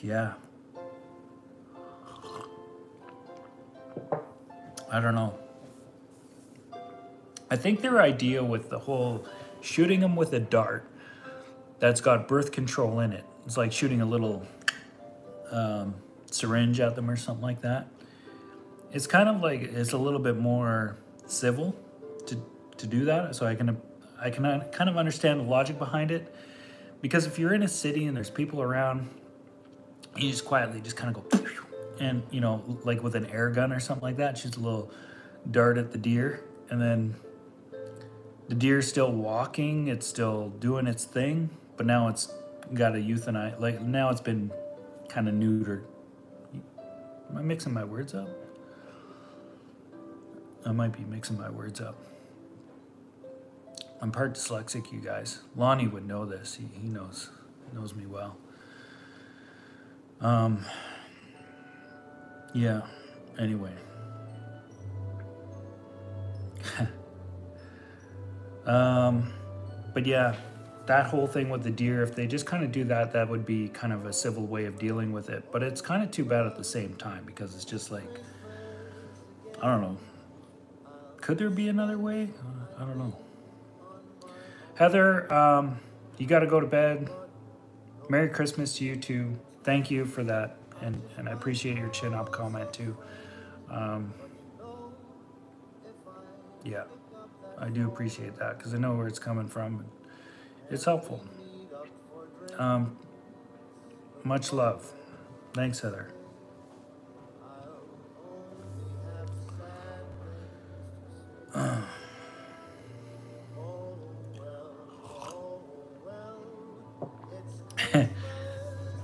Yeah. I don't know. I think their idea with the whole shooting them with a dart that's got birth control in it. It's like shooting a little syringe at them or something like that. It's kind of like, it's a little bit more civil to do that. So I can kind of understand the logic behind it. Because if you're in a city and there's people around, you just quietly just kind of go, and, you know, like with an air gun or something like that, shoot a little dart at the deer, and then the deer's still walking, it's still doing its thing, but now it's got a euthanize, like now it's been kind of neutered. Am I mixing my words up? I might be mixing my words up. I'm part dyslexic, you guys. Lonnie would know this, he knows me well. Yeah, anyway. But yeah, that whole thing with the deer, if they just kind of do that, that would be kind of a civil way of dealing with it. But it's kind of too bad at the same time, because it's just like, I don't know. Could there be another way? I don't know. Heather, you got to go to bed. Merry Christmas to you too. Thank you for that. And I appreciate your chin up comment too. Yeah. I do appreciate that, because I know where it's coming from. It's helpful. Much love. Thanks, Heather.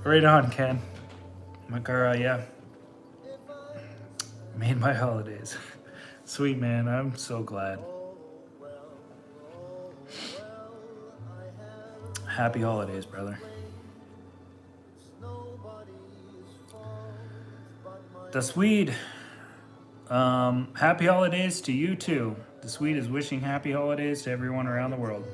Right on, Ken. Makara, yeah. Made my holidays. Sweet, man. I'm so glad. Happy holidays, brother. The Swede. Happy holidays to you too. The Swede is wishing happy holidays to everyone around the world.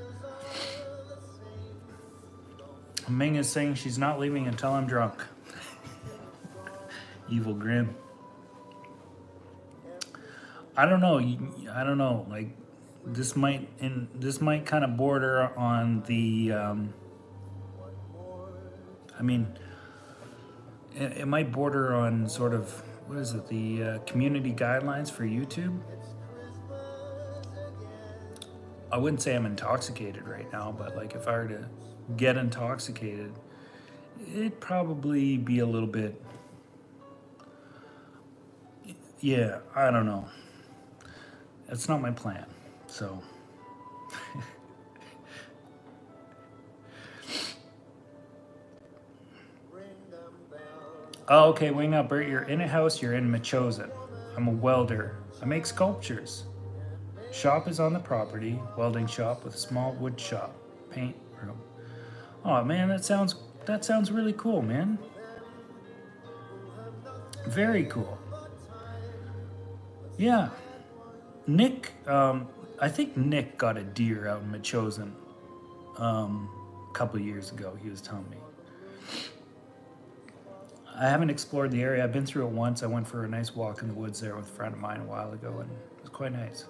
Ming is saying she's not leaving until I'm drunk. Evil grin. I don't know. I don't know. Like, this might kind of border on the, I mean, it might border on sort of, what is it, the community guidelines for YouTube? I wouldn't say I'm intoxicated right now, but like if I were to get intoxicated, it'd probably be a little bit, yeah, I don't know. That's not my plan, so. Oh, okay, Wing Up Bert, you're in a house, you're in Machozen. I'm a welder. I make sculptures. Shop is on the property, welding shop with a small wood shop, paint room. Oh man, that sounds really cool, man. Very cool. Yeah. Nick, I think Nick got a deer out in Machozen a couple years ago, he was telling me. I haven't explored the area. I've been through it once. I went for a nice walk in the woods there with a friend of mine a while ago, and it was quite nice.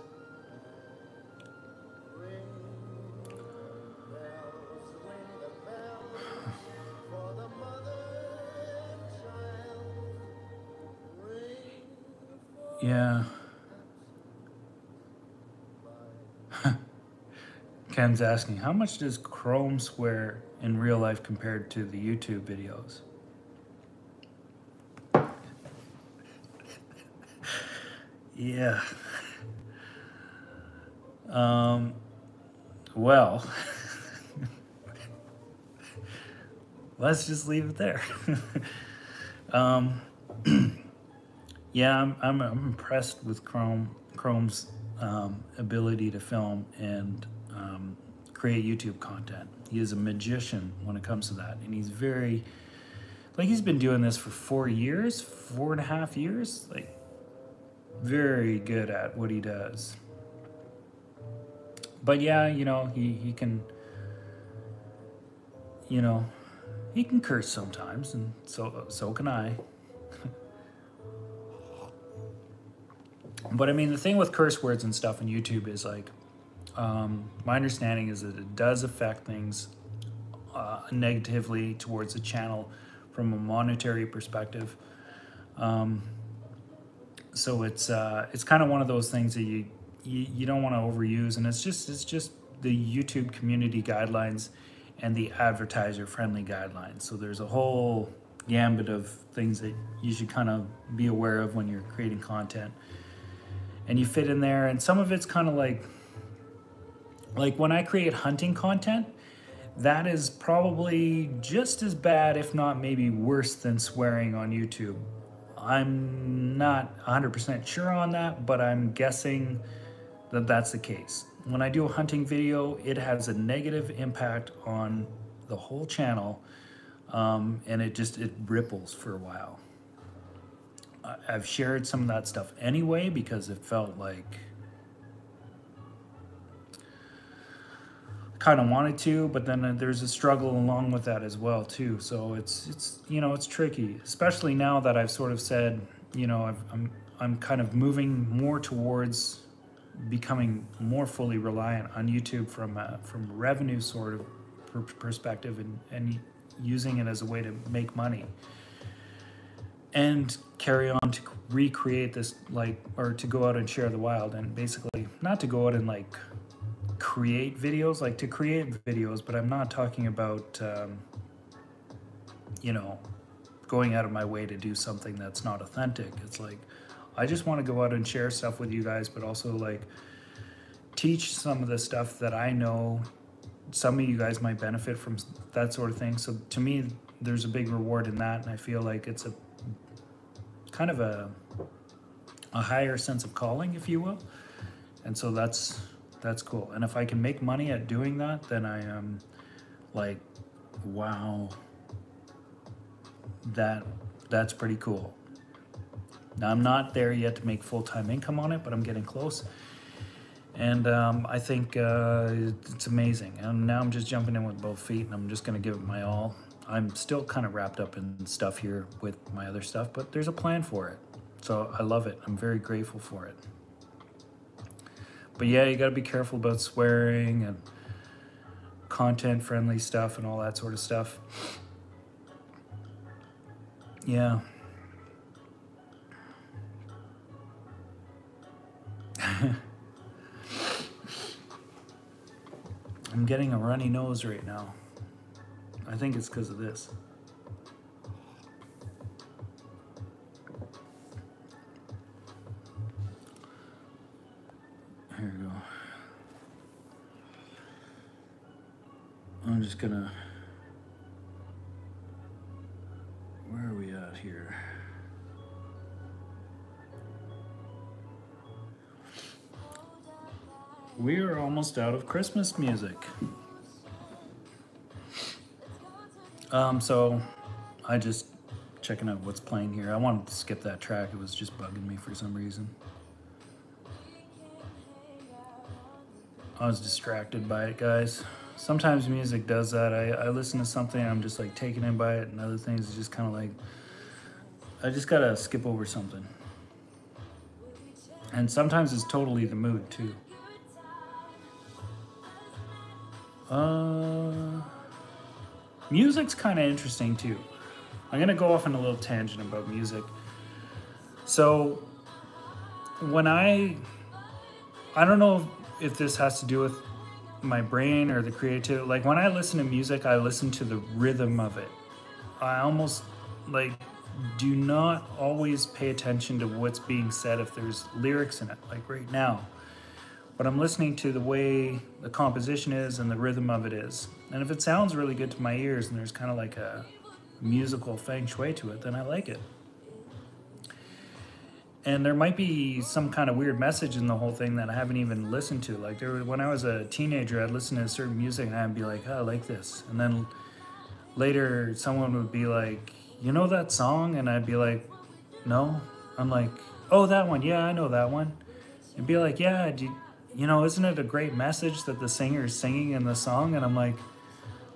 Yeah. Ken's asking, how much does Chrome swear in real life compared to the YouTube videos? Yeah. Well, let's just leave it there. Yeah, I'm impressed with Chrome's ability to film and create YouTube content. He is a magician when it comes to that, and he's very, like, he's been doing this for 4 years, 4.5 years, like, very good at what he does. But yeah, you know, he can, you know, he can curse sometimes, and so can I. But I mean, the thing with curse words and stuff on YouTube is, like, my understanding is that it does affect things negatively towards the channel from a monetary perspective. So it's kind of one of those things that you don't want to overuse, and it's just the YouTube community guidelines and the advertiser friendly guidelines. So there's a whole gambit of things that you should kind of be aware of when you're creating content, and you fit in there. And some of it's kind of like when I create hunting content, that is probably just as bad, if not maybe worse, than swearing on YouTube. I'm not 100% sure on that, but I'm guessing that that's the case. When I do a hunting video, it has a negative impact on the whole channel, and it ripples for a while. I've shared some of that stuff anyway because it felt like I kind of wanted to, but then there's a struggle along with that as well too. So it's you know, it's tricky, especially now that I've sort of said, you know, I'm kind of moving more towards becoming more fully reliant on YouTube from a revenue sort of perspective and using it as a way to make money and carry on to recreate this, like, or to go out and share the wild, and basically not to go out and like create videos, like to create videos, but I'm not talking about, you know, going out of my way to do something that's not authentic. It's like, I just want to go out and share stuff with you guys, but also like teach some of the stuff that I know some of you guys might benefit from, that sort of thing. So to me, there's a big reward in that. And I feel like it's a kind of a higher sense of calling, if you will. And so that's cool. And if I can make money at doing that, then I am like, wow, that's pretty cool. Now, I'm not there yet to make full-time income on it, but I'm getting close. And I think it's amazing. And now I'm just jumping in with both feet, and I'm just gonna give it my all. I'm still kind of wrapped up in stuff here with my other stuff, but there's a plan for it. So I love it. I'm very grateful for it. But yeah, you gotta be careful about swearing and content-friendly stuff and all that sort of stuff. Yeah. I'm getting a runny nose right now. I think it's because of this. go. I'm just gonna, where are we at here? We are almost out of Christmas music. So I just checking out what's playing here. I wanted to skip that track. It was just bugging me for some reason. I was distracted by it, guys. Sometimes music does that. I listen to something, I'm just like taken in by it, and other things is just kind of like, I just gotta skip over something. And sometimes it's totally the mood too. Music's kind of interesting too. I'm gonna go off on a little tangent about music. So when I don't know if this has to do with my brain or the creative, like when I listen to music, I listen to the rhythm of it. I almost like do not always pay attention to what's being said if there's lyrics in it, like right now. But I'm listening to the way the composition is and the rhythm of it is. And if it sounds really good to my ears and there's kind of like a musical feng shui to it, then I like it. And there might be some kind of weird message in the whole thing that I haven't even listened to. Like there, when I was a teenager, I'd listen to certain music and I'd be like, oh, I like this. And then later someone would be like, you know that song? And I'd be like, no. I'm like, oh, that one. Yeah, I know that one. And be like, yeah, you know, isn't it a great message that the singer is singing in the song? And I'm like,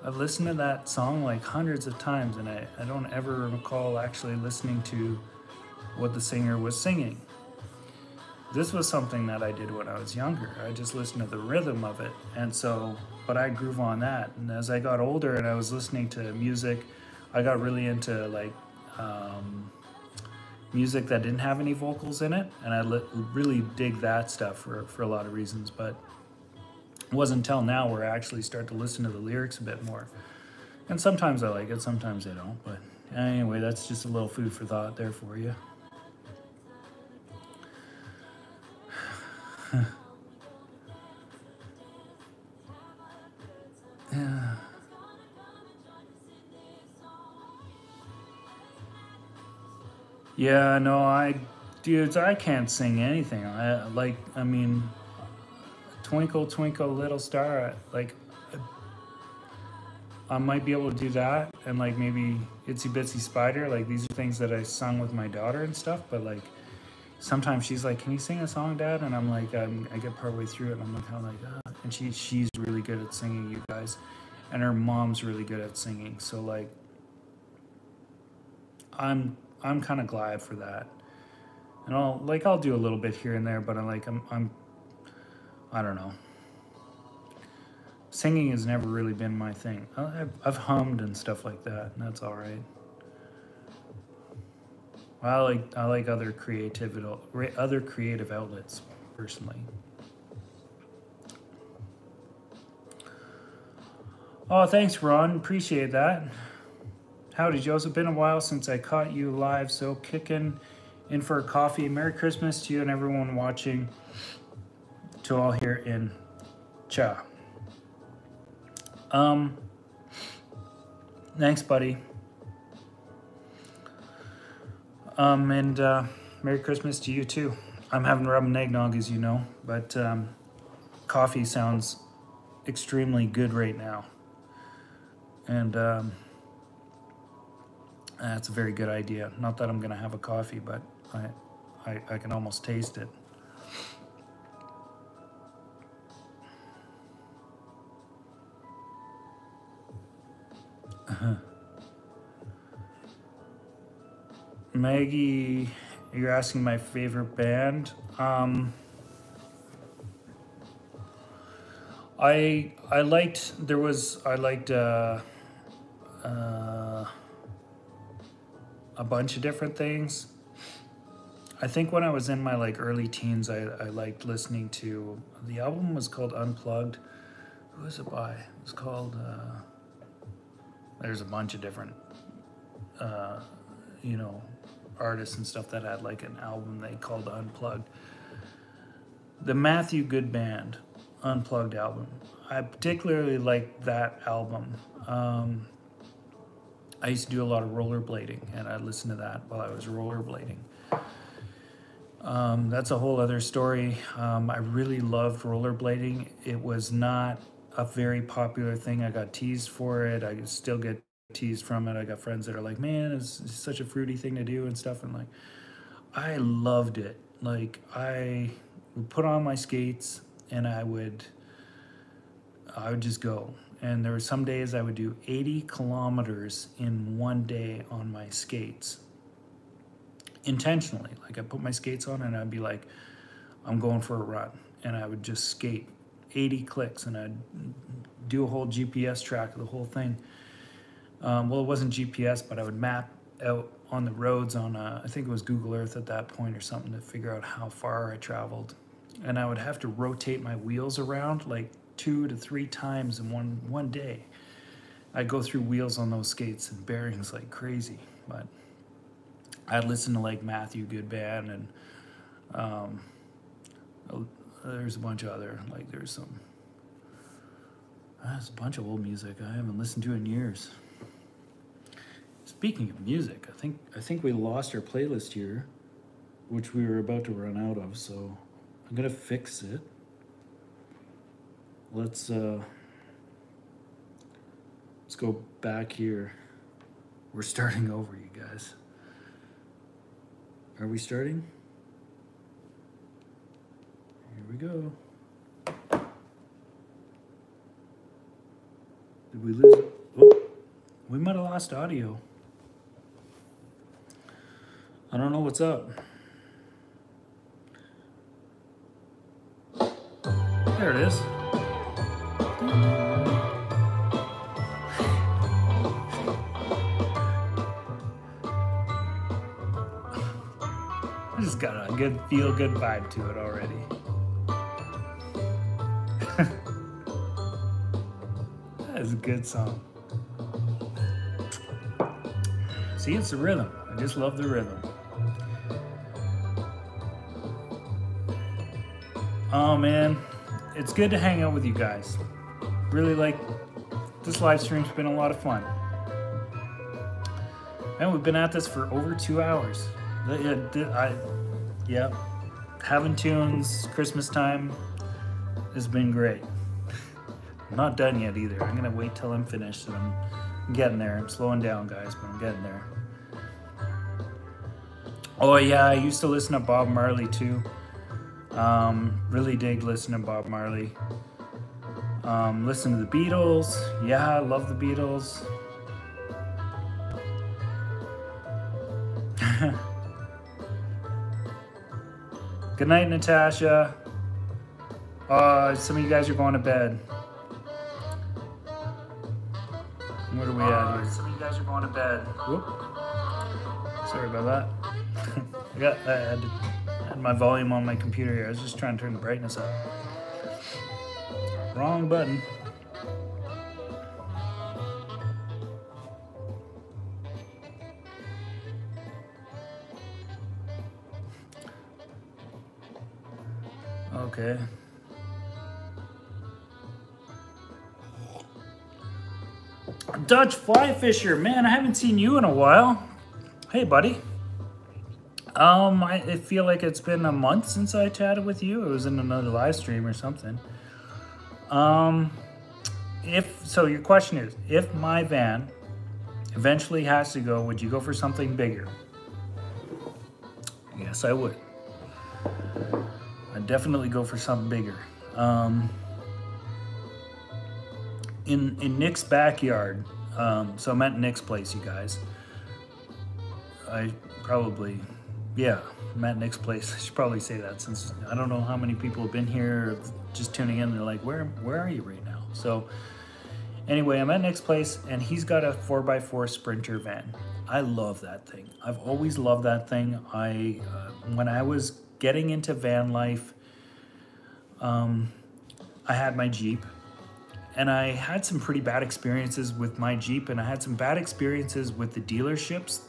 I've listened to that song like hundreds of times and I don't ever recall actually listening to what the singer was singing. This was something that I did when I was younger. I just listened to the rhythm of it. And so, but I groove on that. And as I got older and I was listening to music, I got really into like music that didn't have any vocals in it. And I really dig that stuff for a lot of reasons. But it wasn't until now where I actually start to listen to the lyrics a bit more. And sometimes I like it, sometimes I don't. But anyway, that's just a little food for thought there for you. Yeah. Yeah, no, dudes, I can't sing anything. I mean, Twinkle, Twinkle, Little Star, like, I might be able to do that, and like maybe Itsy Bitsy Spider, like these are things that I sung with my daughter and stuff, but like, sometimes she's like, can you sing a song, Dad? And I'm like, I get partway through it and I'm like, oh. And she's really good at singing, you guys. And her mom's really good at singing. So like, I'm kind of glad for that. And I'll do a little bit here and there, but I don't know. Singing has never really been my thing. I've hummed and stuff like that, and that's all right. I like other creative outlets personally. Oh, thanks, Ron. Appreciate that. Howdy, Joseph. Been a while since I caught you live, so kicking in for a coffee. Merry Christmas to you and everyone watching. To all here in Cha. Thanks, buddy. Merry Christmas to you too. I'm having rum and eggnog, as you know, but coffee sounds extremely good right now. And that's a very good idea. Not that I'm gonna have a coffee, but I can almost taste it. Uh-huh. Maggie, you're asking my favorite band. I liked a bunch of different things. I think when I was in my like early teens, I liked listening to, the album was called Unplugged. Who was it by? It was called, there's a bunch of different, you know, artists and stuff that had like an album they called Unplugged. the Matthew Good Band Unplugged album. I particularly like that album. I used to do a lot of rollerblading, and I listened to that while I was rollerblading. That's a whole other story. I really loved rollerblading. It was not a very popular thing. I got teased for it. I still get teased from it. I got friends that are like, man, it's such a fruity thing to do and stuff. And like, I loved it. Like, I would put on my skates and I would just go. And there were some days I would do 80 kilometers in one day on my skates. Intentionally, like I put my skates on and I'd be like, I'm going for a run, and I would just skate 80 clicks, and I'd do a whole GPS track of the whole thing. Well, it wasn't GPS, but I would map out on the roads on I think it was Google Earth at that point or something, to figure out how far I traveled. And I would have to rotate my wheels around like 2 to 3 times in one day. I'd go through wheels on those skates and bearings like crazy. But I'd listen to like Matthew Good Band, and there's a bunch of other, like there's a bunch of old music I haven't listened to in years. Speaking of music, I think we lost our playlist here, which we were about to run out of, so I'm gonna fix it. Let's go back here. We're starting over, you guys. Are we starting? Here we go. Did we lose it? Oh, we might have lost audio. I don't know what's up. There it is. I just got a good feel-good vibe to it already. That is a good song. See, it's the rhythm. I just love the rhythm. Oh man, it's good to hang out with you guys. Really, like, this live stream's been a lot of fun. And we've been at this for over 2 hours. Yeah, having tunes, Christmas time has been great. I'm not done yet either. I'm gonna wait till I'm finished, and I'm getting there. I'm slowing down, guys, but I'm getting there. Oh yeah, I used to listen to Bob Marley too. Really dig listening to Bob Marley. Listen to the Beatles. Yeah, I love the Beatles. Good night, Natasha. Some of you guys are going to bed. What are we at here? Some of you guys are going to bed. Whoop. Sorry about that. I had my volume on my computer here. I was just trying to turn the brightness up. Wrong button. Okay. Dutch Fly Fisher, man, I haven't seen you in a while. Hey, buddy. I feel like it's been a month since I chatted with you. It was in another live stream or something. So your question is, if my van eventually has to go, would you go for something bigger? Yes, I would. I'd definitely go for something bigger. In Nick's backyard, so I'm at Nick's place, you guys. I'm at Nick's place. I should probably say that, since I don't know how many people have been here just tuning in. They're like, where are you right now? So anyway, I'm at Nick's place, and he's got a 4x4 Sprinter van. I love that thing. I've always loved that thing. When I was getting into van life, I had my Jeep, and I had some pretty bad experiences with my Jeep, and I had some bad experiences with the dealerships,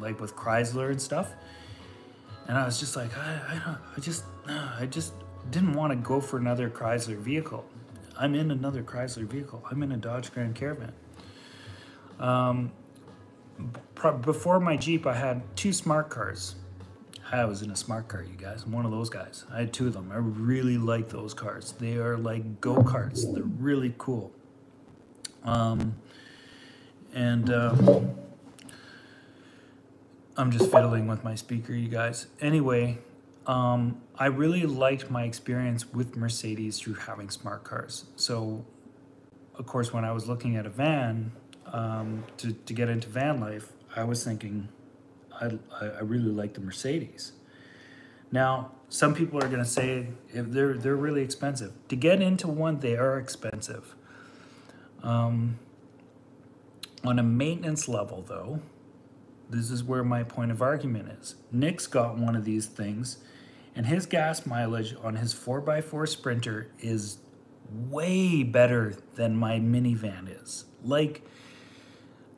like with Chrysler and stuff. And I was just like, I didn't want to go for another Chrysler vehicle. I'm in another Chrysler vehicle. I'm in a Dodge Grand Caravan. Before my Jeep, I had two smart cars. I was in a smart car, you guys. I'm one of those guys. I had two of them. I really like those cars. They are like go-karts. They're really cool. I'm just fiddling with my speaker, you guys. Anyway, I really liked my experience with Mercedes through having smart cars. So, of course, when I was looking at a van, to get into van life, I was thinking, I really like the Mercedes. Now, some people are going to say they're really expensive. To get into one, they are expensive. On a maintenance level, though, this is where my point of argument is. Nick's got one of these things, and his gas mileage on his 4x4 Sprinter is way better than my minivan is. Like,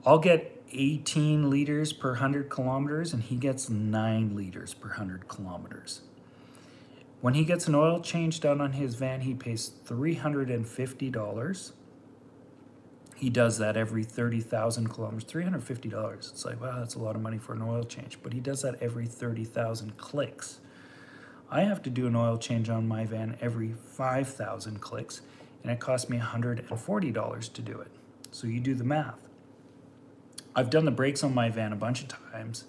I'll get 18 liters per 100 kilometers, and he gets 9 liters per 100 kilometers. When he gets an oil change done on his van, he pays $350. He does that every 30,000 kilometers, $350. It's like, wow, that's a lot of money for an oil change, but he does that every 30,000 clicks. I have to do an oil change on my van every 5,000 clicks, and it costs me $140 to do it. So you do the math. I've done the brakes on my van a bunch of times,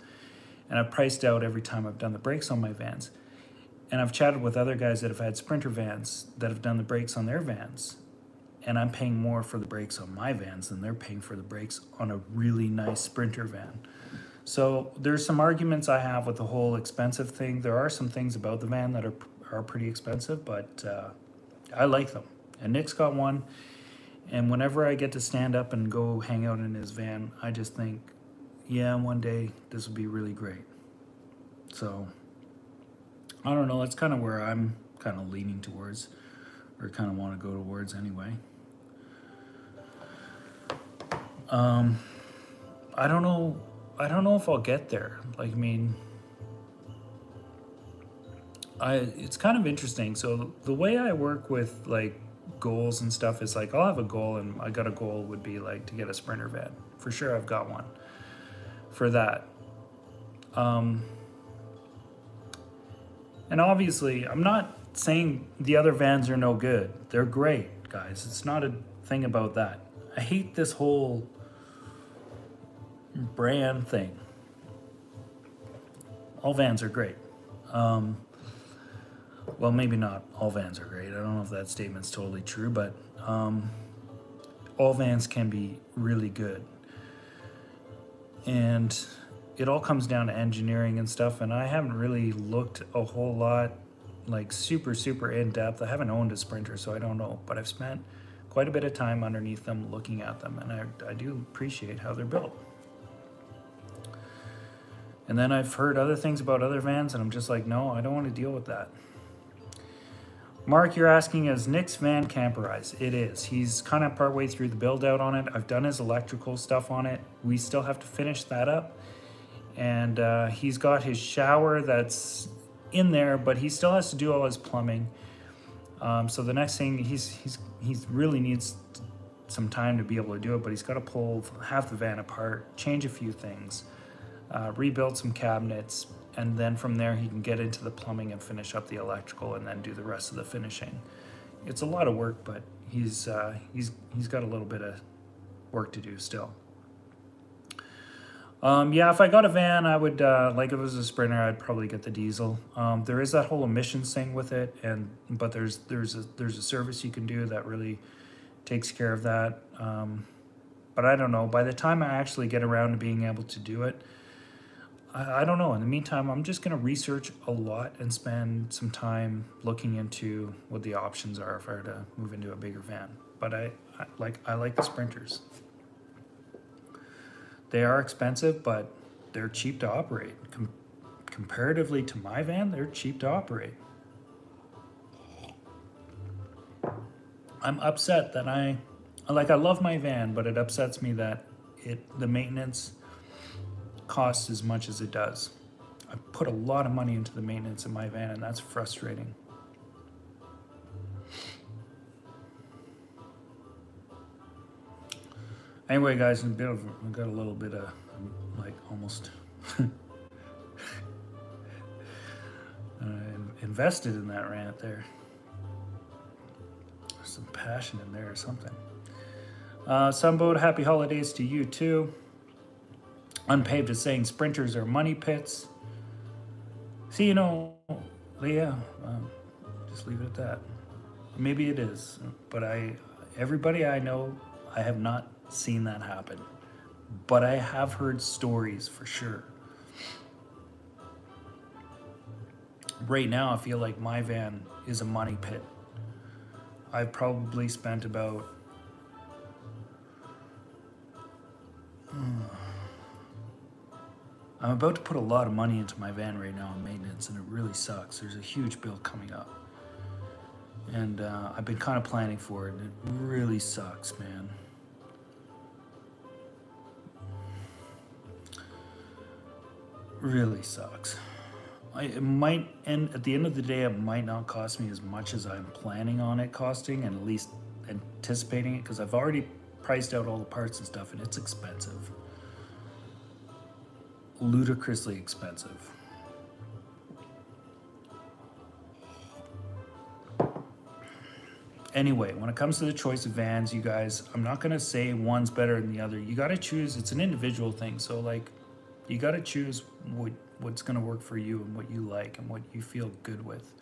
and I've priced out every time I've done the brakes on my vans. And I've chatted with other guys that have had Sprinter vans that have done the brakes on their vans, and I'm paying more for the brakes on my vans than they're paying for the brakes on a really nice Sprinter van. So there's some arguments I have with the whole expensive thing. There are some things about the van that are pretty expensive, but I like them. And Nick's got one. And whenever I get to stand up and go hang out in his van, I just think, yeah, one day this will be really great. So, I don't know. That's kind of where I'm kind of leaning towards, or kind of want to go towards anyway. I don't know. I don't know if I'll get there. Like, I mean, it's kind of interesting. So the way I work with, like, goals and stuff is like, I'll have a goal, and I got a goal would be like to get a Sprinter van. For sure, I've got one for that. And obviously, I'm not saying the other vans are no good. They're great, guys. It's not a thing about that. I hate this whole brand thing. All vans are great. Well, maybe not all vans are great. I don't know if that statement's totally true, but all vans can be really good. And it all comes down to engineering and stuff, and I haven't really looked a whole lot, like super, super in-depth. I haven't owned a Sprinter, so I don't know, but I've spent quite a bit of time underneath them looking at them, and I do appreciate how they're built. And then I've heard other things about other vans, and I'm just like, no, I don't want to deal with that. Mark, you're asking, is Nick's van camperized? It is. He's kind of partway through the build out on it. I've done his electrical stuff on it. We still have to finish that up. And he's got his shower that's in there, but he still has to do all his plumbing. So the next thing, he really needs some time to be able to do it, but he's got to pull half the van apart, change a few things, rebuild some cabinets, and then from there he can get into the plumbing and finish up the electrical and then do the rest of the finishing. It's a lot of work, but he's got a little bit of work to do still. Yeah, if I got a van, I would, like if it was a Sprinter, I'd probably get the diesel. There is that whole emissions thing with it, but there's a service you can do that really takes care of that. But I don't know, by the time I actually get around to being able to do it, I don't know. In the meantime, I'm just going to research a lot and spend some time looking into what the options are if I were to move into a bigger van. But I like the Sprinters. They are expensive, but they're cheap to operate. Comparatively to my van, they're cheap to operate. I'm upset that I love my van, but it upsets me that the maintenance costs as much as it does. I put a lot of money into the maintenance in my van, and that's frustrating. Anyway, guys, in a bit of, I got a little bit of, like, almost invested in that rant there. There's some passion in there or something. Sunboat, happy holidays to you too. Unpaved is saying sprinters are money pits. See, you know, Leah, just leave it at that. Maybe it is, but everybody I know, I have not seen that happen. But I have heard stories for sure. Right now, I feel like my van is a money pit. I've probably spent about I'm about to put a lot of money into my van right now in maintenance, and it really sucks. There's a huge bill coming up. And I've been kind of planning for it, and it really sucks, man. Really sucks. It might end, at the end of the day, it might not cost me as much as I'm planning on it costing, and at least anticipating it, because I've already priced out all the parts and stuff, and it's expensive. Ludicrously expensive. Anyway, when it comes to the choice of vans, you guys, I'm not gonna say one's better than the other. You gotta choose, it's an individual thing. So like, you gotta choose what's gonna work for you and what you like and what you feel good with.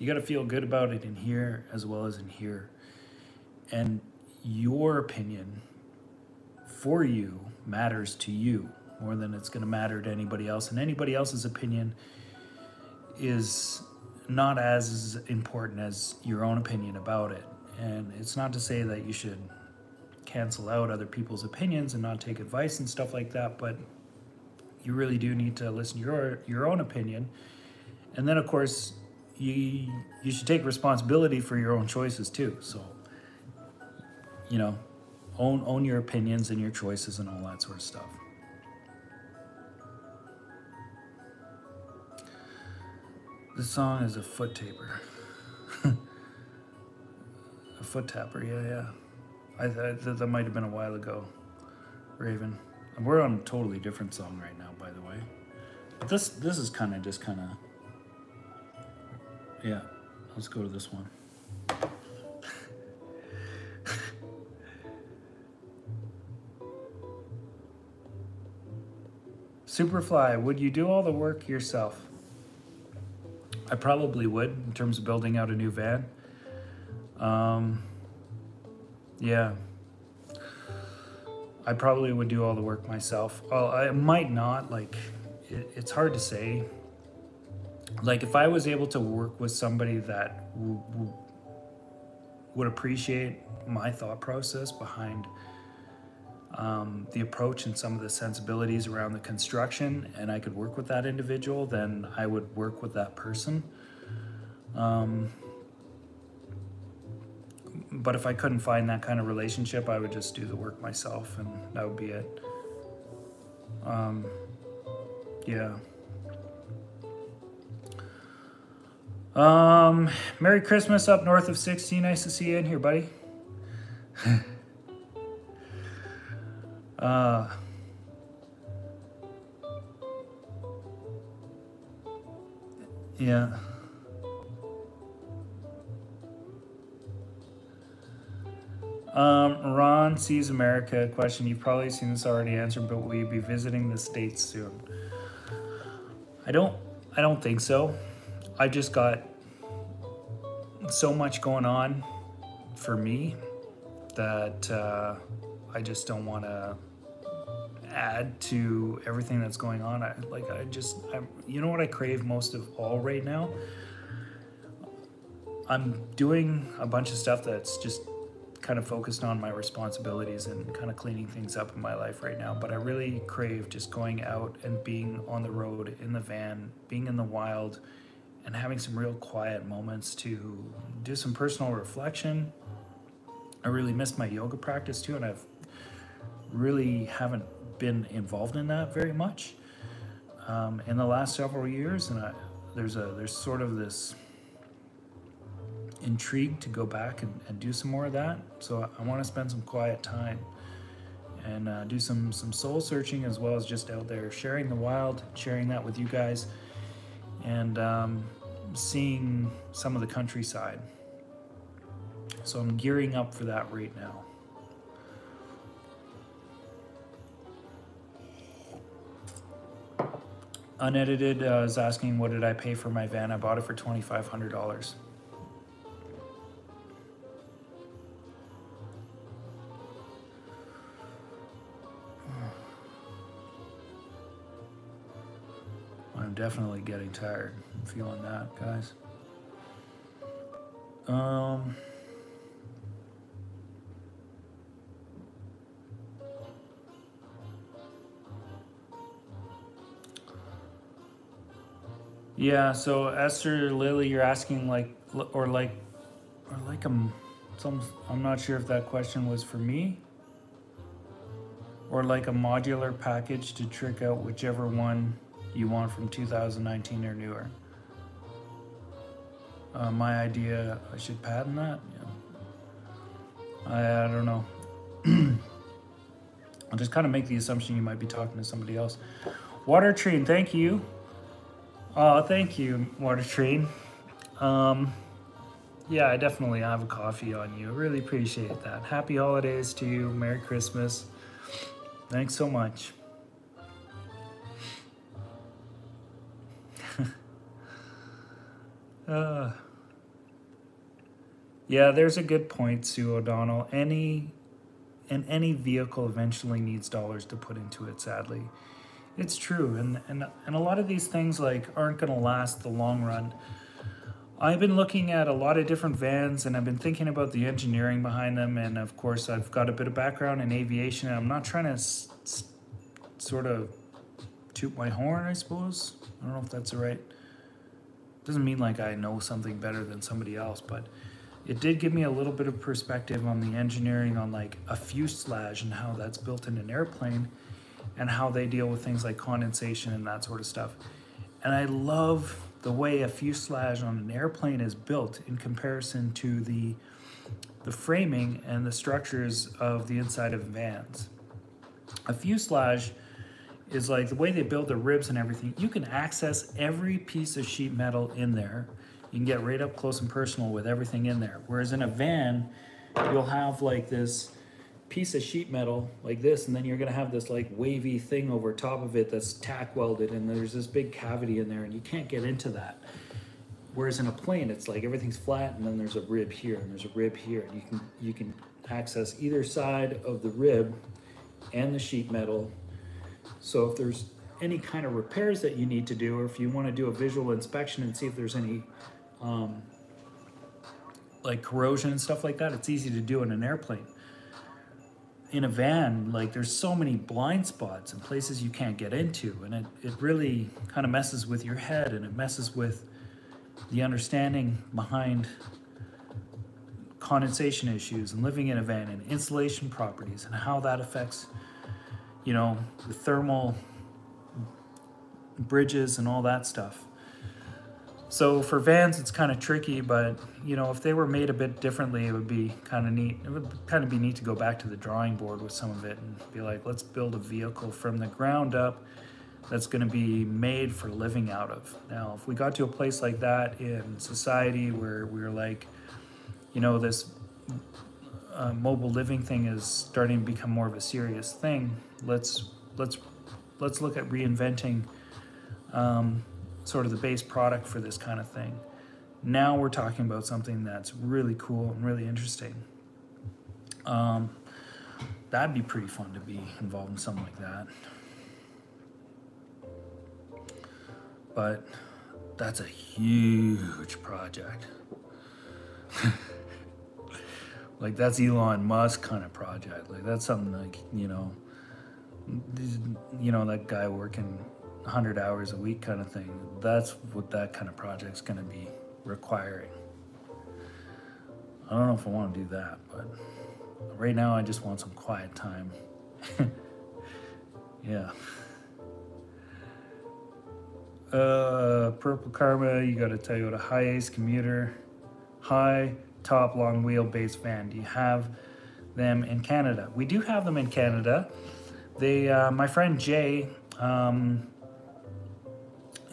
You gotta feel good about it in here as well as in here. And your opinion for you matters to you more than it's gonna matter to anybody else. And anybody else's opinion is not as important as your own opinion about it. And it's not to say that you should cancel out other people's opinions and not take advice and stuff like that, but you really do need to listen to your own opinion. And then of course, you should take responsibility for your own choices too. So, you know, own your opinions and your choices and all that sort of stuff. This song is a foot taper. A foot tapper, yeah. That might have been a while ago, Raven. And we're on a totally different song right now, by the way. But this is kind of just kind of, yeah, let's go to this one. Superfly, would you do all the work yourself? I probably would, in terms of building out a new van. Yeah. I probably would do all the work myself. Well, I might not, like, it's hard to say. Like, if I was able to work with somebody that would appreciate my thought process behind the approach and some of the sensibilities around the construction, and I could work with that individual, then I would work with that person. But if I couldn't find that kind of relationship, I would just do the work myself, and that would be it. Yeah. Merry Christmas up north of 60. Nice to see you in here, buddy. Yeah. Ron Sees America question. You've probably seen this already answered, but will you be visiting the States soon? I don't think so. I've just got so much going on for me that I just don't want to add to everything that's going on. I you know what I crave most of all right now? I'm doing a bunch of stuff that's just kind of focused on my responsibilities and kind of cleaning things up in my life right now, but I really crave just going out and being on the road, in the van, being in the wild, and having some real quiet moments to do some personal reflection. I really miss my yoga practice too, and I've really haven't been involved in that very much in the last several years, and there's sort of this intrigue to go back and do some more of that. So I want to spend some quiet time and do some soul searching, as well as just out there sharing the wild, sharing that with you guys, and seeing some of the countryside. So I'm gearing up for that right now. Unedited is asking, what did I pay for my van? I bought it for $2,500. I'm definitely getting tired. I'm feeling that, guys. Yeah, so Esther, Lily, you're asking like I'm not sure if that question was for me, or like a modular package to trick out whichever one you want from 2019 or newer. My idea, I should patent that. Yeah. I don't know. I'll just kind of make the assumption you might be talking to somebody else. Water Train, thank you. Oh, thank you, Water Train. Yeah, I definitely have a coffee on you. I really appreciate that. Happy holidays to you. Merry Christmas. Thanks so much. Yeah, there's a good point, Sue O'Donnell. Any vehicle eventually needs dollars to put into it, sadly. It's true, and a lot of these things like aren't gonna last the long run. I've been looking at a lot of different vans, and I've been thinking about the engineering behind them, and of course I've got a bit of background in aviation, and I'm not trying to sort of toot my horn, I suppose. I don't know if that's right. Doesn't mean like I know something better than somebody else, but it did give me a little bit of perspective on the engineering on like a fuselage and how that's built in an airplane, and how they deal with things like condensation and that sort of stuff. And I love the way a fuselage on an airplane is built in comparison to the framing and the structures of the inside of vans. A fuselage is like the way they build the ribs and everything. You can access every piece of sheet metal in there. You can get right up close and personal with everything in there. Whereas in a van, you'll have like this piece of sheet metal like this, and then you're gonna have this like wavy thing over top of it that's tack welded, and there's this big cavity in there, and you can't get into that. Whereas in a plane, it's like everything's flat, and then there's a rib here, and there's a rib here, and you can access either side of the rib and the sheet metal. So if there's any kind of repairs that you need to do, or if you want to do a visual inspection and see if there's any like corrosion and stuff like that, it's easy to do in an airplane. In a van, like there's so many blind spots and places you can't get into, and it really kind of messes with your head, and it messes with the understanding behind condensation issues and living in a van and insulation properties and how that affects, you know, the thermal bridges and all that stuff. So for vans, it's kind of tricky, but you know, if they were made a bit differently, it would be kind of neat. It would kind of be neat to go back to the drawing board with some of it and be like, let's build a vehicle from the ground up that's going to be made for living out of. Now, if we got to a place like that in society where we were like, you know, this mobile living thing is starting to become more of a serious thing, let's look at reinventing sort of the base product for this kind of thing. Now we're talking about something that's really cool and really interesting. That'd be pretty fun to be involved in something like that. But that's a huge project. Like that's Elon Musk kind of project. Like that's something like, you know, that guy working 100 hours a week kind of thing. That's what that kind of project's going to be requiring. I don't know if I want to do that, but right now I just want some quiet time. Yeah. Purple Karma, you got a Toyota Hiace commuter, high top long wheelbase van. Do you have them in Canada. We do have them in Canada. They, my friend Jay,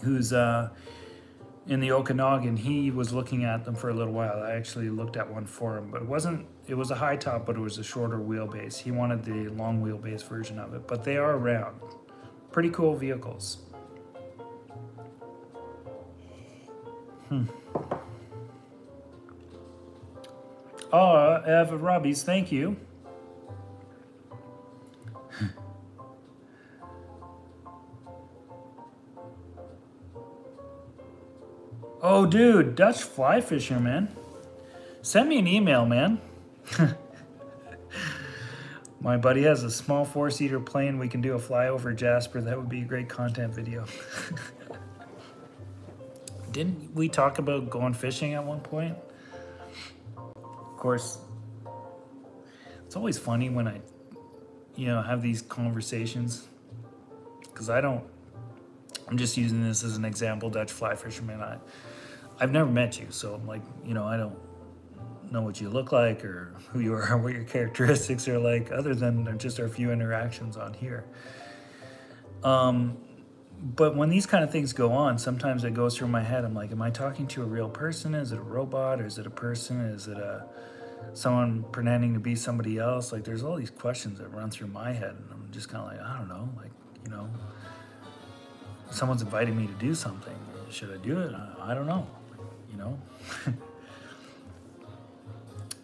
who's in the Okanagan, he was looking at them for a little while. I actually looked at one for him, but it wasn't, it was a high top, but it was a shorter wheelbase. He wanted the long wheelbase version of it, but they are around. Pretty cool vehicles. Oh, Eva Robbie's, thank you. Oh, dude, Dutch fly fisher, man. Send me an email, man. My buddy has a small four-seater plane. We can do a flyover Jasper. That would be a great content video. Didn't we talk about going fishing at one point? Of course, it's always funny when I, you know, have these conversations, because I don't, I'm just using this as an example, Dutch fly fisherman. I've never met you, so I'm like, you know, I don't know what you look like or who you are or what your characteristics are like, other than just our few interactions on here. But when these kind of things go on, sometimes it goes through my head. I'm like, am I talking to a real person? Is it a robot? Or is it a person? Is it a someone pretending to be somebody else? Like, there's all these questions that run through my head, and I'm just kind of like, I don't know. Like, you know, someone's inviting me to do something. Should I do it? I don't know. You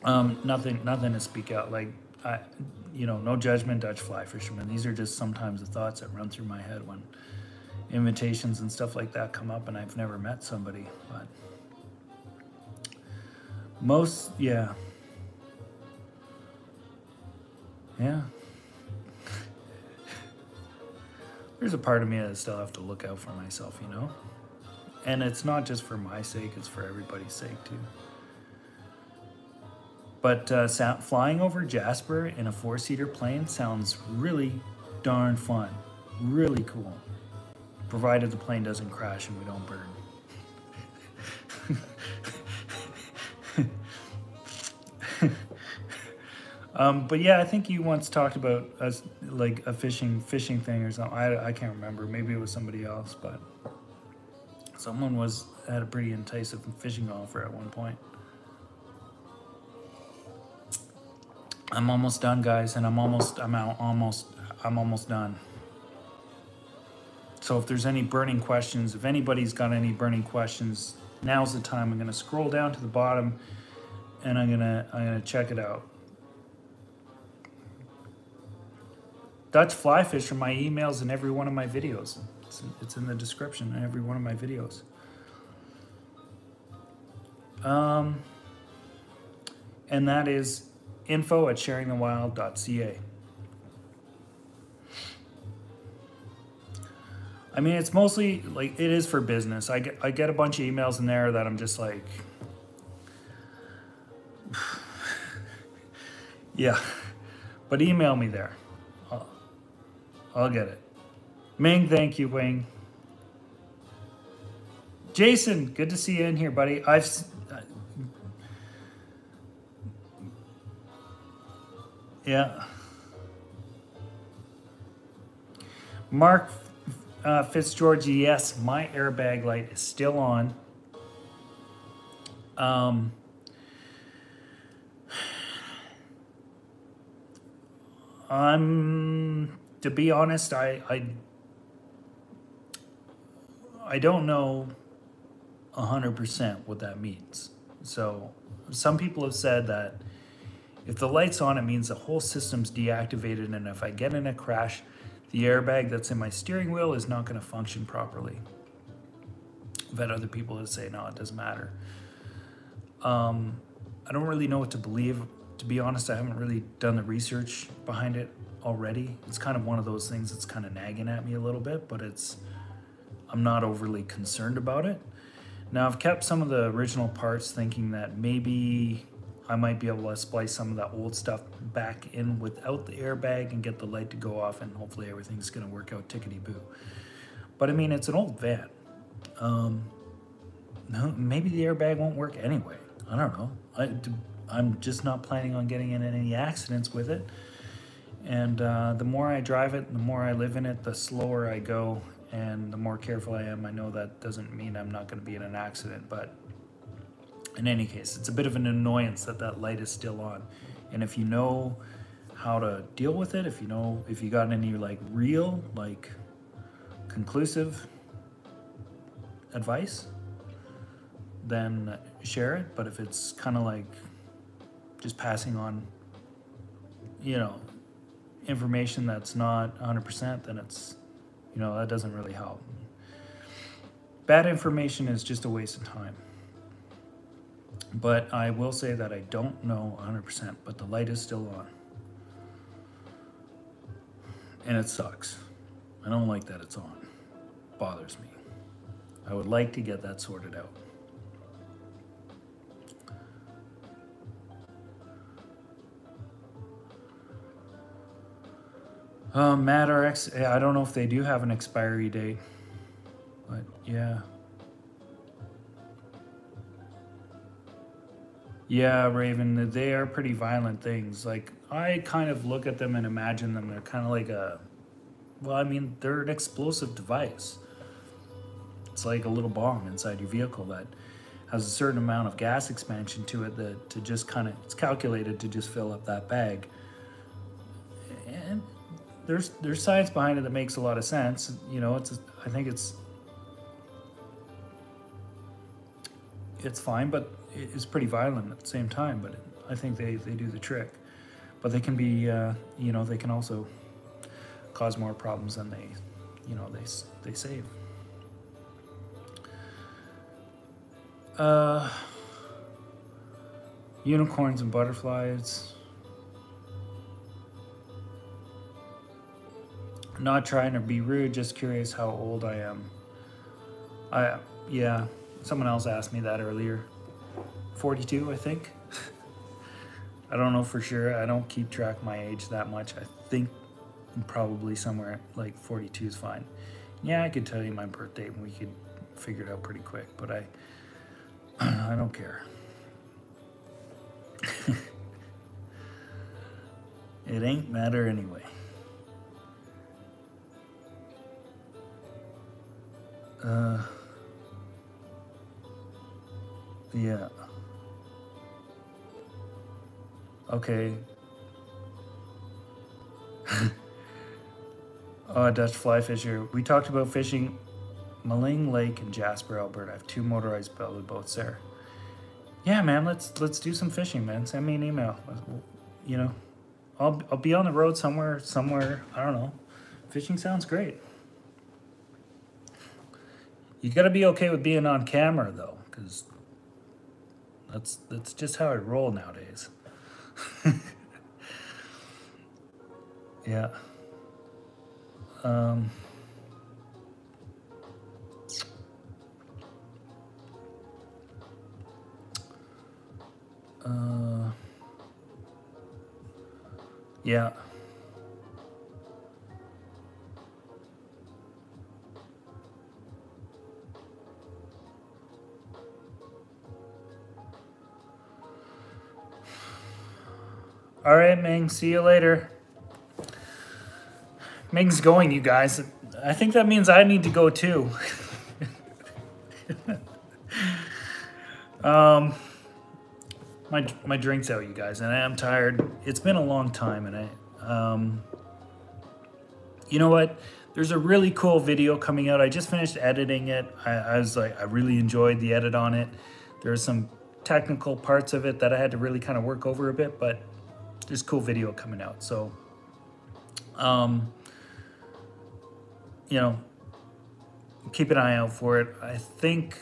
know, nothing to speak out. Like, you know, no judgment, Dutch fly fishermen. These are just sometimes the thoughts that run through my head when invitations and stuff like that come up, and I've never met somebody, but most, yeah. There's a part of me that I still have to look out for myself, you know? And it's not just for my sake, it's for everybody's sake too. But flying over Jasper in a four-seater plane sounds really darn fun, really cool. Provided the plane doesn't crash and we don't burn. But yeah, I think you once talked about us, like a fishing thing or something. I can't remember. Maybe it was somebody else, but someone had a pretty enticing fishing offer at one point. I'm almost done, guys, and I'm almost done. So if there's any burning questions, if anybody's got any burning questions, now's the time. I'm gonna scroll down to the bottom and I'm gonna check it out. Dutch fly fish are my emails in every one of my videos. It's in the description in every one of my videos. And that is info@sharingthewild.ca. I mean, it's mostly, like, it is for business. I get a bunch of emails in there that I'm just like, yeah, but email me there. I'll get it. Ming, thank you, Wing. Jason, good to see you in here, buddy. Yeah. Mark Fitzgeorge, yes, my airbag light is still on. To be honest, I don't know 100% what that means. So some people have said that if the light's on, it means the whole system's deactivated, and if I get in a crash, the airbag that's in my steering wheel is not going to function properly. But other people would say, no, it doesn't matter. I don't really know what to believe. To be honest, I haven't really done the research behind it already. It's kind of one of those things that's kind of nagging at me a little bit, but I'm not overly concerned about it. Now, I've kept some of the original parts, thinking that maybe I might be able to splice some of that old stuff back in without the airbag and get the light to go off, and hopefully everything's gonna work out tickety-boo. But I mean, it's an old van. Maybe the airbag won't work anyway. I don't know. I, I'm just not planning on getting in any accidents with it. And the more I drive it, the more I live in it, the slower I go, and the more careful I am. I know that doesn't mean I'm not going to be in an accident, but in any case, it's a bit of an annoyance that that light is still on. And if you know how to deal with it, if you know, if you got any like real, like conclusive advice, then share it. But if it's kind of like just passing on, you know, information that's not 100%, then it's, you know, that doesn't really help. Bad information is just a waste of time. But I will say that I don't know 100%, but the light is still on. And it sucks. I don't like that it's on. It bothers me. I would like to get that sorted out. Matt or X, I don't know if they do have an expiry date, but yeah. Yeah, Raven, they are pretty violent things. Like, I kind of look at them and imagine them. They're kind of like a, well, I mean, they're an explosive device. It's like a little bomb inside your vehicle that has a certain amount of gas expansion to it that to just kind of, it's calculated to just fill up that bag. And there's science behind it that makes a lot of sense. You know, it's, I think it's fine, but it's pretty violent at the same time, but I think they do the trick. But they can be, you know, they can also cause more problems than they, you know, they save. Unicorns and butterflies. Not trying to be rude, just curious how old I am. Yeah, someone else asked me that earlier. 42, I think. I don't know for sure. I don't keep track of my age that much. I think I'm probably somewhere like 42 is fine. Yeah, I could tell you my birthday and we could figure it out pretty quick, but I don't care. It ain't matter anyway. Yeah. Okay. Oh, Dutch fly fisher. We talked about fishing Maling Lake in Jasper, Alberta. I have 2 motorized belly boats there. Yeah, man, let's do some fishing, man. Send me an email. You know, I'll be on the road somewhere. I don't know. Fishing sounds great. You gotta be okay with being on camera though, because that's just how I roll nowadays. Yeah. Yeah. All right, Ming, see you later. Ming's going, you guys. I think that means I need to go too. My drink's out, you guys, and I am tired. It's been a long time, and I, you know what? There's a really cool video coming out. I just finished editing it. I was like, I really enjoyed the edit on it. There are some technical parts of it that I had to really kind of work over a bit, but there's cool video coming out. So, you know, keep an eye out for it. I think,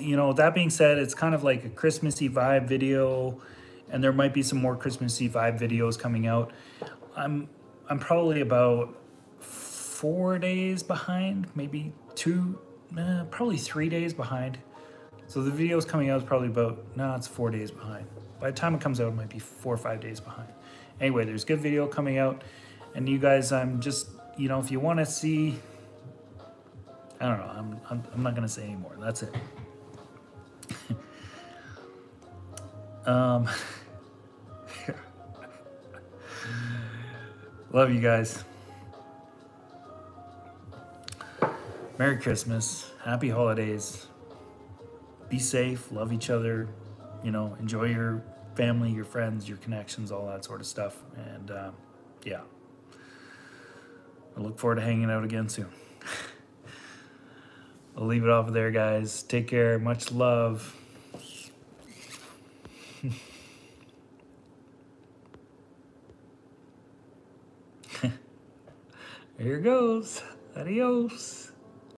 you know, that being said, it's kind of like a Christmassy vibe video, and there might be some more Christmassy vibe videos coming out. I'm probably about 4 days behind, maybe 2, probably 3 days behind. So the video's coming out is probably about, no, it's 4 days behind. By the time it comes out, it might be 4 or 5 days behind. Anyway, there's good video coming out. And you guys, I'm just, you know, if you want to see, I don't know, I'm not going to say anymore. That's it. Love you guys. Merry Christmas. Happy holidays. Be safe. Love each other. You know, enjoy your family, your friends, your connections, all that sort of stuff. And yeah, I look forward to hanging out again soon. I'll leave it off of there, guys. Take care. Much love. Here goes. Adios.